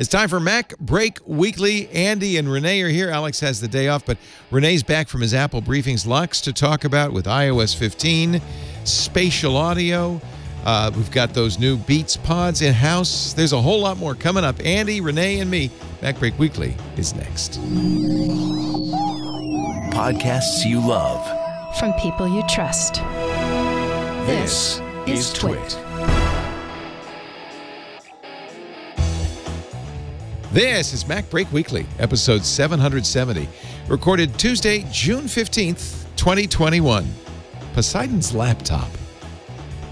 It's time for Mac Break Weekly. Andy and Rene are here. Alex has the day off, but Rene's back from his Apple briefings. Lots to talk about with iOS 15, spatial audio. We've got those new Beats pods in-house. There's a whole lot more coming up. Andy, Rene, and me. Mac Break Weekly is next. Podcasts you love. From people you trust. This is Twit. This is Mac Break Weekly, episode 770, recorded Tuesday, June 15th, 2021. Poseidon's laptop.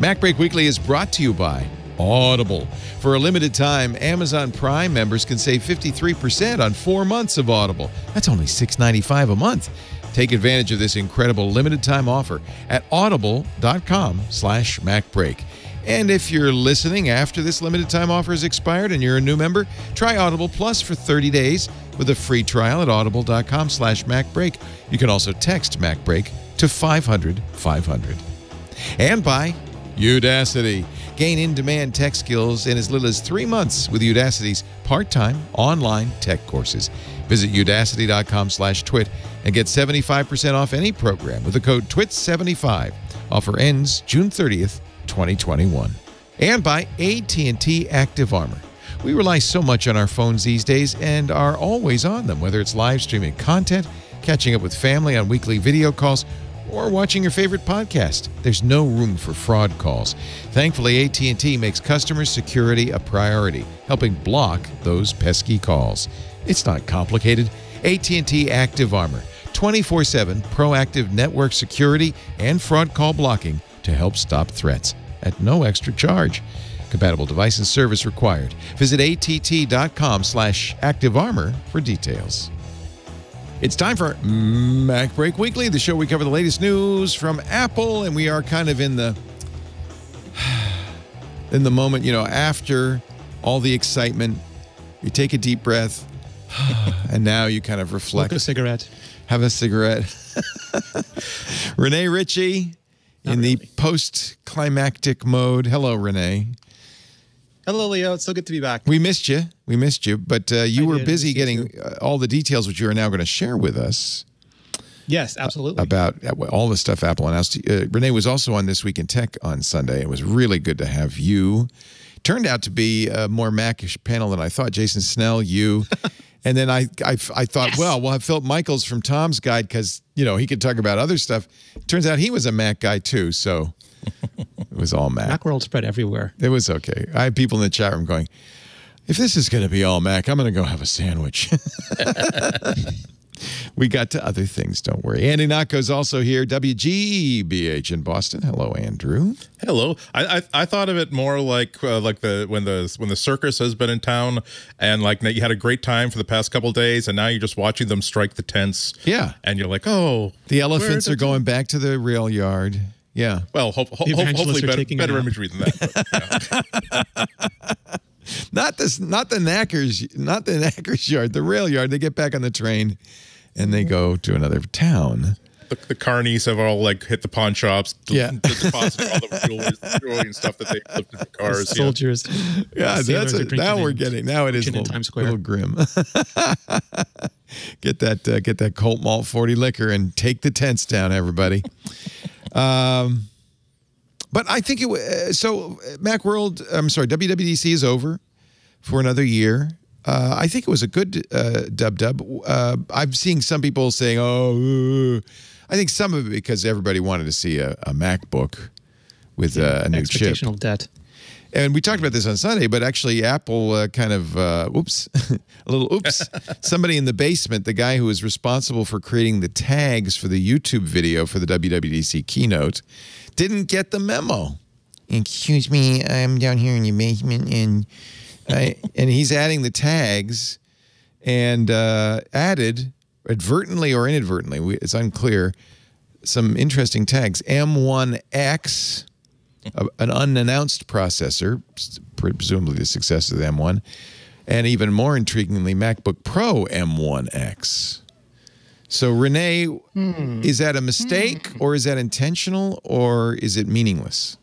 Mac Break Weekly is brought to you by Audible. For a limited time, Amazon Prime members can save 53% on 4 months of Audible. That's only $6.95 a month. Take advantage of this incredible limited time offer at audible.com/MacBreak. And if you're listening after this limited time offer has expired and you're a new member, try Audible Plus for 30 days with a free trial at audible.com/MacBreak. You can also text MacBreak to 500-500. And by Udacity. Gain in-demand tech skills in as little as 3 months with Udacity's part-time online tech courses. Visit udacity.com/twit and get 75% off any program with the code TWIT75. Offer ends June 30th, 2021. And by AT&T Active Armor. We rely so much on our phones these days and are always on them, whether it's live streaming content, catching up with family on weekly video calls, or watching your favorite podcast. There's no room for fraud calls. Thankfully, AT&T makes customer security a priority, helping block those pesky calls. It's not complicated. AT&T Active Armor, 24/7 proactive network security and fraud call blocking to help stop threats at no extra charge. Compatible device and service required. Visit att.com/activearmor for details. It's time for Mac Break Weekly, the show we cover the latest news from Apple, and we are kind of in the moment, you know, after all the excitement, you take a deep breath, and now you kind of reflect. Smoke a cigarette. Have a cigarette. Rene Ritchie in the post-climactic mode. Hello, Rene. Hello, Leo. It's so good to be back. We missed you. We missed you, but you were busy getting all the details, which you are now going to share with us. Yes, absolutely. About all the stuff Apple announced. Rene was also on This Week in Tech on Sunday. It was really good to have you. Turned out to be a more Mac-ish panel than I thought. Jason Snell, you. And then I thought, yes. Well, we'll have Philip Michaels from Tom's Guide because, you know, he could talk about other stuff. Turns out he was a Mac guy, too, so... It was all Mac. Mac world spread everywhere. It was okay. I had people in the chat room going, if this is going to be all Mac, I'm going to go have a sandwich. We got to other things, don't worry. Andy Ihnatko is also here, WGBH in Boston. Hello, Andrew. Hello. I thought of it more like when the circus has been in town and like you had a great time for the past couple of days and now you're just watching them strike the tents. Yeah. And you're like, oh. The elephants are going back to the rail yard. Yeah. Well, hopefully better imagery than that. But, yeah. not the knackers yard, the rail yard. They get back on the train, and they go to another town. The carnies have all like hit the pawn shops, yeah, deposited all the jewelry and stuff that they flipped in the cars. The soldiers, yeah, that's a, now we're getting now it is a little grim. Get that Colt Malt 40 liquor and take the tents down, everybody. But I think it was, so Macworld, I'm sorry, WWDC is over for another year. I think it was a good dub. I'm seeing some people saying, oh, I think some of it because everybody wanted to see a MacBook with a new chip. Expectational debt. And we talked about this on Sunday, but actually Apple kind of, oops, a little oops. Somebody in the basement, the guy who was responsible for creating the tags for the YouTube video for the WWDC keynote, didn't get the memo. Excuse me, I'm down here in your basement, and he's adding the tags and added, advertently or inadvertently, it's unclear, some interesting tags. M1X. An unannounced processor, presumably the successor of the M1, and even more intriguingly, MacBook Pro M1X. So, Rene, is that a mistake or is that intentional or is it meaningless?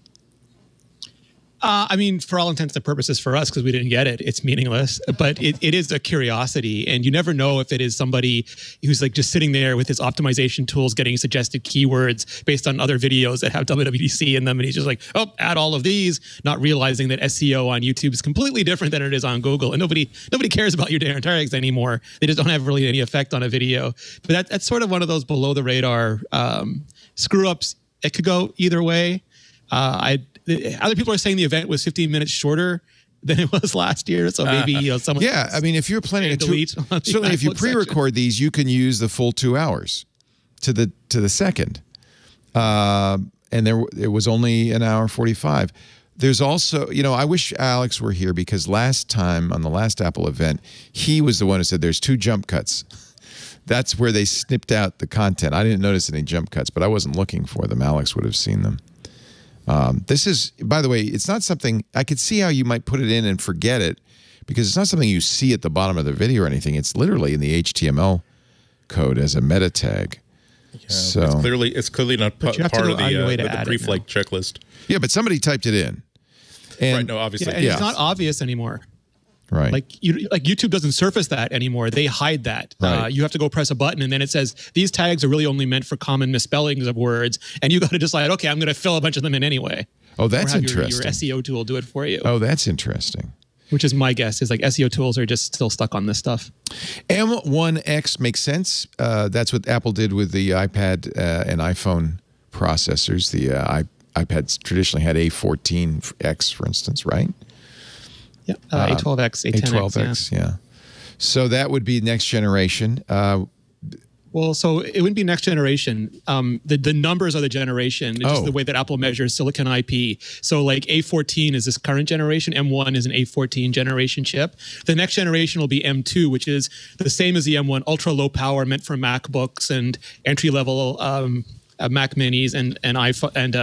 I mean, for all intents and purposes for us, because we didn't get it, it's meaningless. But it is a curiosity. And you never know if it is somebody who's like just sitting there with his optimization tools getting suggested keywords based on other videos that have WWDC in them. And he's just like, oh, add all of these, not realizing that SEO on YouTube is completely different than it is on Google. And nobody cares about your different tags anymore. They just don't have really any effect on a video. But that's sort of one of those below the radar screw-ups. It could go either way. Other people are saying the event was 15 minutes shorter than it was last year, so maybe someone. Yeah, I mean, if you're planning to certainly, if you pre-record these, you can use the full 2 hours to the second. And it was only an hour 45. There's also, you know, I wish Alex were here because last time on the last Apple event, he was the one who said there's 2 jump cuts. That's where they snipped out the content. I didn't notice any jump cuts, but I wasn't looking for them. Alex would have seen them. This is, by the way, it's not something, I could see how you might put it in and forget it, because it's not something you see at the bottom of the video or anything. It's literally in the HTML code as a meta tag. Yeah, so it's clearly not part of the brief like checklist. Yeah, but somebody typed it in. And, right, no, obviously. Yeah, and it's not obvious anymore. Right. Like YouTube doesn't surface that anymore. They hide that. Right. You have to go press a button and then it says, these tags are really only meant for common misspellings of words. And you got to decide, okay, I'm going to fill a bunch of them in anyway. Oh, that's interesting. Your SEO tool do it for you. Oh, that's interesting. Which is my guess is like SEO tools are just still stuck on this stuff. M1X makes sense. That's what Apple did with the iPad and iPhone processors. The iPads traditionally had A14X, for instance, right? Yeah, A12X, A10X. A12X, yeah. So that would be next generation. Well, so it wouldn't be next generation. The numbers are the generation. It's just the way that Apple measures silicon IP. So like A14 is this current generation. M1 is an A14 generation chip. The next generation will be M2, which is the same as the M1, ultra low power, meant for MacBooks and entry-level Mac Minis and iPhone and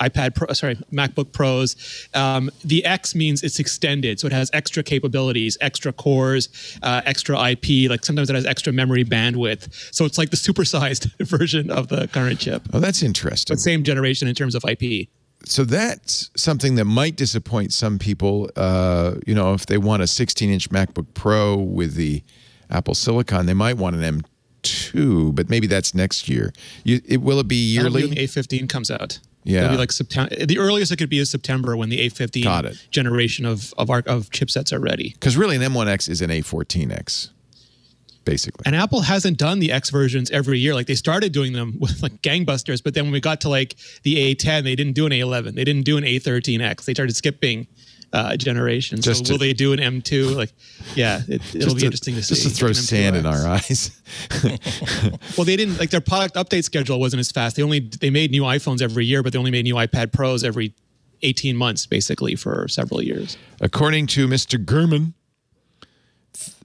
iPad Pro, sorry, MacBook Pros. The X means it's extended, so it has extra capabilities, extra cores, extra IP. Like sometimes it has extra memory bandwidth. So it's like the supersized version of the current chip. Oh, that's interesting. But same generation in terms of IP. So that's something that might disappoint some people. You know, if they want a 16-inch MacBook Pro with the Apple Silicon, they might want an M2, but maybe that's next year. Will it be yearly? A15 comes out. Yeah, it'll be like September. The earliest it could be is September when the A15 generation of chipsets are ready. Because really, an M1X is an A14X, basically. And Apple hasn't done the X versions every year. Like they started doing them with like gangbusters, but then when we got to like the A10, they didn't do an A11, they didn't do an A13X. They started skipping generation. So will they do an M2? Like, yeah, it'll be interesting to see. Just to throw sand in our eyes. Well, they didn't, like their product update schedule wasn't as fast. They made new iPhones every year, but they only made new iPad Pros every 18 months, basically, for several years. According to Mr. Gurman,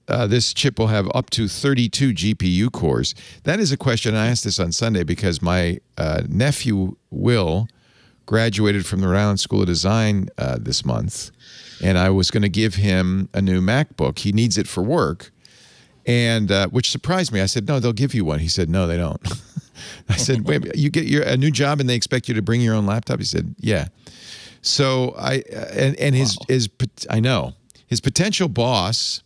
this chip will have up to 32 GPU cores. That is a question. I asked this on Sunday because my nephew, Will, graduated from the Rhode Island School of Design this month, and I was going to give him a new MacBook. He needs it for work, and which surprised me. I said, "No, they'll give you one." He said, "No, they don't." I said, "Wait, you get a new job, and they expect you to bring your own laptop?" He said, "Yeah." So his potential boss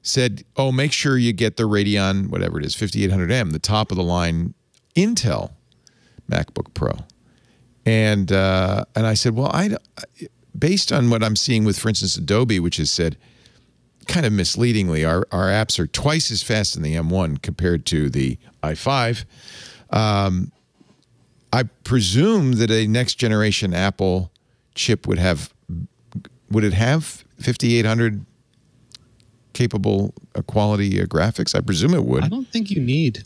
said, "Oh, make sure you get the Radeon, whatever it is, 5800M, the top of the line Intel MacBook Pro." And I said, well, based on what I'm seeing with, for instance, Adobe, which has said kind of misleadingly, our apps are twice as fast in the M1 compared to the i5. I presume that a next generation Apple chip would it have 5800 capable quality graphics? I presume it would. I don't think you need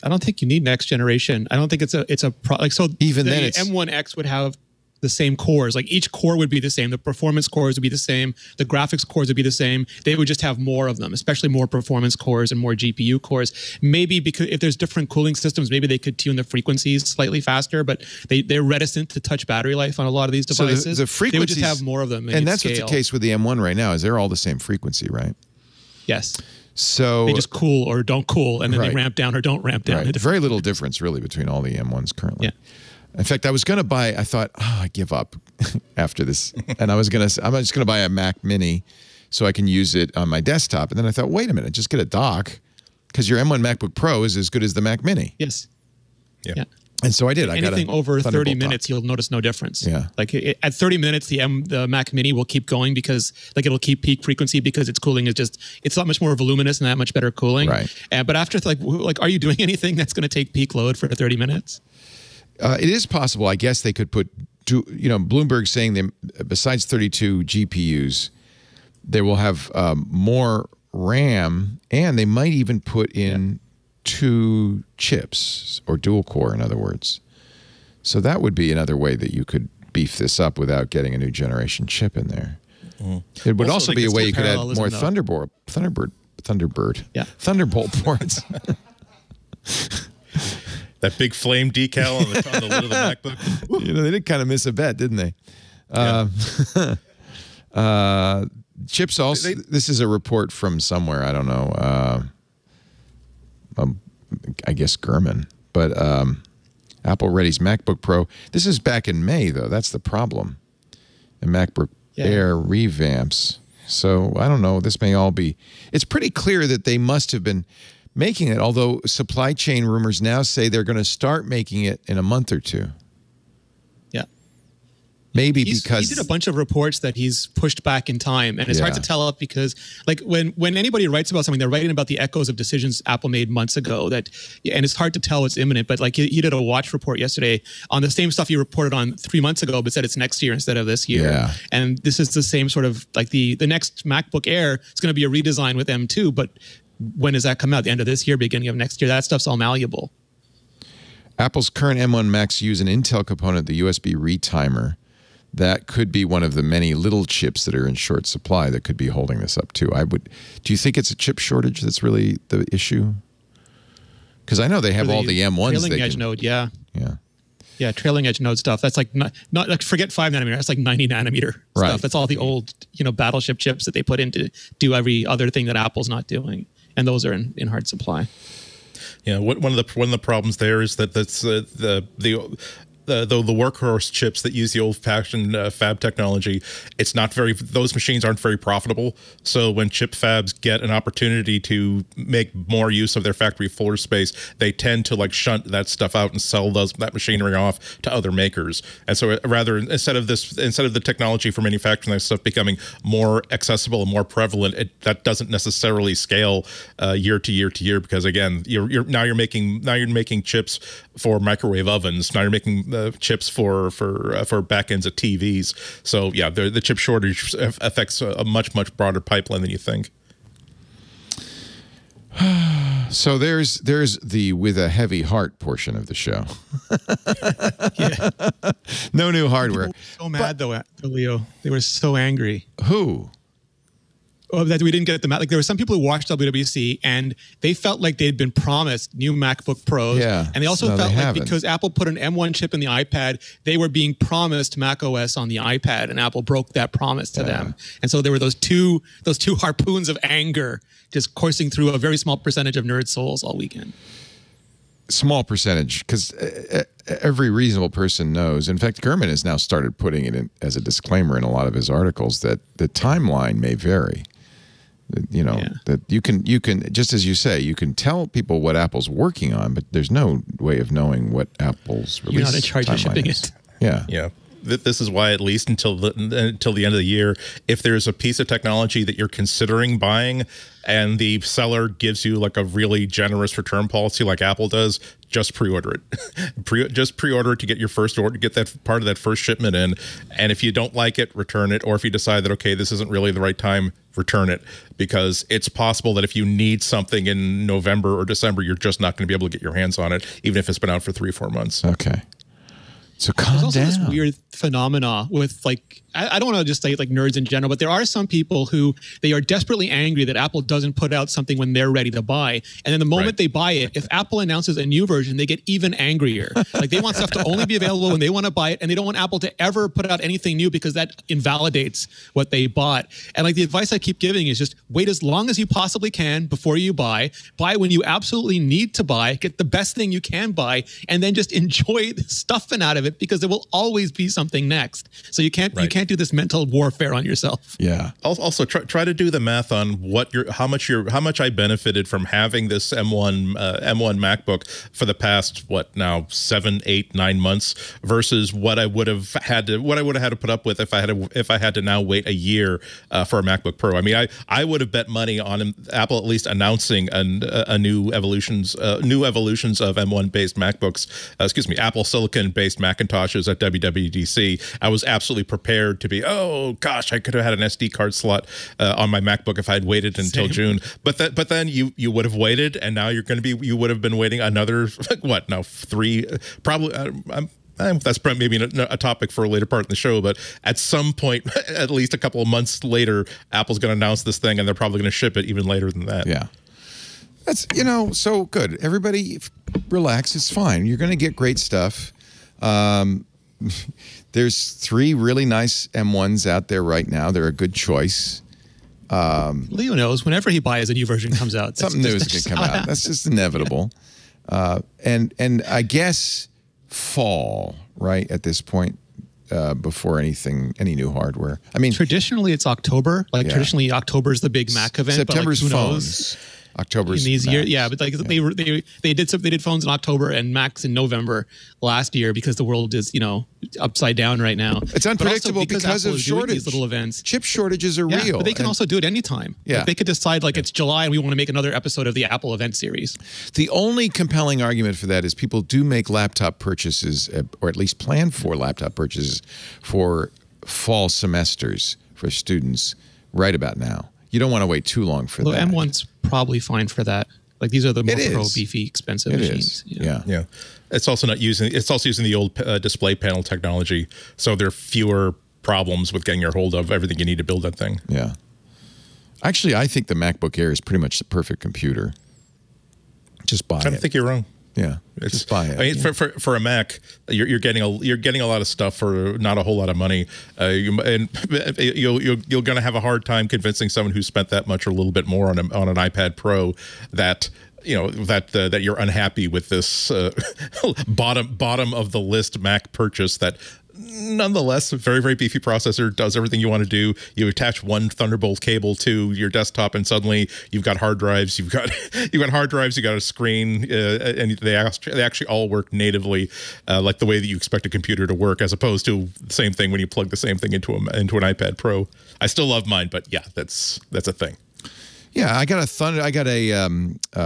next generation. I don't think so even then the M1X would have the same cores. Like each core would be the same. The performance cores would be the same. The graphics cores would be the same. They would just have more of them, especially more performance cores and more GPU cores. Maybe because if there's different cooling systems, maybe they could tune the frequencies slightly faster. But they're reticent to touch battery life on a lot of these devices. So the frequencies, they would just have more of them, and that's what's the case with the M1 right now. Is they're all the same frequency, right? Yes. So they just cool or don't cool, and then they ramp down or don't ramp down. Right. Very little difference really between all the M1s currently. Yeah. In fact, I was going to buy, I thought, oh, I give up after this. And I was going to, I'm just going to buy a Mac Mini so I can use it on my desktop. And then I thought, wait a minute, just get a dock because your M1 MacBook Pro is as good as the Mac Mini. Yes. Yeah. Yeah. And so I did. Anything I got over 30 minutes, you'll notice no difference. Yeah. Like at 30 minutes, the Mac Mini will keep going because like it'll keep peak frequency because its cooling is just, it's that much more voluminous and that much better cooling. Right. But after like, are you doing anything that's going to take peak load for 30 minutes? It is possible. I guess they could put, you know, Bloomberg's saying that besides 32 GPUs, they will have more RAM, and they might even put in two chips or dual core, in other words. So that would be another way that you could beef this up without getting a new generation chip in there. Mm-hmm. It would also be a way you could add more Thunderbolt ports. That big flame decal on the lid of the MacBook. You know, they did kind of miss a bet, didn't they? Yeah. Chips also, this is a report from somewhere, I don't know, I guess Gurman, but Apple readies MacBook Pro. This is back in May, though. That's the problem. And MacBook Air revamps. So I don't know. This may all be... It's pretty clear that they must have been... making it, although supply chain rumors now say they're going to start making it in a month or two. Yeah. Maybe because... He did a bunch of reports that he's pushed back in time, and it's hard to tell up because, like, when anybody writes about something, they're writing about the echoes of decisions Apple made months ago, and it's hard to tell it's imminent, but, like, he did a watch report yesterday on the same stuff he reported on 3 months ago, but said it's next year instead of this year. Yeah. And this is the same sort of, like, the next MacBook Air is going to be a redesign with M2, but... when does that come out? The end of this year, beginning of next year? That stuff's all malleable. Apple's current M1 Macs use an Intel component, the USB retimer. That could be one of the many little chips that are in short supply that could be holding this up too. I would. Do you think it's a chip shortage that's really the issue? Because I know they have all the M1s. Trailing edge node, yeah. Yeah. Yeah, trailing edge node stuff. That's like not like forget 5 nanometer. That's like 90 nanometer stuff. That's all the old battleship chips that they put in to do every other thing that Apple's not doing. And those are in hard supply. Yeah, one of the problems there is that that's the workhorse chips that use the old-fashioned fab technology. It's not very; those machines aren't very profitable. So when chip fabs get an opportunity to make more use of their factory floor space, they tend to like shunt that stuff out and sell that machinery off to other makers. And so rather instead of the technology for manufacturing that stuff becoming more accessible and more prevalent, that doesn't necessarily scale year to year to year because again, now you're making chips for microwave ovens. Now you're making chips for back ends of TVs. So yeah, the chip shortage affects a much broader pipeline than you think. So there's the with a heavy heart portion of the show. Yeah. No new hardware. People were so mad though, Leo. They were so angry. Who? Oh, that we didn't get the Mac. Like there were some people who watched WWDC and they felt like they'd been promised new MacBook Pros. Yeah, and they also felt like because Apple put an M1 chip in the iPad, they were being promised Mac OS on the iPad, and Apple broke that promise to them. And so there were those two harpoons of anger just coursing through a very small percentage of nerd souls all weekend. Small percentage, because every reasonable person knows. In fact, Gurman has now started putting it in as a disclaimer in a lot of his articles that the timeline may vary. You know, that you can just as you say, you can tell people what Apple's working on, but there's no way of knowing what Apple's release timeline is. You're not in charge of shipping it. Yeah. Yeah. This is why, at least until the end of the year, if there's a piece of technology that you're considering buying and the seller gives you like a really generous return policy like Apple does, just pre-order it. Just pre-order it to get your first order, get that part of that first shipment in. And if you don't like it, return it. Or if you decide that, okay, this isn't really the right time, return it. Because it's possible that if you need something in November or December, you're just not going to be able to get your hands on it, even if it's been out for 3 or 4 months. Okay. So calm down. There's also this weird phenomena with, like, I don't want to just say like nerds in general, but there are some people who they are desperately angry that Apple doesn't put out something when they're ready to buy. And then the moment they buy it, if Apple announces a new version, they get even angrier. Like they want stuff to only be available when they want to buy it. And they don't want Apple to ever put out anything new because that invalidates what they bought. And like the advice I keep giving is just wait as long as you possibly can before you buy when you absolutely need to buy, get the best thing you can buy, and then just enjoy the stuffing out of it because there will always be something next. So you can't do this mental warfare on yourself. Yeah. Also, try to do the math on what how much I benefited from having this M1 MacBook for the past what now 7, 8, 9 months versus what I would have had to put up with if I had to now wait a year for a MacBook Pro. I mean, I would have bet money on Apple at least announcing a new evolutions of M1 based MacBooks. Excuse me, Apple Silicon based Macintoshes at WWDC. I was absolutely prepared to be, oh gosh, I could have had an SD card slot on my MacBook if I had waited until June. But then you would have waited, and now you would have been waiting another what now 3 probably. That's maybe a topic for a later part in the show, but at some point, at least a couple of months later, Apple's going to announce this thing, and they're probably going to ship it even later than that. Yeah. That's so good. Everybody relax. It's fine. You're going to get great stuff. There's 3 really nice M1s out there right now. They're a good choice. Leo knows whenever he buys a new version comes out, something new is going to come out. That's just inevitable. Yeah. And I guess fall, right, at this point, before any new hardware. I mean, traditionally it's October. Like traditionally October is the big Mac event. September's but like, who knows? Phones. October's in these years, yeah, but like they did phones in October and Macs in November last year because the world is upside down right now. It's unpredictable because of shortages. Little events, chip shortages are real. But they can also do it anytime. Yeah, like they could decide like it's July and we want to make another episode of the Apple event series. The only compelling argument for that is people do make laptop purchases, or at least plan for laptop purchases for fall semesters for students right about now. You don't want to wait too long for that. M1's probably fine for that. Like these are the more pro, beefy, expensive machines. Yeah. It's also using the old display panel technology, so there are fewer problems with getting your hold of everything you need to build that thing. Yeah. Actually, I think the MacBook Air is pretty much the perfect computer. Just buy it. I don't think you're wrong. Yeah, just buy it. I mean, for a Mac, you're getting a lot of stuff for not a whole lot of money, and you're going to have a hard time convincing someone who spent that much or a little bit more on an iPad Pro that that you're unhappy with this bottom of the list Mac purchase that. Nonetheless, a very, very beefy processor, does everything you want to do. You attach one Thunderbolt cable to your desktop and suddenly you've got hard drives, you got a screen, and they actually all work natively like the way that you expect a computer to work, as opposed to the same thing when you plug the same thing into an iPad Pro. I still love mine, but yeah, that's a thing. Yeah, I got a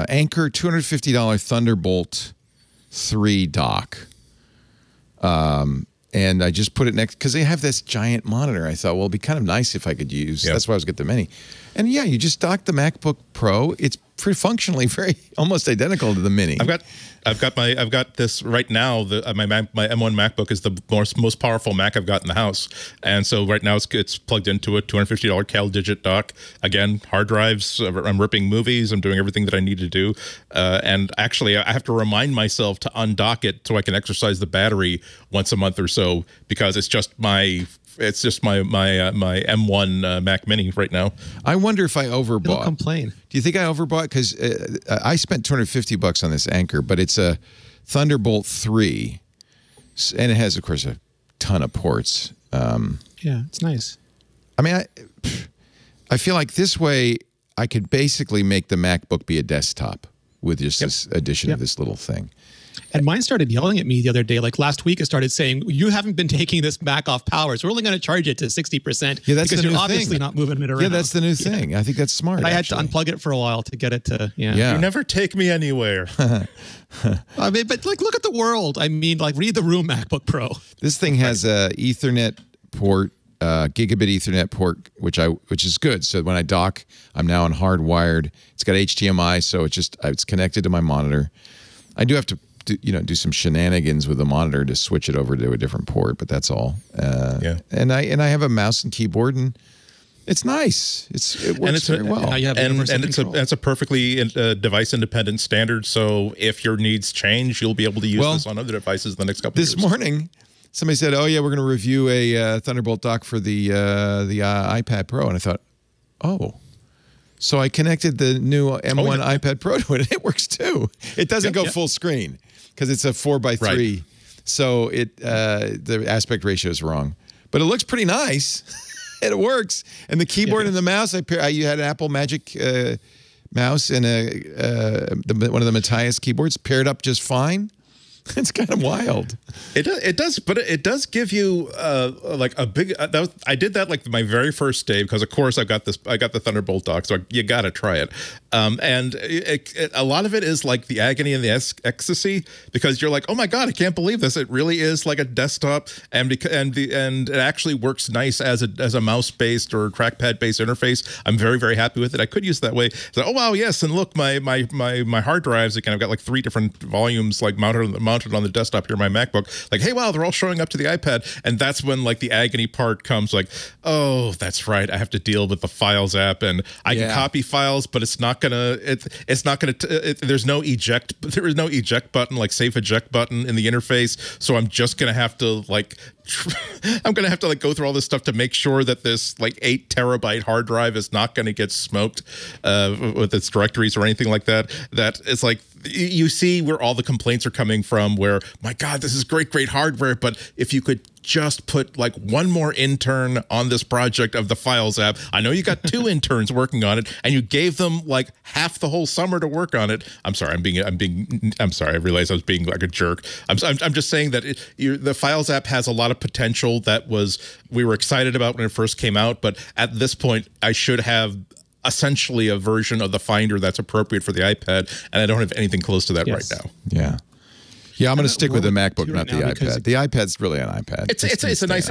Anker $250 Thunderbolt 3 dock. And I just put it next, because they have this giant monitor. I thought, well, it'd be kind of nice if I could use. Yep. That's why I was getting the mini. And yeah, you just dock the MacBook Pro. It's pretty functionally almost identical to the mini. I've got this right now. My M1 MacBook is the most powerful Mac I've got in the house, and so right now it's plugged into a $250 CalDigit dock. Again, hard drives. I'm ripping movies. I'm doing everything that I need to do. And actually, I have to remind myself to undock it so I can exercise the battery once a month or so, because it's just my M1 Mac Mini right now. I wonder if I overbought. Don't complain. Do you think I overbought? Because I spent $250 on this Anker, but it's a Thunderbolt 3, and it has, of course, a ton of ports. Yeah, it's nice. I mean, I feel like this way I could basically make the MacBook be a desktop with just this addition of this little thing. And mine started yelling at me the other day. Like last week, it started saying, you haven't been taking this Mac off power, so we're only going to charge it to 60%. Yeah, that's because you're obviously not moving it around. Yeah, that's the new thing. Yeah. I think that's smart. And I had to unplug it for a while to get it to, You never take me anywhere. I mean, but like, look at the world. I mean, like, read the room, MacBook Pro. This thing has a Ethernet port, gigabit Ethernet port, which is good. So when I dock, I'm now on hardwired. It's got HDMI, so it's connected to my monitor. I do have to do some shenanigans with the monitor to switch it over to a different port, but that's all. Yeah. And I have a mouse and keyboard, and it's nice. It works very well. And it's a perfectly device independent standard. So if your needs change, you'll be able to use this on other devices the next couple of years. This morning, somebody said, "Oh yeah, we're going to review a Thunderbolt dock for the iPad Pro," and I thought, "Oh." So I connected the new M1 iPad Pro to it, and it works too. It doesn't go full screen because it's a 4:3, so the aspect ratio is wrong. But it looks pretty nice. It works, and the keyboard and the mouse. You had an Apple Magic mouse and one of the Matthias keyboards paired up just fine. It's kind of wild. It does give you like a big. I did that like my very first day because of course I got the Thunderbolt dock, so you got to try it. A lot of it is like the agony and the ecstasy because you're like, oh my god, I can't believe this. It really is like a desktop, and it actually works nice as a mouse based or trackpad based interface. I'm very, very happy with it. I could use it that way. So, oh wow, yes, and look, my hard drives again. I've got like 3 different volumes like mounted on the desktop here, my MacBook, like, hey, wow, they're all showing up to the iPad. And that's when like the agony part comes, like, oh, that's right, I have to deal with the Files app, and I can copy files, but there's no eject, there is no eject button, like safe eject button in the interface. So I'm just gonna have to like go through all this stuff to make sure that this like 8 terabyte hard drive is not going to get smoked with its directories or anything like that. That it's like, you see where all the complaints are coming from, where, my God, this is great, great hardware, but if you could just put like 1 more intern on this project of the Files app. I know you got 2 interns working on it, and you gave them like half the whole summer to work on it. I'm sorry, I'm sorry. I realized I was being like a jerk. I'm just saying that the Files app has a lot of potential that we were excited about when it first came out, but at this point, I should have essentially a version of the Finder that's appropriate for the iPad, and I don't have anything close to that right now. Yeah. Yeah, I'm going to stick with the MacBook, not the iPad. The iPad's really an iPad.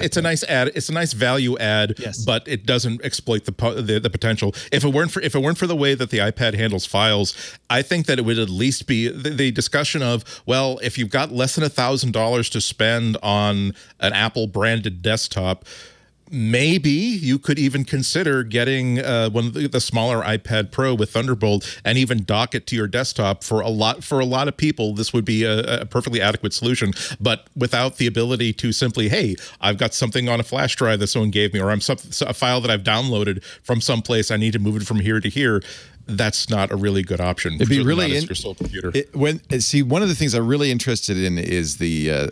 It's a nice value add, but it doesn't exploit the potential. If it weren't for the way that the iPad handles files, I think that it would at least be the discussion of, well, if you've got less than $1,000 to spend on an Apple branded desktop, maybe you could even consider getting one of the smaller iPad Pro with Thunderbolt and even dock it to your desktop. For a lot of people, this would be a perfectly adequate solution, but without the ability to simply, hey, I've got something on a flash drive that someone gave me, or a file that I've downloaded from someplace, I need to move it from here to here. That's not a really good option. It'd be really interesting. See, one of the things I'm really interested in is the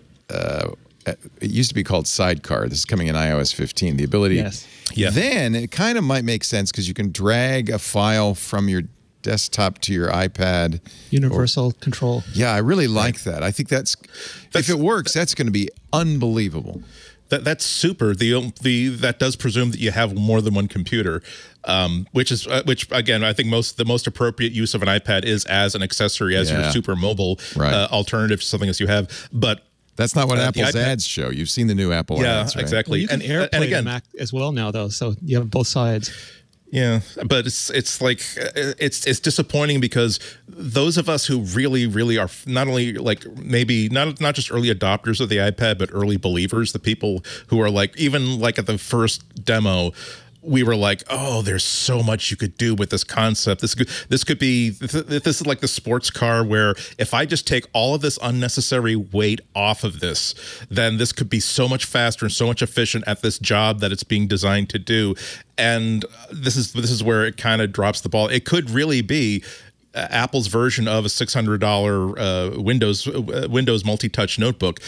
it used to be called Sidecar. This is coming in iOS 15. The ability, then it kind of might make sense because you can drag a file from your desktop to your iPad. Universal control. Yeah, I really like that. I think that's if it works, that's going to be unbelievable. That's super. That does presume that you have more than one computer, which again, I think the most appropriate use of an iPad is as an accessory, as your super mobile alternative to something else you have, but. That's not what Apple's ads show. You've seen the new Apple ads, right? Exactly. Well, you can AirPlay the Mac as well now, though, so you have both sides. Yeah, but it's disappointing because those of us who really, really are not only like maybe not just early adopters of the iPad, but early believers, the people who are like even like at the first demo. We were like, oh, there's so much you could do with this concept. This is like the sports car where if I just take all of this unnecessary weight off of this, then this could be so much faster and so much efficient at this job that it's being designed to do. And this is where it kind of drops the ball. It could really be Apple's version of a $600 Windows multi-touch notebook.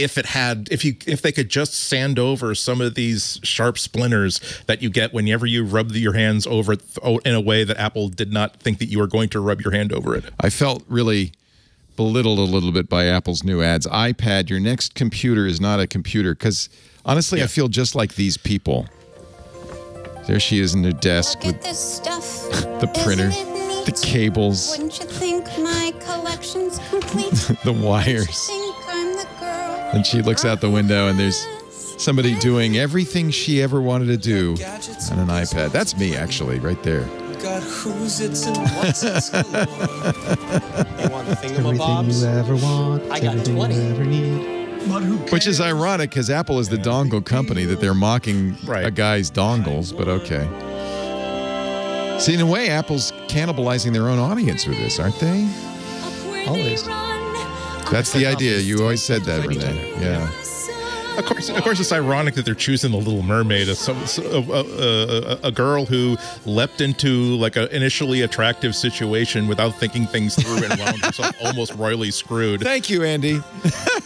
If they could just sand over some of these sharp splinters that you get whenever you rub your hands over it in a way that Apple did not think that you were going to rub your hand over it. I felt really belittled a little bit by Apple's new ads. iPad, your next computer is not a computer. Because honestly, I feel just like these people. There she is in her desk with this stuff. The printer, the cables, wouldn't you think my collection's complete? The wires. And she looks out the window, and there's somebody doing everything she ever wanted to do on an iPad. That's me, actually, right there. who's it's and what's it's for. You want thingamabobs? Everything you ever want, I got everything 20. You ever need. Which is ironic because Apple is the dongle company that they're mocking a guy's dongles, but okay. See, in a way, Apple's cannibalizing their own audience with this, aren't they? Always. That's the idea. You always said that, Renee. Yeah. Of course, it's ironic that they're choosing the Little Mermaid, a girl who leapt into like an initially attractive situation without thinking things through and wound herself almost royally screwed. Thank you, Andy.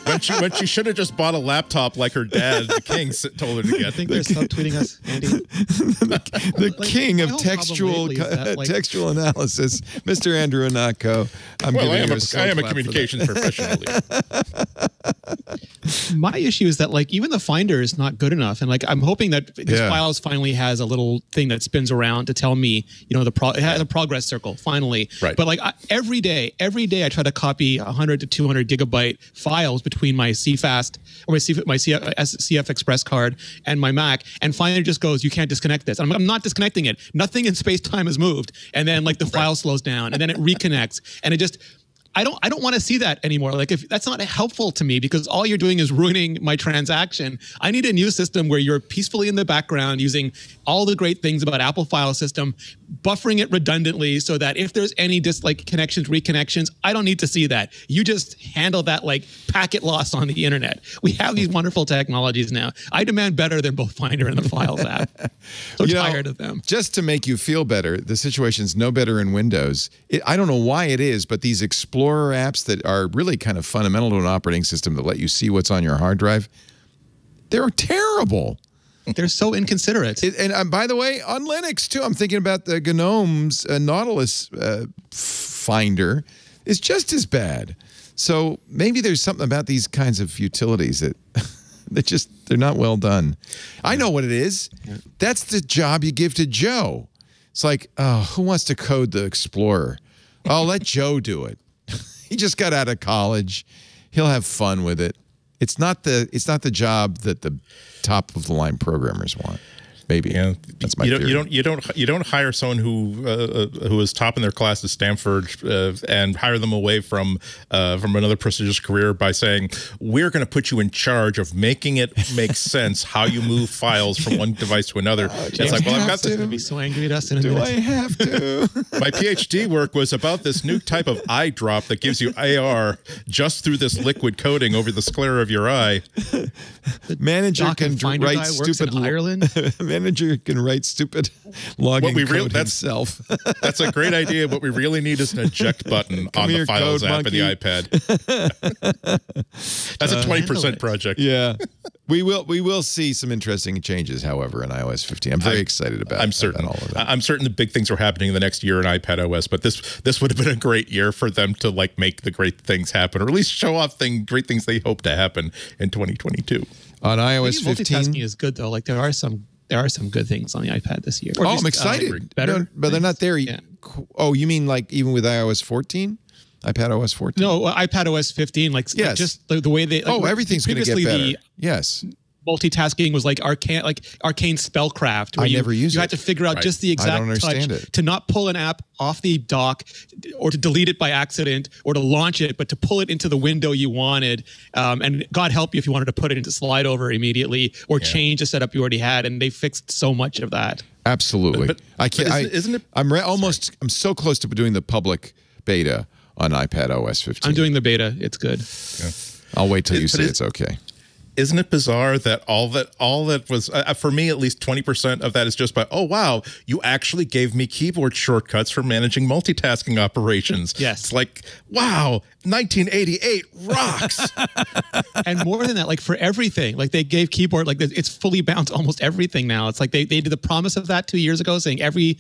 When she should have just bought a laptop like her dad, the king, told her to get. I think they're subtweeting us, Andy. the king of textual analysis, Mr. Andrew Ihnatko. I am a communications professional. My issue is that like even the Finder is not good enough, and like I'm hoping that this Files finally has a little thing that spins around to tell me, you know, it has a progress circle finally. Right. But like every day I try to copy 100 to 200 gigabyte files between my CFast or my CF Express card and my Mac, and Finder just goes, you can't disconnect this. I'm not disconnecting it. Nothing in space time has moved, and then like the file slows down, and then it reconnects, and it just. I don't want to see that anymore. Like if that's not helpful to me because all you're doing is ruining my transaction. I need a new system where you're peacefully in the background using all the great things about Apple file system, buffering it redundantly so that if there's any like connections, reconnections, I don't need to see that. You just handle that like packet loss on the internet. We have these wonderful technologies now. I demand better than both Finder and the Files app. So tired of them. Just to make you feel better, the situation's no better in Windows. I don't know why it is, but these Explorer apps that are really kind of fundamental to an operating system that let you see what's on your hard drive, they're terrible. They're so inconsiderate. And by the way, on Linux, too, I'm thinking about the GNOME's Nautilus Finder is just as bad. So maybe there's something about these kinds of utilities that they're not well done. I know what it is. That's the job you give to Joe. It's like, oh, who wants to code the Explorer? Oh, let Joe do it. He just got out of college. He'll have fun with it. It's not the job that the top of the line programmers want. Maybe that's my theory. You don't hire someone who is top in their class at Stanford and hire them away from another prestigious career by saying we're going to put you in charge of making it make sense how you move files from one device to another. It's like, well, I've got this. Be so angry at us in a minute. Do I have to? My PhD work was about this new type of eye drop that gives you AR just through this liquid coating over the sclera of your eye. The manager can write stupid Ireland. Manager can write stupid logging code himself. That's a great idea. What we really need is an eject button on the Files app and the iPad. That's a 20% project. Yeah, we will see some interesting changes, however, in iOS 15. I'm very excited about. I'm certain about all of that. I'm certain the big things are happening in the next year in iPad OS. But this would have been a great year for them to like make the great things happen, or at least show off great things they hope to happen in 2022. On iOS 15, multitasking is good though. Like there are some good things on the iPad this year. Or I'm excited. Better, no, but they're not there. Yeah. Oh, you mean like even with iOS 14, iPad OS 14? No, iPad OS 15. Like, yes. Like just the way they. Like, everything's going to get better. Yes. Multitasking was like arcane spellcraft. Where I never used it. You had to figure out just the exact touch to not pull an app off the dock or to delete it by accident or to launch it, but to pull it into the window you wanted. And God help you if you wanted to put it into slide over immediately or change a setup you already had. And they fixed so much of that. Absolutely. But I can't. I'm so close to doing the public beta on iPad OS 15. I'm doing the beta. It's good. Yeah. I'll wait till you say it's okay. Isn't it bizarre that all that was for me at least 20% of that is just by wow, you actually gave me keyboard shortcuts for managing multitasking operations. Yes, it's like wow, 1988 rocks. And more than that, like for everything, like they gave keyboard like it's fully bound to almost everything now. It's like they did the promise of that 2 years ago, saying every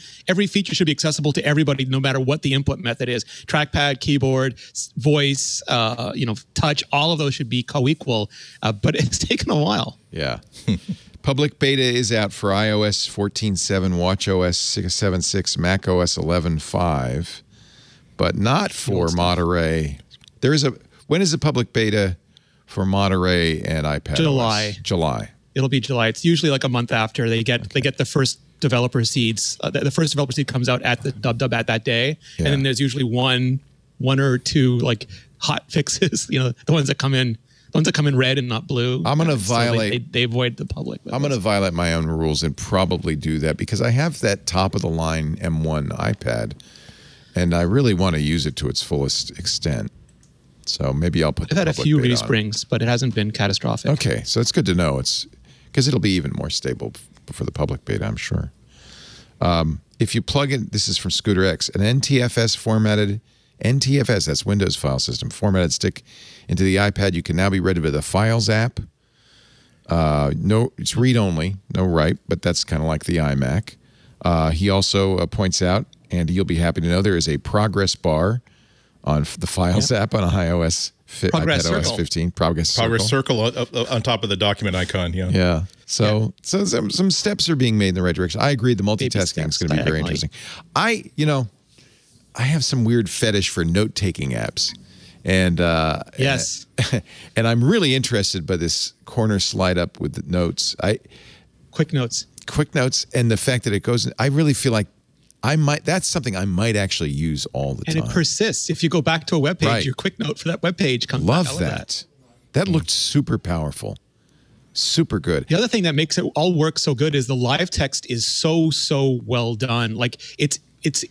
feature should be accessible to everybody, no matter what the input method is. Trackpad, keyboard, voice, you know, touch, all of those should be co-equal, but it's taken a while. Yeah. Public beta is out for iOS 14.7, watchOS 7.6, macOS 11.5, but not for Monterey. There is when is the public beta for Monterey and iPad? July. It'll be July. It's usually like a month after they get the first developer seeds. The first developer seed comes out at the dub at that day, and then there's usually one or two like hot fixes. You know, the ones that come in. The ones that come in red and not blue. I'm going to violate. So they avoid the public. I'm going to violate my own rules and probably do that because I have that top of the line M1 iPad, and I really want to use it to its fullest extent. So maybe I'll put. I've had a few resprings, but it hasn't been catastrophic. Okay, so it's good to know. It's because it'll be even more stable for the public beta, I'm sure. If you plug in, this is from Scooter X, an NTFS formatted. NTFS, that's Windows File System, formatted stick into the iPad. You can now be read with the Files app. No, it's read-only, no write, but that's kind of like the iMac. He also points out, and you'll be happy to know, there is a progress bar on the Files app on iOS, iPad OS 15. Progress circle on top of the document icon. Yeah. Yeah. So some steps are being made in the right direction. I agree. The multitasking is going to be very interesting. I have some weird fetish for note-taking apps, and yes, and I'm really interested by this corner slide up with the notes. Quick Notes, and the fact that it goes. I really feel like I might. That's something I might actually use all the time. And it persists. If you go back to a web page, your quick note for that web page comes. Love that. That looked super powerful. Super good. The other thing that makes it all work so good is the live text is so well done. Like it's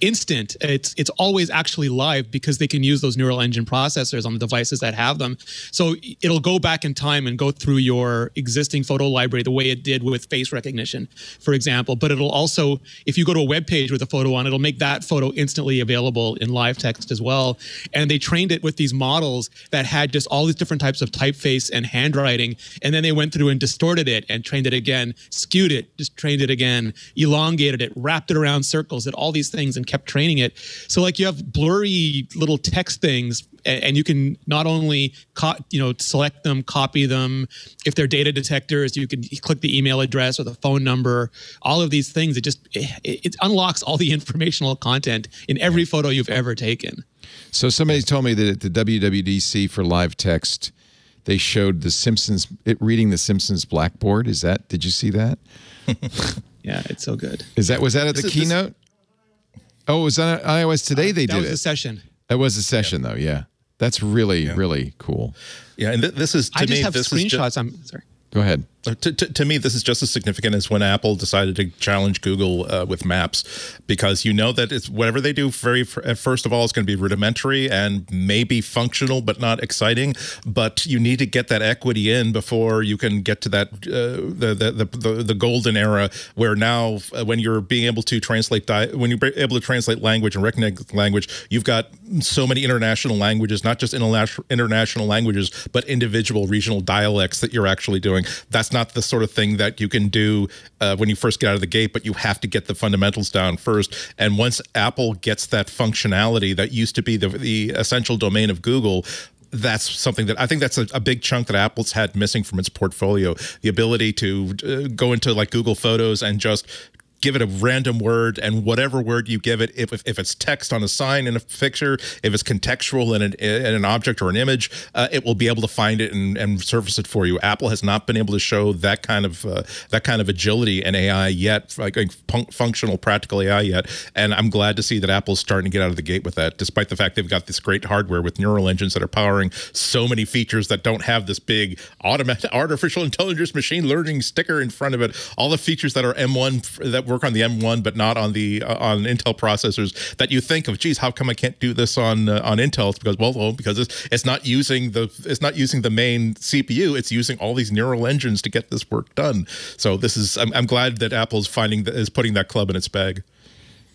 instant. It's always actually live because they can use those neural engine processors on the devices that have them. So it'll go back in time and go through your existing photo library the way it did with face recognition, for example. But it'll also, if you go to a web page with a photo on, it'll make that photo instantly available in live text as well. And they trained it with these models that had just all these different types of typeface and handwriting. And then they went through and distorted it and trained it again, skewed it, just trained it again, elongated it, wrapped it around circles, did all these things. And kept training it. So like you have blurry little text things, and you can not only select them, copy them. If they're data detectors, you can click the email address or the phone number. All of these things, it unlocks all the informational content in every photo you've ever taken. So somebody told me that at the WWDC for live text, they showed the Simpsons reading the Simpsons blackboard. Is that? Did you see that? Yeah, it's so good. Was that at the keynote? Oh, it was on iOS Today they did it. That was a session. That was a session, though, yeah. That's really, really cool. Yeah, and this is, to me, I just have screenshots. I'm sorry. Go ahead. To me, this is just as significant as when Apple decided to challenge Google with Maps, because you know that it's whatever they do. First of all, it's going to be rudimentary and maybe functional, but not exciting. But you need to get that equity in before you can get to that the golden era where now when you're being able to translate language and recognize language, you've got so many international languages, not just international languages, but individual regional dialects that you're actually doing. That's not the sort of thing that you can do when you first get out of the gate, but you have to get the fundamentals down first. And once Apple gets that functionality that used to be the essential domain of Google, that's something that I think that's a big chunk that Apple's had missing from its portfolio. The ability to go into like Google Photos and just give it a random word, and whatever word you give it, if it's text on a sign in a picture, if it's contextual in an object or an image, it will be able to find it and surface it for you. Apple has not been able to show that kind of agility in AI yet, like functional, practical AI yet. And I'm glad to see that Apple's starting to get out of the gate with that, despite the fact they've got this great hardware with neural engines that are powering so many features that don't have this big artificial intelligence, machine learning sticker in front of it. All the features that are M1 that work on the M1 but not on the on Intel processors that you think of, geez, how come I can't do this on Intel? It's because it's not using the main CPU. It's using all these neural engines to get this work done. So this is I'm glad that Apple's putting that club in its bag.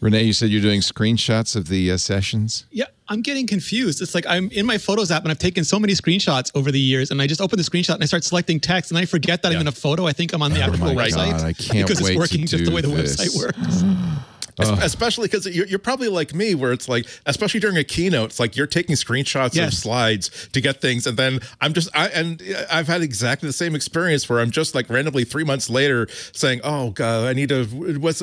Rene, you said you're doing screenshots of the sessions? Yeah, I'm getting confused. It's like I'm in my Photos app and I've taken so many screenshots over the years, and I just open the screenshot and I start selecting text and I forget that I'm in a photo. I think I'm on the actual website. I can't wait to do this. Because it's working just the way the website works. Especially because you're probably like me, where it's like, especially during a keynote, it's like you're taking screenshots of slides to get things. And then I'm just, and I've had exactly the same experience where I'm just like randomly 3 months later saying, oh God, I need to know what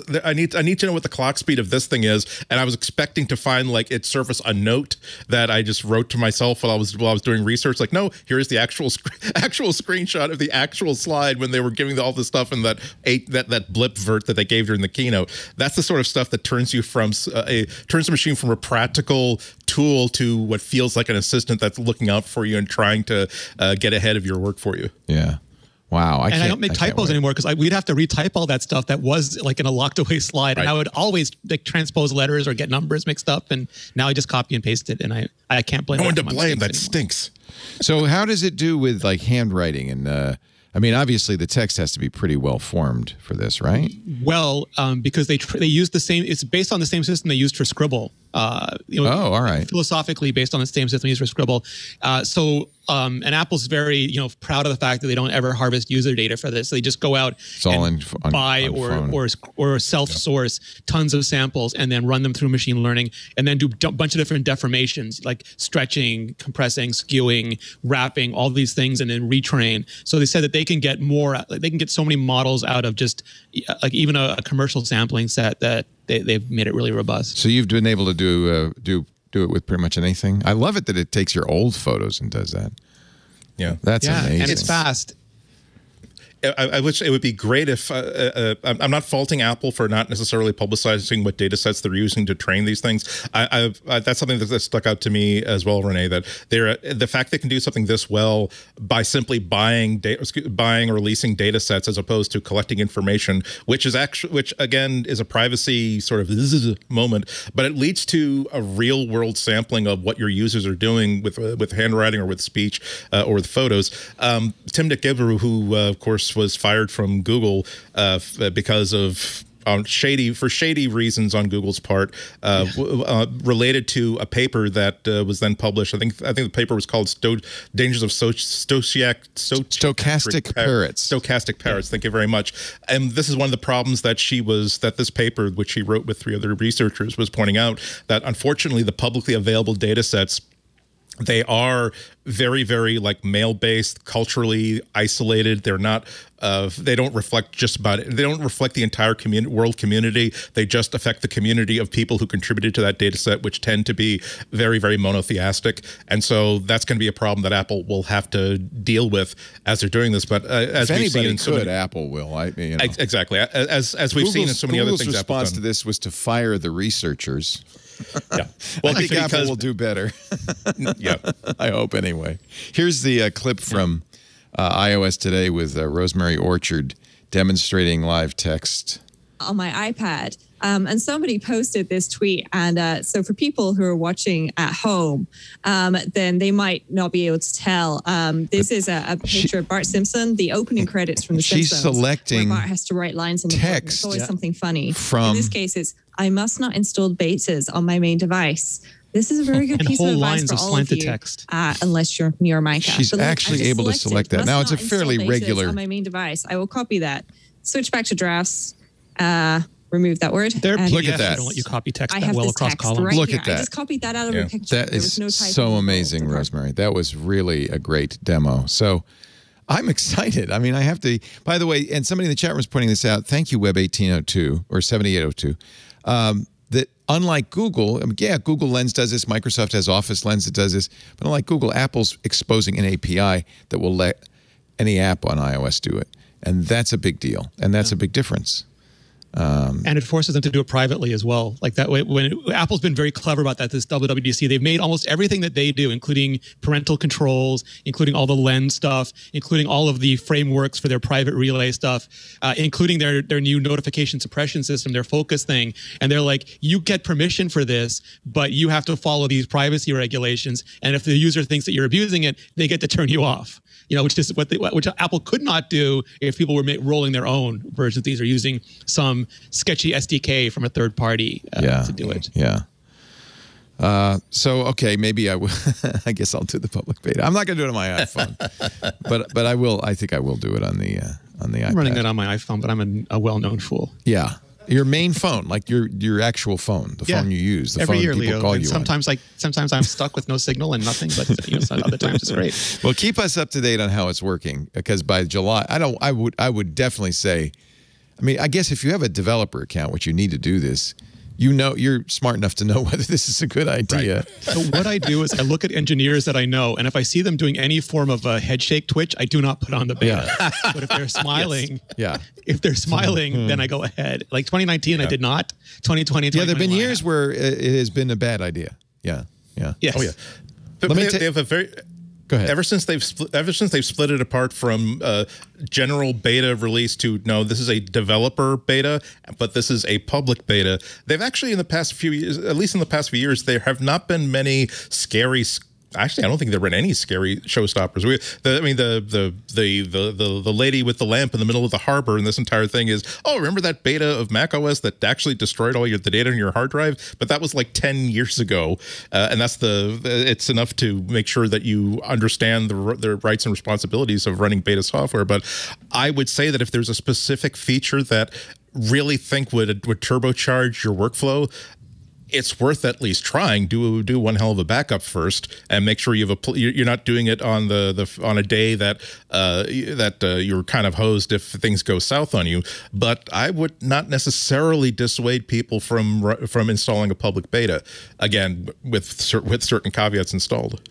the clock speed of this thing is. And I was expecting to find like it surface a note that I just wrote to myself while I was doing research. Like, no, here's the actual screenshot of the actual slide when they were giving all this stuff and that blip vert that they gave during the keynote. That's the sort of stuff that turns you from turns the machine from a practical tool to what feels like an assistant that's looking out for you and trying to get ahead of your work for you. Yeah. Wow. I don't make typos anymore because we'd have to retype all that stuff that was like in a locked away slide. Right. And I would always like transpose letters or get numbers mixed up. And now I just copy and paste it. And I can't blame. No one to blame. That stinks. So how does it do with like handwriting? And I mean, obviously the text has to be pretty well formed for this, right? Well, because they use the same, it's based on the same system they used for Scribble. All right. Philosophically based on the same system used for Scribble. And Apple's very, proud of the fact that they don't ever harvest user data for this. So they just go out and buy or self-source tons of samples and then run them through machine learning and then do a bunch of different deformations like stretching, compressing, skewing, wrapping, all these things, and then retrain. So they said that they can get more, like they can get so many models out of just like even a commercial sampling set that they've made it really robust. So you've been able to do it with pretty much anything. I love it that it takes your old photos and does that. Yeah, that's amazing. And it's fast. I wish it would be great if I'm not faulting Apple for not necessarily publicizing what data sets they're using to train these things. That's something that stuck out to me as well, Rene, that the fact they can do something this well by simply buying or leasing data sets as opposed to collecting information, which again is a privacy sort of moment, but it leads to a real world sampling of what your users are doing with handwriting or with speech or with photos. Tim Nickeru, who of course was fired from Google because of shady reasons on Google's part related to a paper that was then published. I think the paper was called Dangers of Stochastic Parrots. Stochastic Parrots. Thank you very much. And this is one of the problems that this paper, which she wrote with three other researchers, was pointing out, that unfortunately the publicly available data sets, they are very, very like male-based, culturally isolated. They're not. They don't reflect just about it. They don't reflect the entire world community. They just affect the community of people who contributed to that data set, which tend to be very, very monotheistic. And so that's going to be a problem that Apple will have to deal with as they're doing this. But as we've seen in so many, Apple will. Exactly. As we've seen in so many other things. Google's response to this was to fire the researchers. Yeah. Well, I think Apple will do better. Yeah, I hope anyway. Here's the clip from iOS Today with Rosemary Orchard demonstrating live text on my iPad. And somebody posted this tweet. And so for people who are watching at home, then they might not be able to tell. This is a picture of Bart Simpson, the opening credits from The Simpsons. She's selecting where Bart has to write lines on the text. It's always something funny. In this case, it's, I must not install betas on my main device. This is a very good piece of advice for all of you, unless you're near Micah. She's actually able to select that. Now, it's a fairly regular... on my main device. I will copy that. Switch back to drafts. Remove that word. Look at that. I don't let you copy text that well across columns. Look at that. I just copied that out of a picture. That is so amazing, Rosemary. That was really a great demo. So I'm excited. I mean, I have to... By the way, and somebody in the chat room is pointing this out. Thank you, Web 1802 or 7802. That unlike Google, I mean, yeah, Google Lens does this. Microsoft has Office Lens that does this. But unlike Google, Apple's exposing an API that will let any app on iOS do it. And that's a big deal. And that's a big difference. And it forces them to do it privately as well. Like that way, Apple's been very clever about that. This WWDC, they've made almost everything that they do, including parental controls, including all the lens stuff, including all of the frameworks for their private relay stuff, including their new notification suppression system, their focus thing. And they're like, you get permission for this, but you have to follow these privacy regulations. And if the user thinks that you're abusing it, they get to turn you off. You know, which is which Apple could not do if people were rolling their own versions. These are using some sketchy SDK from a third party to do it. Yeah. So okay, maybe I will. I guess I'll do the public beta. I'm not going to do it on my iPhone, but I will. I think I will do it on the iPad. I'm running that on my iPhone, but I'm a well-known fool. Yeah. Your main phone, like your actual phone, the phone you use, the phone people call you. Sometimes, like sometimes I'm stuck with no signal and nothing, but you know, other times it's great. Well, keep us up to date on how it's working, because by July, I would definitely say, I mean, I guess if you have a developer account, which you need to do this. You know, you're smart enough to know whether this is a good idea. Right. So what I do is I look at engineers that I know, and if I see them doing any form of a head shake twitch, I do not put on the beta. Yeah. But if they're smiling, if they're smiling, then I go ahead. Like 2019, I did not. 2020, yeah, there've been years where it has been a bad idea. Yeah, yeah, yes. But they have a very. Go ahead. Ever since they've split it apart from general beta release to no, this is a developer beta, but this is a public beta. They've actually in the past few years, at least in the past few years, there have not been many scary. Actually, I don't think there were any scary showstoppers. I mean, the lady with the lamp in the middle of the harbor, and this entire thing is, oh, remember that beta of macOS that actually destroyed all the data on your hard drive? But that was like 10 years ago, and that's it's enough to make sure that you understand the rights and responsibilities of running beta software. But I would say that if there's a specific feature that really would turbocharge your workflow, it's worth at least trying. Do one hell of a backup first, and make sure you have you're not doing it on on a day that you're kind of hosed if things go south on you. But I would not necessarily dissuade people from installing a public beta, again with certain caveats installed.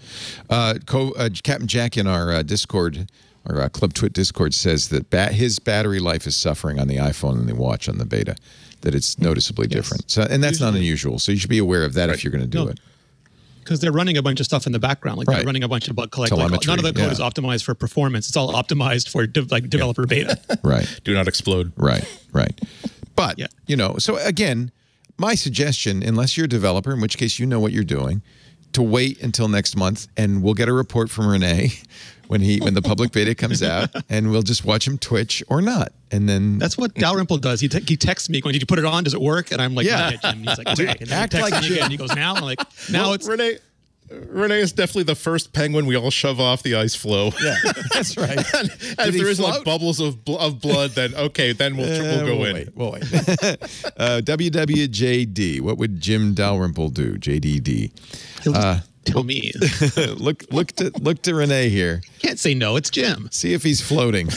Captain Jack in our Discord, our Club Twit Discord, says that his battery life is suffering on the iPhone and the watch on the beta. That it's noticeably different. So, and that's not unusual. So you should be aware of that if you're going to do it. Because they're running a bunch of stuff in the background, like they're running a bunch of bug collector. None of the code is optimized for performance. It's all optimized for developer beta. Do not explode. But you know, so again, my suggestion, unless you're a developer, in which case you know what you're doing, to wait until next month, and we'll get a report from Rene when the public beta comes out, and we'll just watch him twitch or not. And then that's what Dalrymple does. He texts me going, "Did you put it on? Does it work?" And I'm like, "Yeah." And he's like, "Okay." And act like you. And he goes, "Now." I'm like, "Now well, it's." Rene is definitely the first penguin we all shove off the ice floe. Yeah, that's right. and if there is like bubbles of blood, then okay, then we'll go in. We'll wait. WWJD. What would Jim Dalrymple do? JDD. Tell me. look to Rene here. Can't say no. It's Jim. See if he's floating.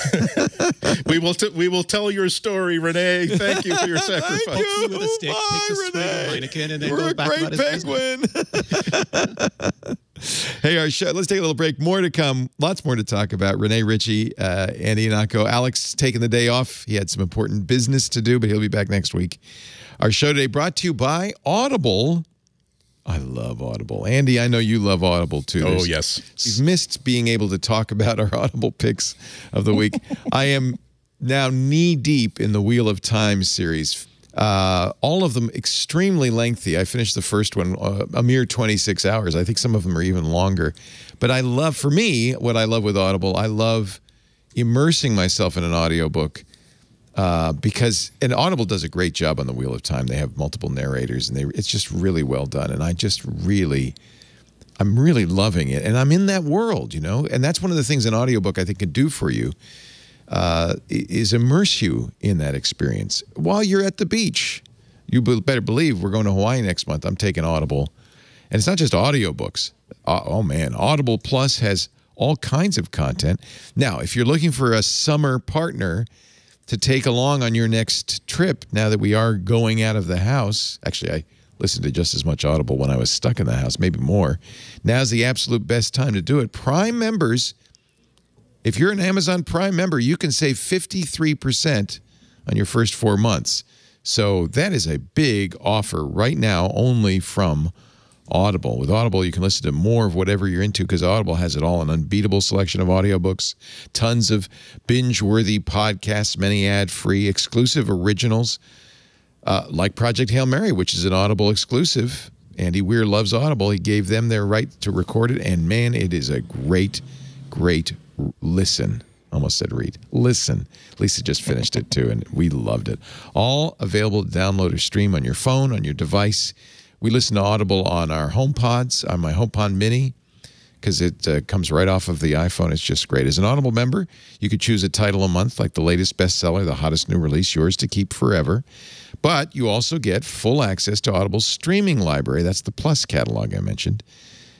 we will tell your story, Rene. Thank you for your sacrifice. Thank you. With a stick, takes a swig of Heineken, and then goes back to his penguin. Hey, our show. Let's take a little break. More to come. Lots more to talk about. Rene Ritchie, Andy Ihnatko. Alex taking the day off. He had some important business to do, but he'll be back next week. Our show today brought to you by Audible. I love Audible. Andy, I know you love Audible, too. Oh, yes. You've missed being able to talk about our Audible picks of the week. I am now knee-deep in the Wheel of Time series. All of them extremely lengthy. I finished the first one a mere 26 hours. I think some of them are even longer. But I love, for me, what I love with Audible, I love immersing myself in an audiobook. Because and Audible does a great job on the Wheel of Time. They have multiple narrators, and it's just really well done. And I just really, I'm really loving it. And I'm in that world, you know. And that's one of the things an audiobook I think can do for you is immerse you in that experience while you're at the beach. You better believe we're going to Hawaii next month. I'm taking Audible, and it's not just audiobooks. Oh man, Audible Plus has all kinds of content. Now, if you're looking for a summer partner to take along on your next trip, now that we are going out of the house. Actually, I listened to just as much Audible when I was stuck in the house, maybe more. Now's the absolute best time to do it. Prime members, if you're an Amazon Prime member, you can save 53% on your first 4 months. So that is a big offer right now, only from Audible. With Audible, you can listen to more of whatever you're into because Audible has it all, an unbeatable selection of audiobooks, tons of binge-worthy podcasts, many ad-free, exclusive originals, like Project Hail Mary, which is an Audible exclusive. Andy Weir loves Audible. He gave them their right to record it, and man, it is a great, great listen. Almost said read. Listen. Lisa just finished it, too, and we loved it. All available to download or stream on your phone, on your device. We listen to Audible on our HomePods, on my HomePod Mini, because it comes right off of the iPhone. It's just great. As an Audible member, you could choose a title a month, like the latest bestseller, the hottest new release, yours to keep forever. But you also get full access to Audible's streaming library. That's the Plus catalog I mentioned.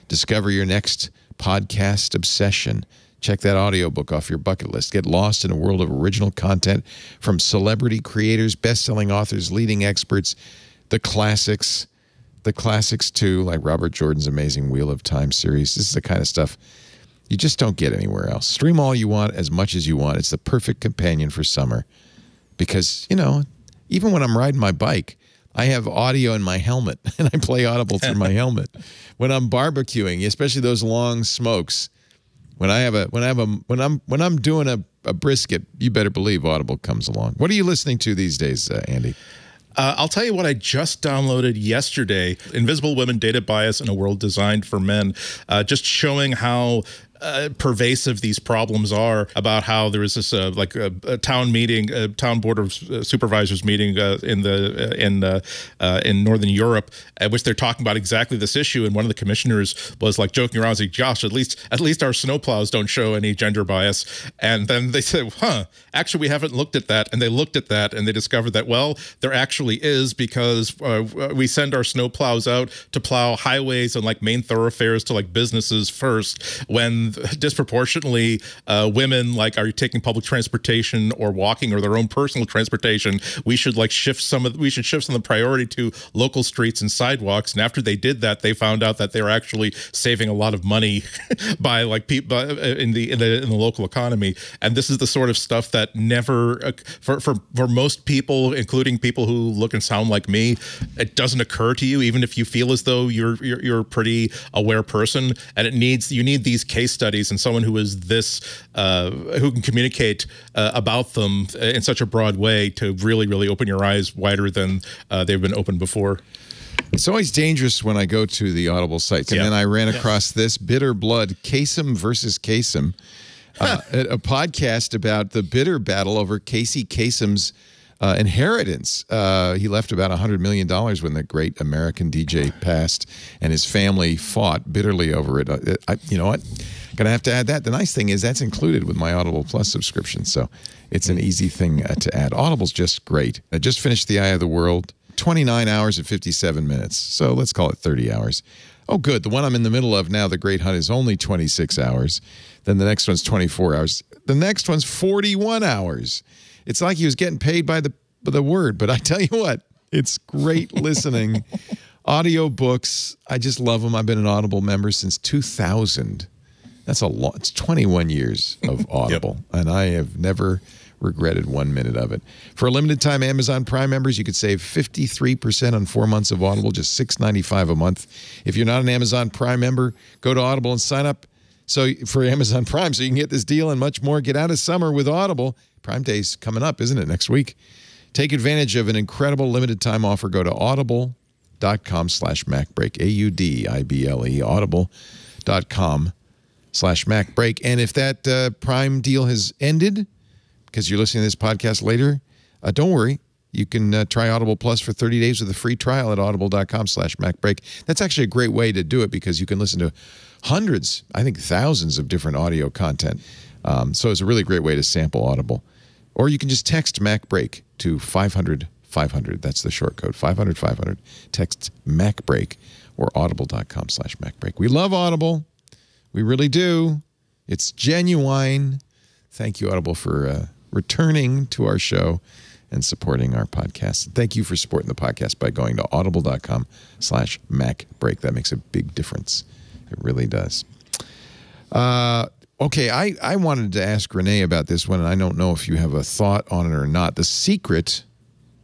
Discover your next podcast obsession. Check that audiobook off your bucket list. Get lost in a world of original content from celebrity creators, best-selling authors, leading experts, the classics. The classics, too, like Robert Jordan's amazing Wheel of Time series. This is the kind of stuff you just don't get anywhere else. Stream all you want, as much as you want. It's the perfect companion for summer because, you know, even when I'm riding my bike, I have audio in my helmet, and I play Audible through my helmet. When I'm barbecuing, especially those long smokes, when I'm doing a brisket, you better believe Audible comes along. What are you listening to these days, Andy? I'll tell you what I just downloaded yesterday, Invisible Women, Data Bias in a World Designed for Men, just showing how pervasive these problems are, about how there is this like a town meeting, a town board of supervisors meeting in Northern Europe, at which they're talking about exactly this issue. And one of the commissioners was like joking around, like, "Gosh, at least our snowplows don't show any gender bias." And then they said, "Huh, actually, we haven't looked at that." And they looked at that, and they discovered that, well, there actually is, because we send our snowplows out to plow highways and like main thoroughfares to like businesses first, when disproportionately women like are taking public transportation or walking or their own personal transportation. We should like shift some of the priority to local streets and sidewalks. And after they did that, they found out that they were actually saving a lot of money by like people in the local economy. And this is the sort of stuff that never for most people, including people who look and sound like me, it doesn't occur to you, even if you feel as though you're a pretty aware person. And you need these case studies and someone who is this who can communicate about them in such a broad way to really open your eyes wider than they've been open before. It's always dangerous when I go to the Audible sites, and then I ran across this Bitter Blood, Kasem versus Kasem, a podcast about the bitter battle over Casey Kasem's inheritance. He left about $100 million when the great American DJ passed, and his family fought bitterly over it. You know what? Gonna have to add that. The nice thing is that's included with my Audible Plus subscription, so it's an easy thing to add. Audible's just great. I just finished The Eye of the World, 29 hours and 57 minutes, so let's call it 30 hours. Oh, good. The one I'm in the middle of now, The Great Hunt, is only 26 hours. Then the next one's 24 hours. The next one's 41 hours. It's like he was getting paid by the word, but I tell you what, it's great listening. Audiobooks, I just love them. I've been an Audible member since 2000. That's a lot. It's 21 years of Audible, and I have never regretted 1 minute of it. For a limited time, Amazon Prime members, you could save 53% on 4 months of Audible, just $6.95 a month. If you're not an Amazon Prime member, go to Audible and sign up for Amazon Prime so you can get this deal and much more. Get out of summer with Audible. Prime Day's coming up, isn't it, next week? Take advantage of an incredible limited-time offer. Go to audible.com/MacBreak, A-U-D-I-B-L-E, audible.com/MacBreak. And if that Prime deal has ended, because you're listening to this podcast later, don't worry. You can try Audible Plus for 30 days with a free trial at audible.com/MacBreak. That's actually a great way to do it because you can listen to hundreds, I think thousands of different audio content. So it's a really great way to sample Audible. Or you can just text MacBreak to 500-500. That's the short code, 500-500. Text MacBreak or audible.com/MacBreak. We love Audible. We really do. It's genuine. Thank you, Audible, for returning to our show and supporting our podcast. Thank you for supporting the podcast by going to audible.com/MacBreak. That makes a big difference. It really does. Okay, I wanted to ask Rene about this one, and I don't know if you have a thought on it or not. The secret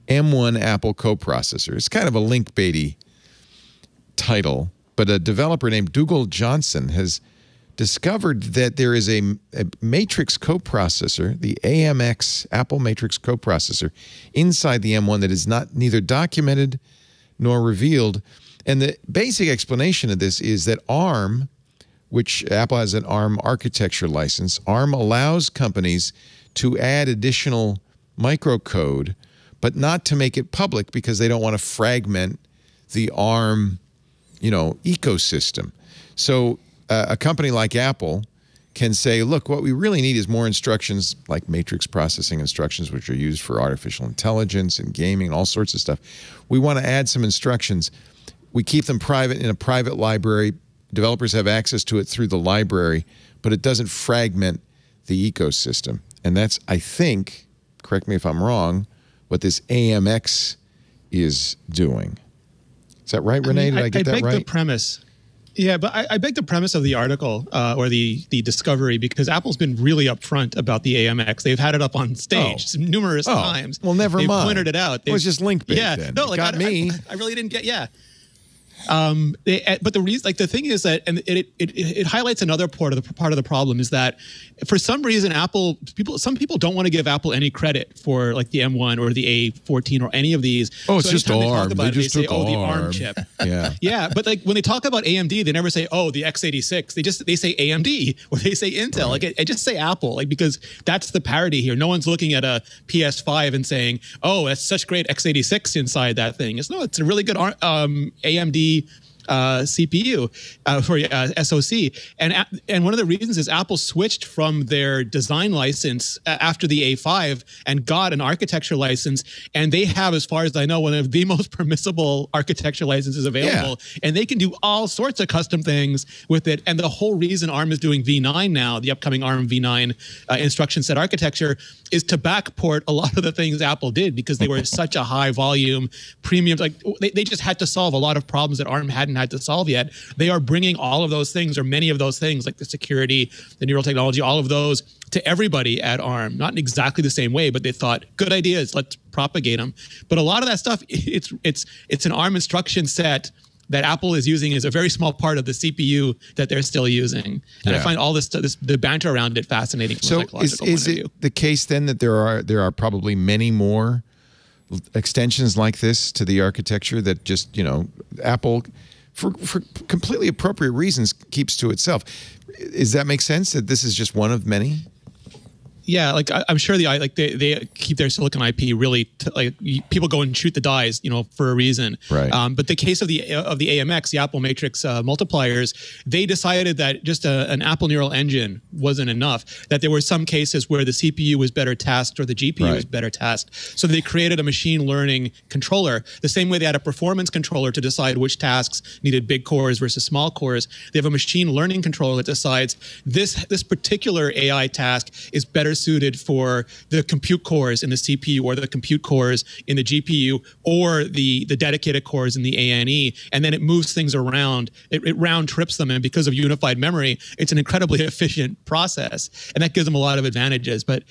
M1 Apple coprocessor. It's kind of a link-baity title, but a developer named Dougal Johnson has discovered that there is a matrix coprocessor, the AMX Apple Matrix coprocessor, inside the M1 that is neither documented nor revealed. And the basic explanation of this is that ARM, which Apple has an ARM architecture license, ARM allows companies to add additional microcode, but not to make it public because they don't want to fragment the ARM, ecosystem. So a company like Apple can say, look, what we really need is more instructions like matrix processing instructions, which are used for artificial intelligence and gaming and all sorts of stuff. We want to add some instructions. We keep them private in a private library. Developers have access to it through the library, but it doesn't fragment the ecosystem. And that's, I think, correct me if I'm wrong, what this AMX is doing. Is that right, Rene? Did I get that right? I beg the premise. Yeah, but I beg the premise of the article or the discovery, because Apple's been really upfront about the AMX. They've had it up on stage numerous times. Well, never mind. They pointed it out. It was just link bait. Yeah, then. No, like got me. I really didn't get. Yeah. But the reason, like the thing is that, and it highlights another part of the problem is that for some reason, some people don't want to give Apple any credit for like the M1 or the A14 or any of these. Oh, it's just ARM. They just took ARM. The ARM chip. Yeah. Yeah. But like when they talk about AMD, they never say, oh, the x86. They say AMD or they say Intel. Right. Like I just say Apple, like, because that's the parity here. No one's looking at a PS5 and saying, oh, that's such great x86 inside that thing. It's no, it's a really good AMD CPU for SoC. And one of the reasons is Apple switched from their design license after the A5 and got an architecture license. And they have, as far as I know, one of the most permissible architecture licenses available. Yeah. And they can do all sorts of custom things with it. And the whole reason ARM is doing V9 now, the upcoming ARM V9 instruction set architecture, is to backport a lot of the things Apple did because they were such a high volume premium. Like they just had to solve a lot of problems that ARM hadn't had to solve yet. They are bringing all of those things, or many of those things, like the security, the neural technology, all of those to everybody at ARM. Not in exactly the same way, but they thought, good ideas, let's propagate them. But a lot of that stuff, it's an ARM instruction set that Apple is using is a very small part of the CPU that they're still using. And yeah. I find all the banter around it fascinating. So is it the case then that there are probably many more extensions like this to the architecture that just, you know, Apple for completely appropriate reasons keeps to itself? Does that make sense that this is just one of many? Yeah, like I'm sure they keep their silicon IP really like people go and shoot the dies, you know, for a reason. Right. But the case of the AMX, the Apple Matrix multipliers, they decided that just an Apple neural engine wasn't enough. That there were some cases where the CPU was better tasked or the GPU was better tasked. So they created a machine learning controller. The same way they had a performance controller to decide which tasks needed big cores versus small cores. They have a machine learning controller that decides this particular AI task is better suited for the compute cores in the CPU or the compute cores in the GPU or the dedicated cores in the A&E, and then it moves things around. It round trips them, and because of unified memory, it's an incredibly efficient process, and that gives them a lot of advantages. But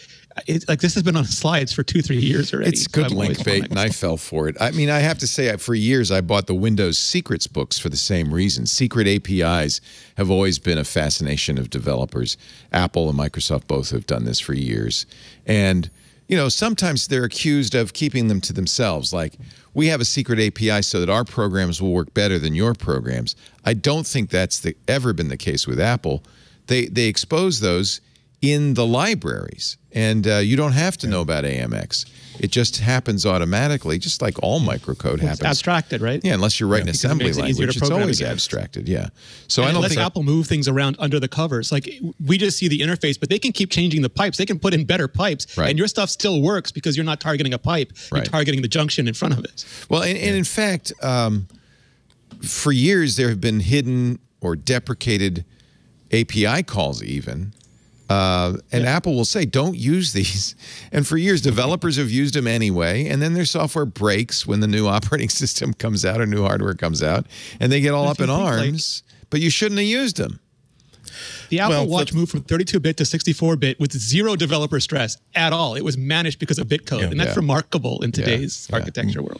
it's like this has been on slides for 2-3 years already. It's good link bait, and I fell for it. I mean, I have to say, for years I bought the Windows Secrets books for the same reason. Secret APIs have always been a fascination of developers. Apple and Microsoft both have done this for years. And, you know, sometimes they're accused of keeping them to themselves. Like, we have a secret API so that our programs will work better than your programs. I don't think that's ever been the case with Apple. They expose those in the libraries. And you don't have to know about AMX. It just happens automatically, just like all microcode happens. It's abstracted, right? Yeah, unless you're writing assembly language, it's always abstracted, yeah. So I don't think Apple move things around under the covers. Like, we just see the interface, but they can keep changing the pipes. They can put in better pipes, and your stuff still works because you're not targeting a pipe. You're targeting the junction in front of it. Well, and in fact, for years there have been hidden or deprecated API calls even. And Apple will say, don't use these. And for years, developers have used them anyway. And then their software breaks when the new operating system comes out or new hardware comes out. And they get all up in arms. Like, but you shouldn't have used them. The Apple Watch moved from 32-bit to 64-bit with zero developer stress at all. It was managed because of bit code. Yeah, and that's remarkable in today's architecture world.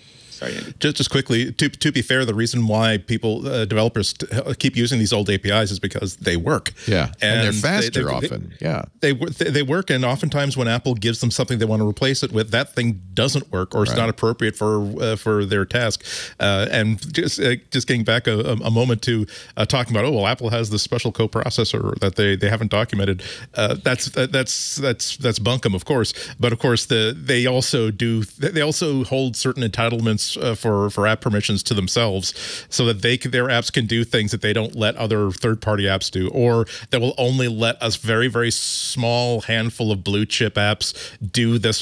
Just quickly, to be fair, the reason why people, developers keep using these old APIs is because they work. Yeah, and they're faster often. Yeah, they work, and oftentimes when Apple gives them something they want to replace it with, that thing doesn't work or it's not appropriate for their task. And just getting back a moment to talking about, oh well, Apple has this special coprocessor that they haven't documented. That's bunkum, of course. But of course, they also hold certain entitlements rights for app permissions to themselves, so that they can, their apps can do things that they don't let other third-party apps do, or that will only let us very small handful of blue chip apps do this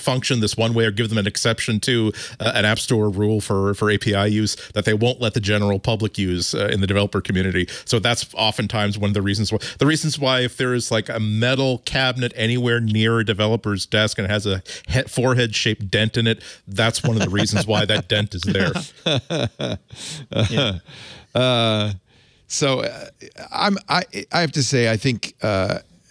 function this one way, or give them an exception to an app store rule for API use that they won't let the general public use in the developer community. So that's oftentimes one of the reasons why if there is like a metal cabinet anywhere near a developer's desk and it has a forehead shaped dent in it, that's one of the reasons why that dent is there. Yeah. So I have to say, I think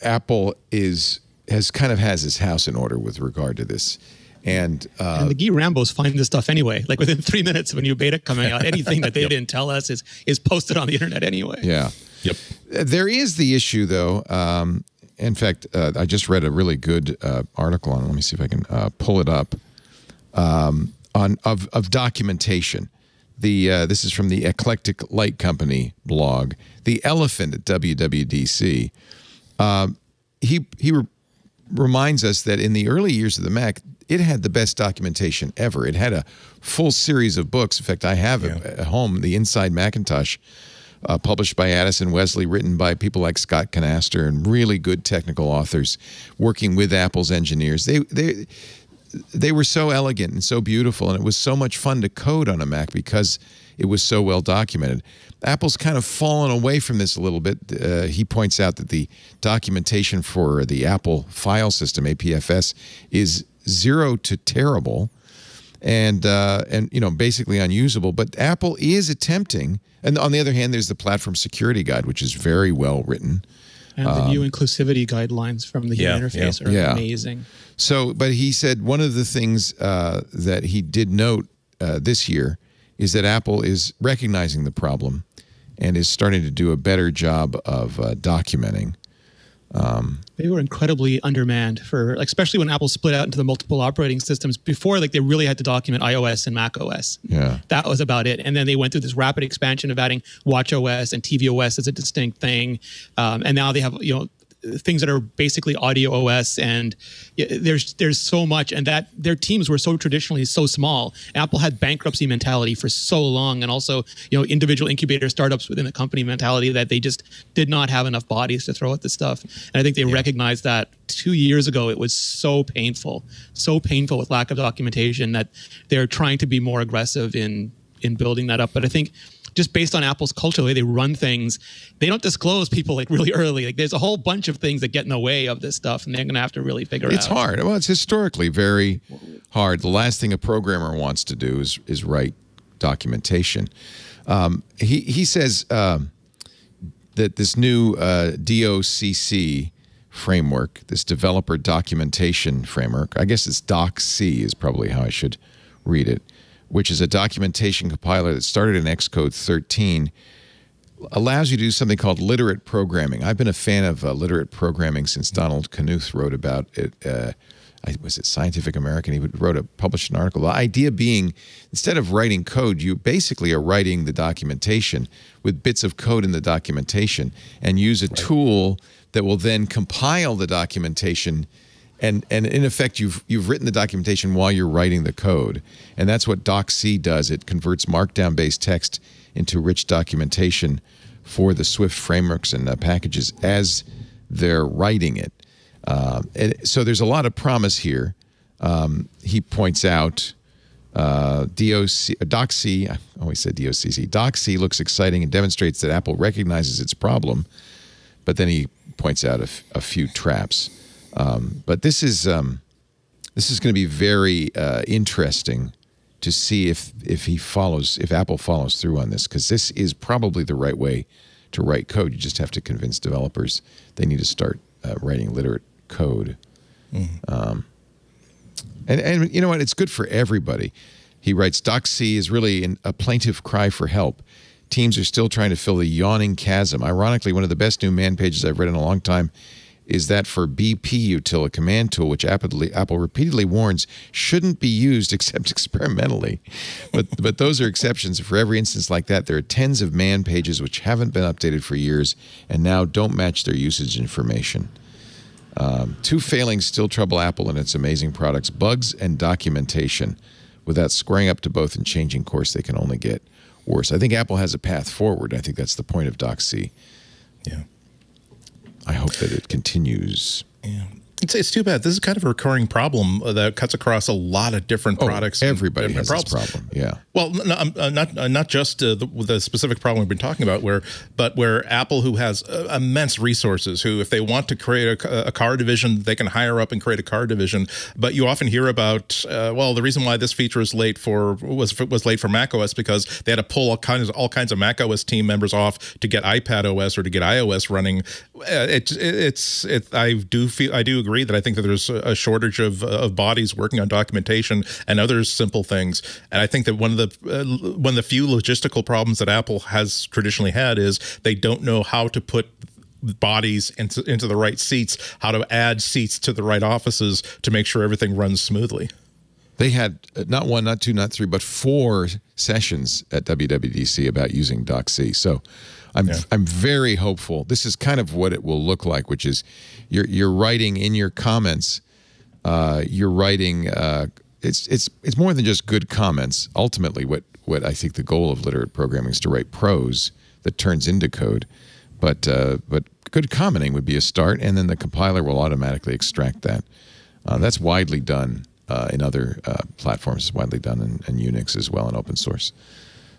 Apple has his house in order with regard to this. And the Guy Rambos find this stuff anyway. Like within 3 minutes of a new beta coming out, anything that they didn't tell us is posted on the internet anyway. Yeah. Yep. There is the issue, though. In fact, I just read a really good article on. Let me see if I can pull it up. Of documentation. This is from the Eclectic Light Company blog. The elephant at WWDC. He reminds us that in the early years of the Mac, it had the best documentation ever. It had a full series of books. In fact, I have at home the Inside Macintosh, published by Addison Wesley, written by people like Scott Canaster and really good technical authors working with Apple's engineers. They were so elegant and so beautiful, and it was so much fun to code on a Mac because it was so well documented. Apple's kind of fallen away from this a little bit. He points out that the documentation for the Apple file system, APFS, is zero to terrible, and you know, basically unusable. But Apple is attempting. And on the other hand, there's the platform security guide, which is very well written. And the new inclusivity guidelines from the human interface are amazing. So, but he said one of the things that he did note this year is that Apple is recognizing the problem and is starting to do a better job of documenting. They were incredibly undermanned for, like, especially when Apple split out into the multiple operating systems. Before, like, they really had to document iOS and macOS. Yeah, that was about it. And then they went through this rapid expansion of adding watchOS and tvOS as a distinct thing. And now they have, you know, things that are basically audio OS, and there's so much, and that their teams were so traditionally so small. Apple had bankruptcy mentality for so long, and also, you know, individual incubator startups within the company mentality, that they just did not have enough bodies to throw at this stuff. And I think they recognized that 2 years ago. It was so painful with lack of documentation, that they're trying to be more aggressive in building that up. But I think, just based on Apple's culture, the way they run things, they don't disclose people like really early. Like there's a whole bunch of things that get in the way of this stuff, and they're going to have to really figure it out. It's hard. Well, it's historically very hard. The last thing a programmer wants to do is write documentation. He says that this new DOCC framework, this developer documentation framework, I guess it's DocC is probably how I should read it, which is a documentation compiler that started in Xcode 13, allows you to do something called literate programming. I've been a fan of literate programming since Donald Knuth wrote about it. Was it Scientific American? He wrote published an article. The idea being, instead of writing code, you basically are writing the documentation with bits of code in the documentation, and use a tool that will then compile the documentation. And in effect, you've written the documentation while you're writing the code. And that's what DocC does. It converts Markdown-based text into rich documentation for the Swift frameworks and packages as they're writing it. And so there's a lot of promise here. He points out DocC, I always said DOCC, DocC looks exciting and demonstrates that Apple recognizes its problem. But then he points out a few traps. But this is going to be very interesting to see if Apple follows through on this, because this is probably the right way to write code. You just have to convince developers they need to start writing literate code. And you know what? It's good for everybody. He writes, DocC is really a plaintive cry for help. Teams are still trying to fill the yawning chasm. Ironically, one of the best new man pages I've read in a long time is that for BPutil, a command tool which Apple repeatedly warns shouldn't be used except experimentally. But those are exceptions. For every instance like that, there are tens of man pages which haven't been updated for years and now don't match their usage information. Two failings still trouble Apple and its amazing products: bugs and documentation. without squaring up to both and changing course, they can only get worse. I think Apple has a path forward. I think that's the point of DocC. Yeah. I hope that it continues. Yeah. It's too bad. This is kind of a recurring problem that cuts across a lot of different products. Everybody has this problem. Yeah. Well, not just the specific problem we've been talking about, but where Apple, who has immense resources, who if they want to create a car division, they can hire up and create a car division. But you often hear about, well, the reason why this feature is late was late for macOS because they had to pull all kinds of macOS team members off to get iPadOS or to get iOS running. I do agree that I think that there's a shortage of bodies working on documentation and other simple things. And I think that one of the few logistical problems that Apple has traditionally had is they don't know how to put bodies into the right seats, how to add seats to the right offices to make sure everything runs smoothly. They had not one, not two, not three, but 4 sessions at WWDC about using DocC. So I'm very hopeful. This is kind of what it will look like, which is you're writing in your comments. You're writing. It's more than just good comments. Ultimately, what I think the goal of literate programming is to write prose that turns into code. But good commenting would be a start, and then the compiler will automatically extract that. That's widely done in other platforms. It's widely done in Unix as well, in open source.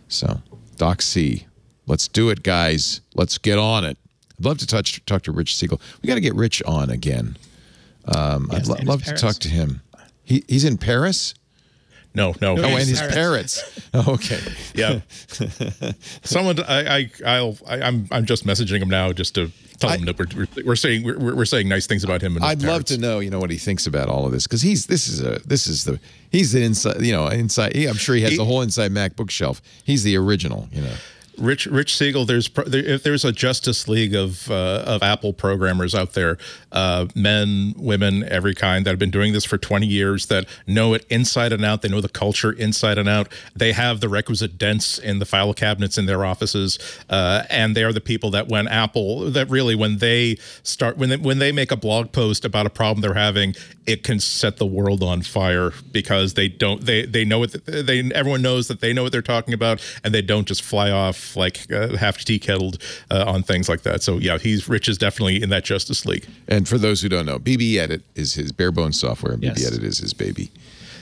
So DocC. Let's do it, guys. Let's get on it. I'd love to talk to Rich Siegel. We got to get Rich on again. Yes, I'd love to talk to him. He's in Paris? No. And his parrots. Oh, okay. Yeah. Someone, I'm just messaging him now just to tell him that we're saying nice things about him. And I'd love to know, you know, what he thinks about all of this, because he's the inside. I'm sure he has the whole inside Mac bookshelf. He's the original, you know. Rich Siegel, if there's a Justice League of Apple programmers out there, men, women, every kind, that have been doing this for 20 years, that know it inside and out. They know the culture inside and out. They have the requisite dents in the file cabinets in their offices, and they are the people that when they make a blog post about a problem they're having, it can set the world on fire, because everyone knows that they know what they're talking about, and they don't just fly off like half tea-kettled on things like that. So yeah, Rich is definitely in that Justice League. And for those who don't know, BB Edit is his bare-bones software, and BB Edit is his baby.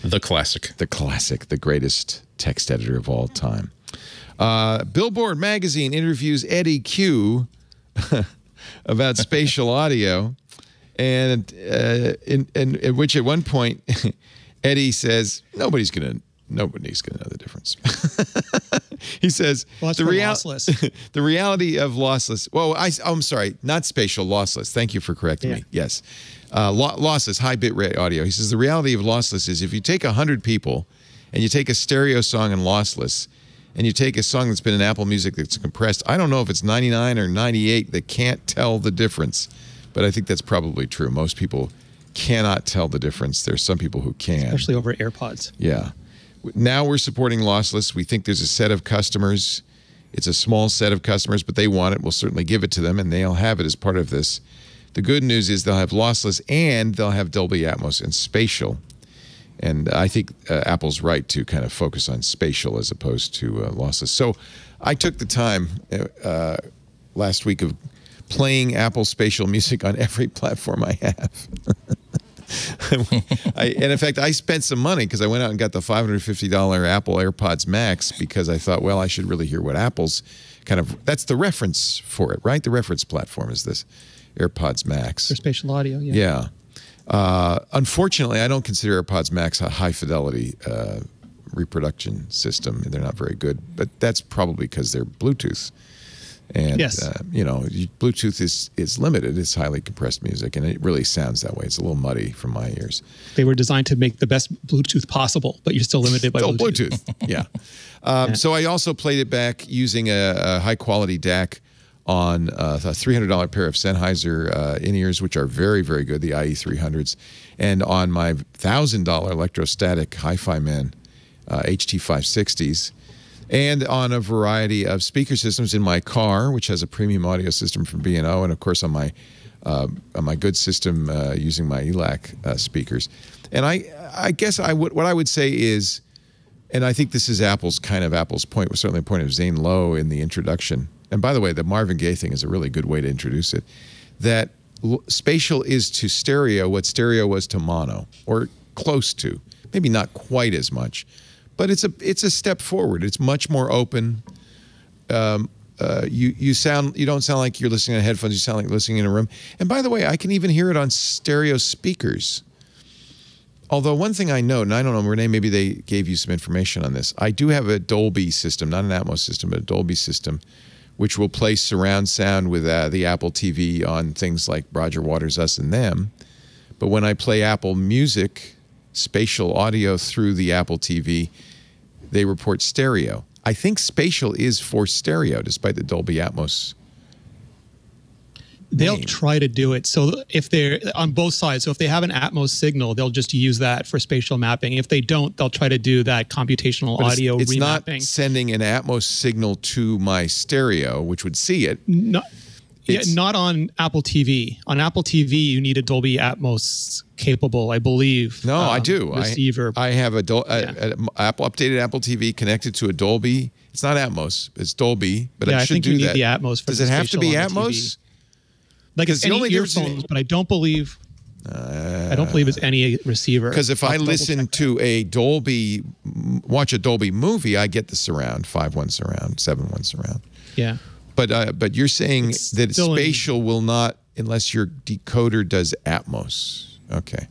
The classic. The classic, the greatest text editor of all time. Billboard Magazine interviews Eddie Q about spatial audio, and which at one point Eddie says, nobody's gonna know the difference. He says, well, the reality of lossless. Well, I'm sorry, not spatial, lossless. Thank you for correcting me. Yes. Lossless, high bit rate audio. He says, the reality of lossless is if you take 100 people and you take a stereo song and lossless, and you take a song that's been in Apple Music that's compressed, I don't know if it's 99 or 98 that can't tell the difference. But I think that's probably true. Most people cannot tell the difference. There's some people who can. Especially over AirPods. Yeah. Now we're supporting lossless. We think there's a set of customers. It's a small set of customers, but they want it. We'll certainly give it to them, and they'll have it as part of this. The good news is they'll have lossless, and they'll have Dolby Atmos and spatial. And I think Apple's right to kind of focus on spatial as opposed to lossless. So I took the time last week of playing Apple spatial music on every platform I have. And in fact, I spent some money because I went out and got the $550 Apple AirPods Max, because I thought, well, I should really hear what Apple's kind of, that's the reference for it, right? The reference platform is this AirPods Max. For spatial audio, yeah. Yeah. Unfortunately, I don't consider AirPods Max a high fidelity reproduction system. They're not very good, but that's probably because they're Bluetooth. And, you know, Bluetooth is limited. It's highly compressed music, and it really sounds that way. It's a little muddy from my ears. They were designed to make the best Bluetooth possible, but you're still limited by Bluetooth. Yeah. So I also played it back using a high-quality DAC on a $300 pair of Sennheiser in-ears, which are very, very good, the IE300s, and on my $1,000 Electrostatic Hi-Fi Man HT560s. And on a variety of speaker systems in my car, which has a premium audio system from B&O, and of course on my good system using my ELAC speakers. And I guess what I would say is And I think this is Apple's point, was certainly the point of Zane Lowe in the introduction. And by the way, the Marvin Gaye thing is a really good way to introduce it, that spatial is to stereo what stereo was to mono, or close to. Maybe not quite as much, but it's a step forward. It's much more open. You don't sound like you're listening on headphones. You sound like you're listening in a room. And by the way, I can even hear it on stereo speakers. Although one thing I know, and I don't know, Rene, maybe they gave you some information on this. I do have a Dolby system, not an Atmos system, but a Dolby system, which will play surround sound with the Apple TV on things like Roger Waters' Us and Them. But when I play Apple Music, Spatial Audio through the Apple TV, they report stereo. I think Spatial is for stereo, despite the Dolby Atmos. They'll try to do it. So if they're on both sides, so if they have an Atmos signal, they'll just use that for spatial mapping. If they don't, they'll try to do that computational audio remapping. It's not sending an Atmos signal to my stereo, which would see it. No, yeah, not on Apple TV. On Apple TV, you need a Dolby Atmos capable, I believe. No, I do. Receiver. I have a updated Apple TV connected to a Dolby. It's not Atmos. It's Dolby, but yeah, I should do that. I think you need the Atmos for the spatial. Does it have to be Atmos? Like it's any earphones, but I don't believe it's any receiver. Because if I listen to a Dolby, watch a Dolby movie, I get the surround, 5.1 surround, 7.1 surround. Yeah. But you're saying that spatial will not, unless your decoder does Atmos. Okay.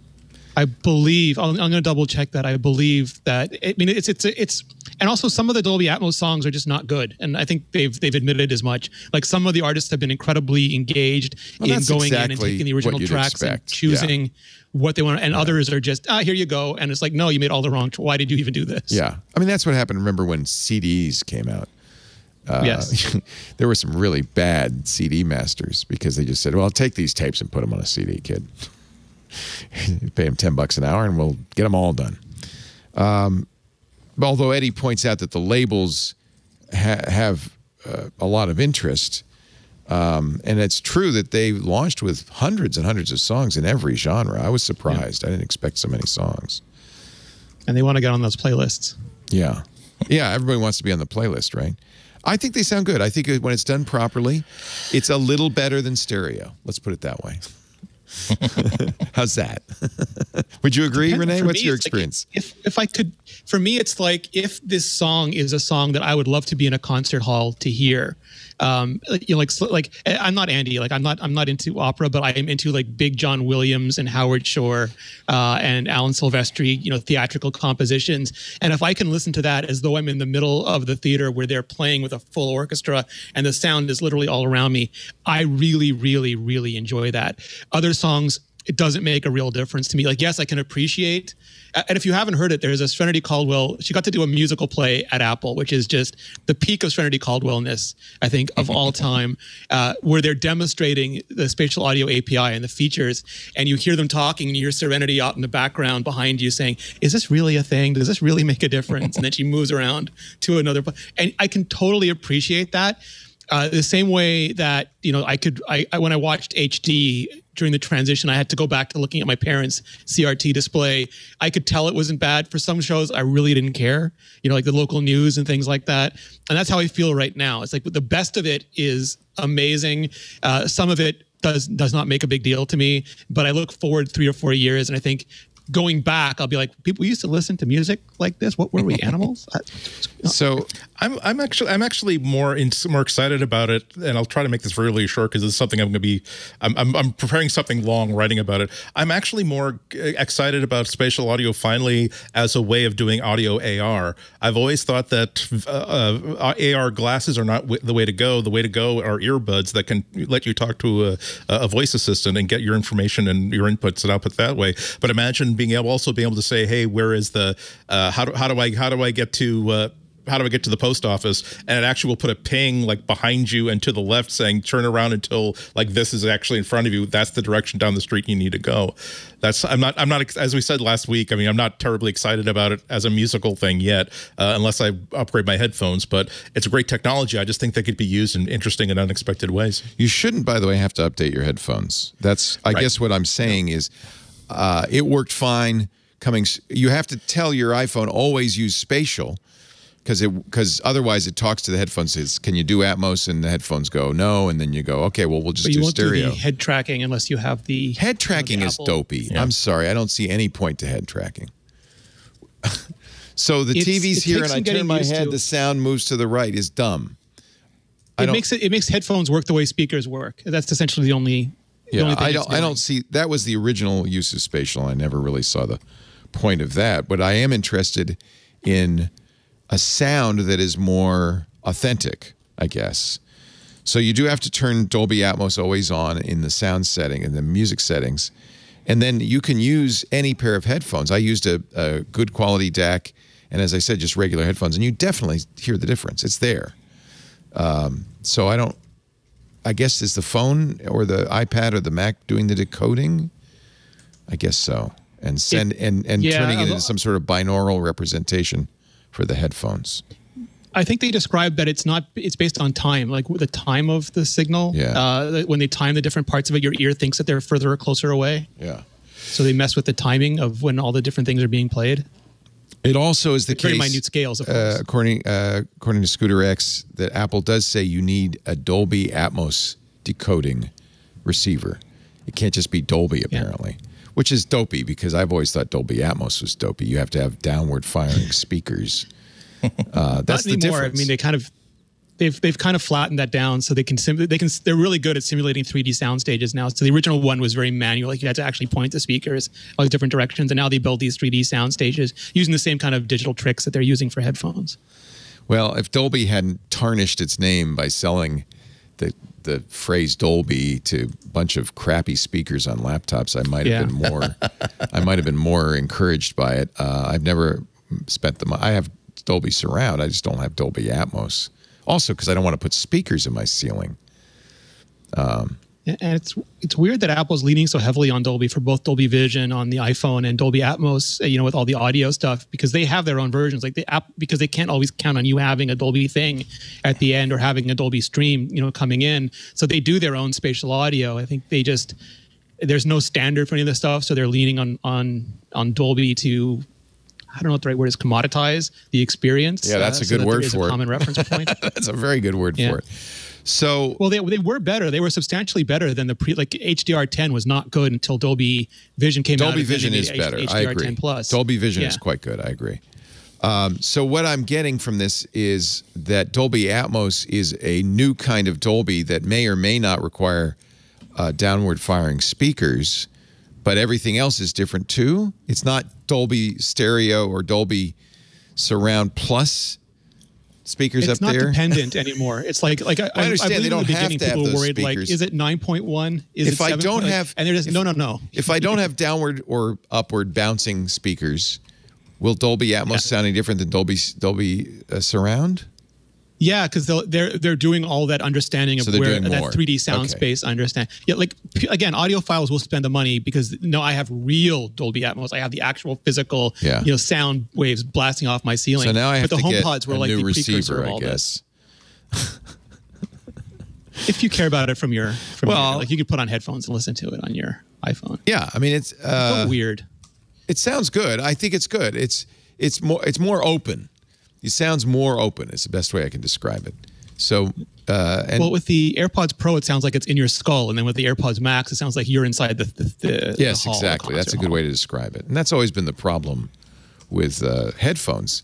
I believe, I'm going to double check that. I believe that, I mean, it's and also some of the Dolby Atmos songs are just not good. And I think they've admitted as much. Like some of the artists have been incredibly engaged in going in and taking the original tracks and choosing what they want. And others are just, ah, here you go. And it's like, no, you made all the wrong, why did you even do this? Yeah. I mean, that's what happened. Remember when CDs came out? Yes. There were some really bad CD masters because they just said, well, I'll take these tapes and put them on a CD, kid. Pay them $10 an hour and we'll get them all done. Although Eddie points out that the labels have a lot of interest, and it's true that they launched with hundreds and hundreds of songs in every genre. I was surprised. Yeah. I didn't expect so many songs. And they want to get on those playlists. Yeah. Yeah, everybody wants to be on the playlist, right? I think they sound good. I think when it's done properly, it's a little better than stereo. Let's put it that way. How's that? Would you agree, Rene? What's your experience? Like if I could, for me, it's like if this song is a song that I would love to be in a concert hall to hear. You know, like I'm not Andy. Like I'm not into opera, but I am into like big John Williams and Howard Shore and Alan Silvestri. You know, theatrical compositions. And if I can listen to that as though I'm in the middle of the theater where they're playing with a full orchestra and the sound is literally all around me, I really, really, really enjoy that. Other songs, it doesn't make a real difference to me. Like, yes, I can appreciate. And if you haven't heard it, there's a Serenity Caldwell. She got to do a musical play at Apple, which is just the peak of Serenity Caldwellness, I think, of all time, where they're demonstrating the spatial audio API and the features. And you hear them talking and you hear Serenity out in the background behind you saying, is this really a thing? Does this really make a difference? And then she moves around to another place. And I can totally appreciate that. The same way that, you know, when I watched HD during the transition, I had to go back to looking at my parents' CRT display. I could tell it wasn't bad. For some shows, I really didn't care, you know, like the local news and things like that. And that's how I feel right now. It's like the best of it is amazing. Some of it does not make a big deal to me, but I look forward 3 or 4 years and I think, going back, I'll be like, people used to listen to music like this. What were we, animals? So I'm actually more excited about it, and I'll try to make this really short because it's something I'm going to be. I'm preparing something long, writing about it. I'm actually more excited about spatial audio finally as a way of doing audio AR. I've always thought that AR glasses are not the way to go. The way to go are earbuds that can let you talk to a voice assistant and get your information and your inputs and output that way. But imagine being able to say, hey, where is the how do I get to the post office, and it actually will put a ping like behind you and to the left saying turn around until like this is actually in front of you. That's the direction down the street you need to go. That's I'm not, as we said last week, I mean, I'm not terribly excited about it as a musical thing yet, unless I upgrade my headphones, but it's a great technology. I just think they could be used in interesting and unexpected ways. You shouldn't, by the way, have to update your headphones. That's, I guess what I'm saying is it worked fine coming. You have to tell your iPhone always use Spatial, because otherwise it talks to the headphones. Says, can you do Atmos? And the headphones go no, and then you go, okay, well, we'll just do stereo. But you won't do the head tracking unless you have the head tracking. Is dopey. Yeah. I'm sorry, I don't see any point to head tracking. So the TV's here, and I turn my head, the sound moves to the right. Is dumb. It makes headphones work the way speakers work. That's essentially the only. Yeah, I don't see. That was the original use of Spatial. I never really saw the point of that. But I am interested in a sound that is more authentic, I guess. So you do have to turn Dolby Atmos always on in the sound setting, in the music settings. And then you can use any pair of headphones. I used a good quality DAC, and as I said, just regular headphones. And you definitely hear the difference. It's there. So I don't, I guess, is the phone or the iPad or the Mac doing the decoding? I guess so. And turning it into some sort of binaural representation for the headphones. I think they described that it's based on time, like the time of the signal. Yeah. When they time the different parts of it, your ear thinks that they're further or closer away. Yeah. So they mess with the timing of when all the different things are being played. It also is the case, very minute scales, of course. According to Scooter X, that Apple does say you need a Dolby Atmos decoding receiver. It can't just be Dolby, apparently. Yeah. Which is dopey, because I've always thought Dolby Atmos was dopey. You have to have downward firing speakers. That's not anymore. The difference. I mean, they kind of they've kind of flattened that down, so they're really good at simulating 3D sound stages now. So the original one was very manual; like you had to actually point the speakers all these different directions. And now they build these 3D sound stages using the same kind of digital tricks that they're using for headphones. Well, if Dolby hadn't tarnished its name by selling the phrase Dolby to a bunch of crappy speakers on laptops, I might have been more encouraged by it. I've never spent the money. I have Dolby Surround. I just don't have Dolby Atmos. Also, because I don't want to put speakers in my ceiling. And it's weird that Apple's leaning so heavily on Dolby for both Dolby Vision on the iPhone and Dolby Atmos, you know, with all the audio stuff, because they have their own versions. Like because they can't always count on you having a Dolby thing at the end or having a Dolby stream, you know, coming in. So they do their own spatial audio. I think they just, there's no standard for any of this stuff, so they're leaning on Dolby to, I don't know what the right word is, commoditize the experience. Yeah, that's a good word for it. A common reference point. That's a very good word for it. So, well, they were better. They were substantially better than the like HDR10 was not good until Dolby Vision came out. Dolby Vision is better. I agree. HDR10 Plus. Dolby Vision is quite good. I agree. So what I'm getting from this is that Dolby Atmos is a new kind of Dolby that may or may not require downward firing speakers. But everything else is different, too. It's not Dolby Stereo or Dolby Surround Plus speakers up there. It's not dependent anymore. It's like I understand they don't have to have those speakers. People were worried, like, is it 9.1? Is it 7.1? If I don't have... And they're just, no, no, no. If I don't have downward or upward bouncing speakers, will Dolby Atmos sound any different than Dolby Surround? Yeah, because they're doing all that understanding of where that 3D sound space understand. Yeah, like again, audiophiles will spend the money because no, I have real Dolby Atmos. I have the actual physical, you know, sound waves blasting off my ceiling. So now I have to get a new receiver, I guess. If you care about it from your, like you could put on headphones and listen to it on your iPhone. Yeah, I mean it's so weird. It sounds good. I think it's good. It's more open. It sounds more open. It's the best way I can describe it. So, well, with the AirPods Pro, it sounds like it's in your skull, and then with the AirPods Max, it sounds like you're inside the hall, exactly. That's a good way to describe it, and that's always been the problem with headphones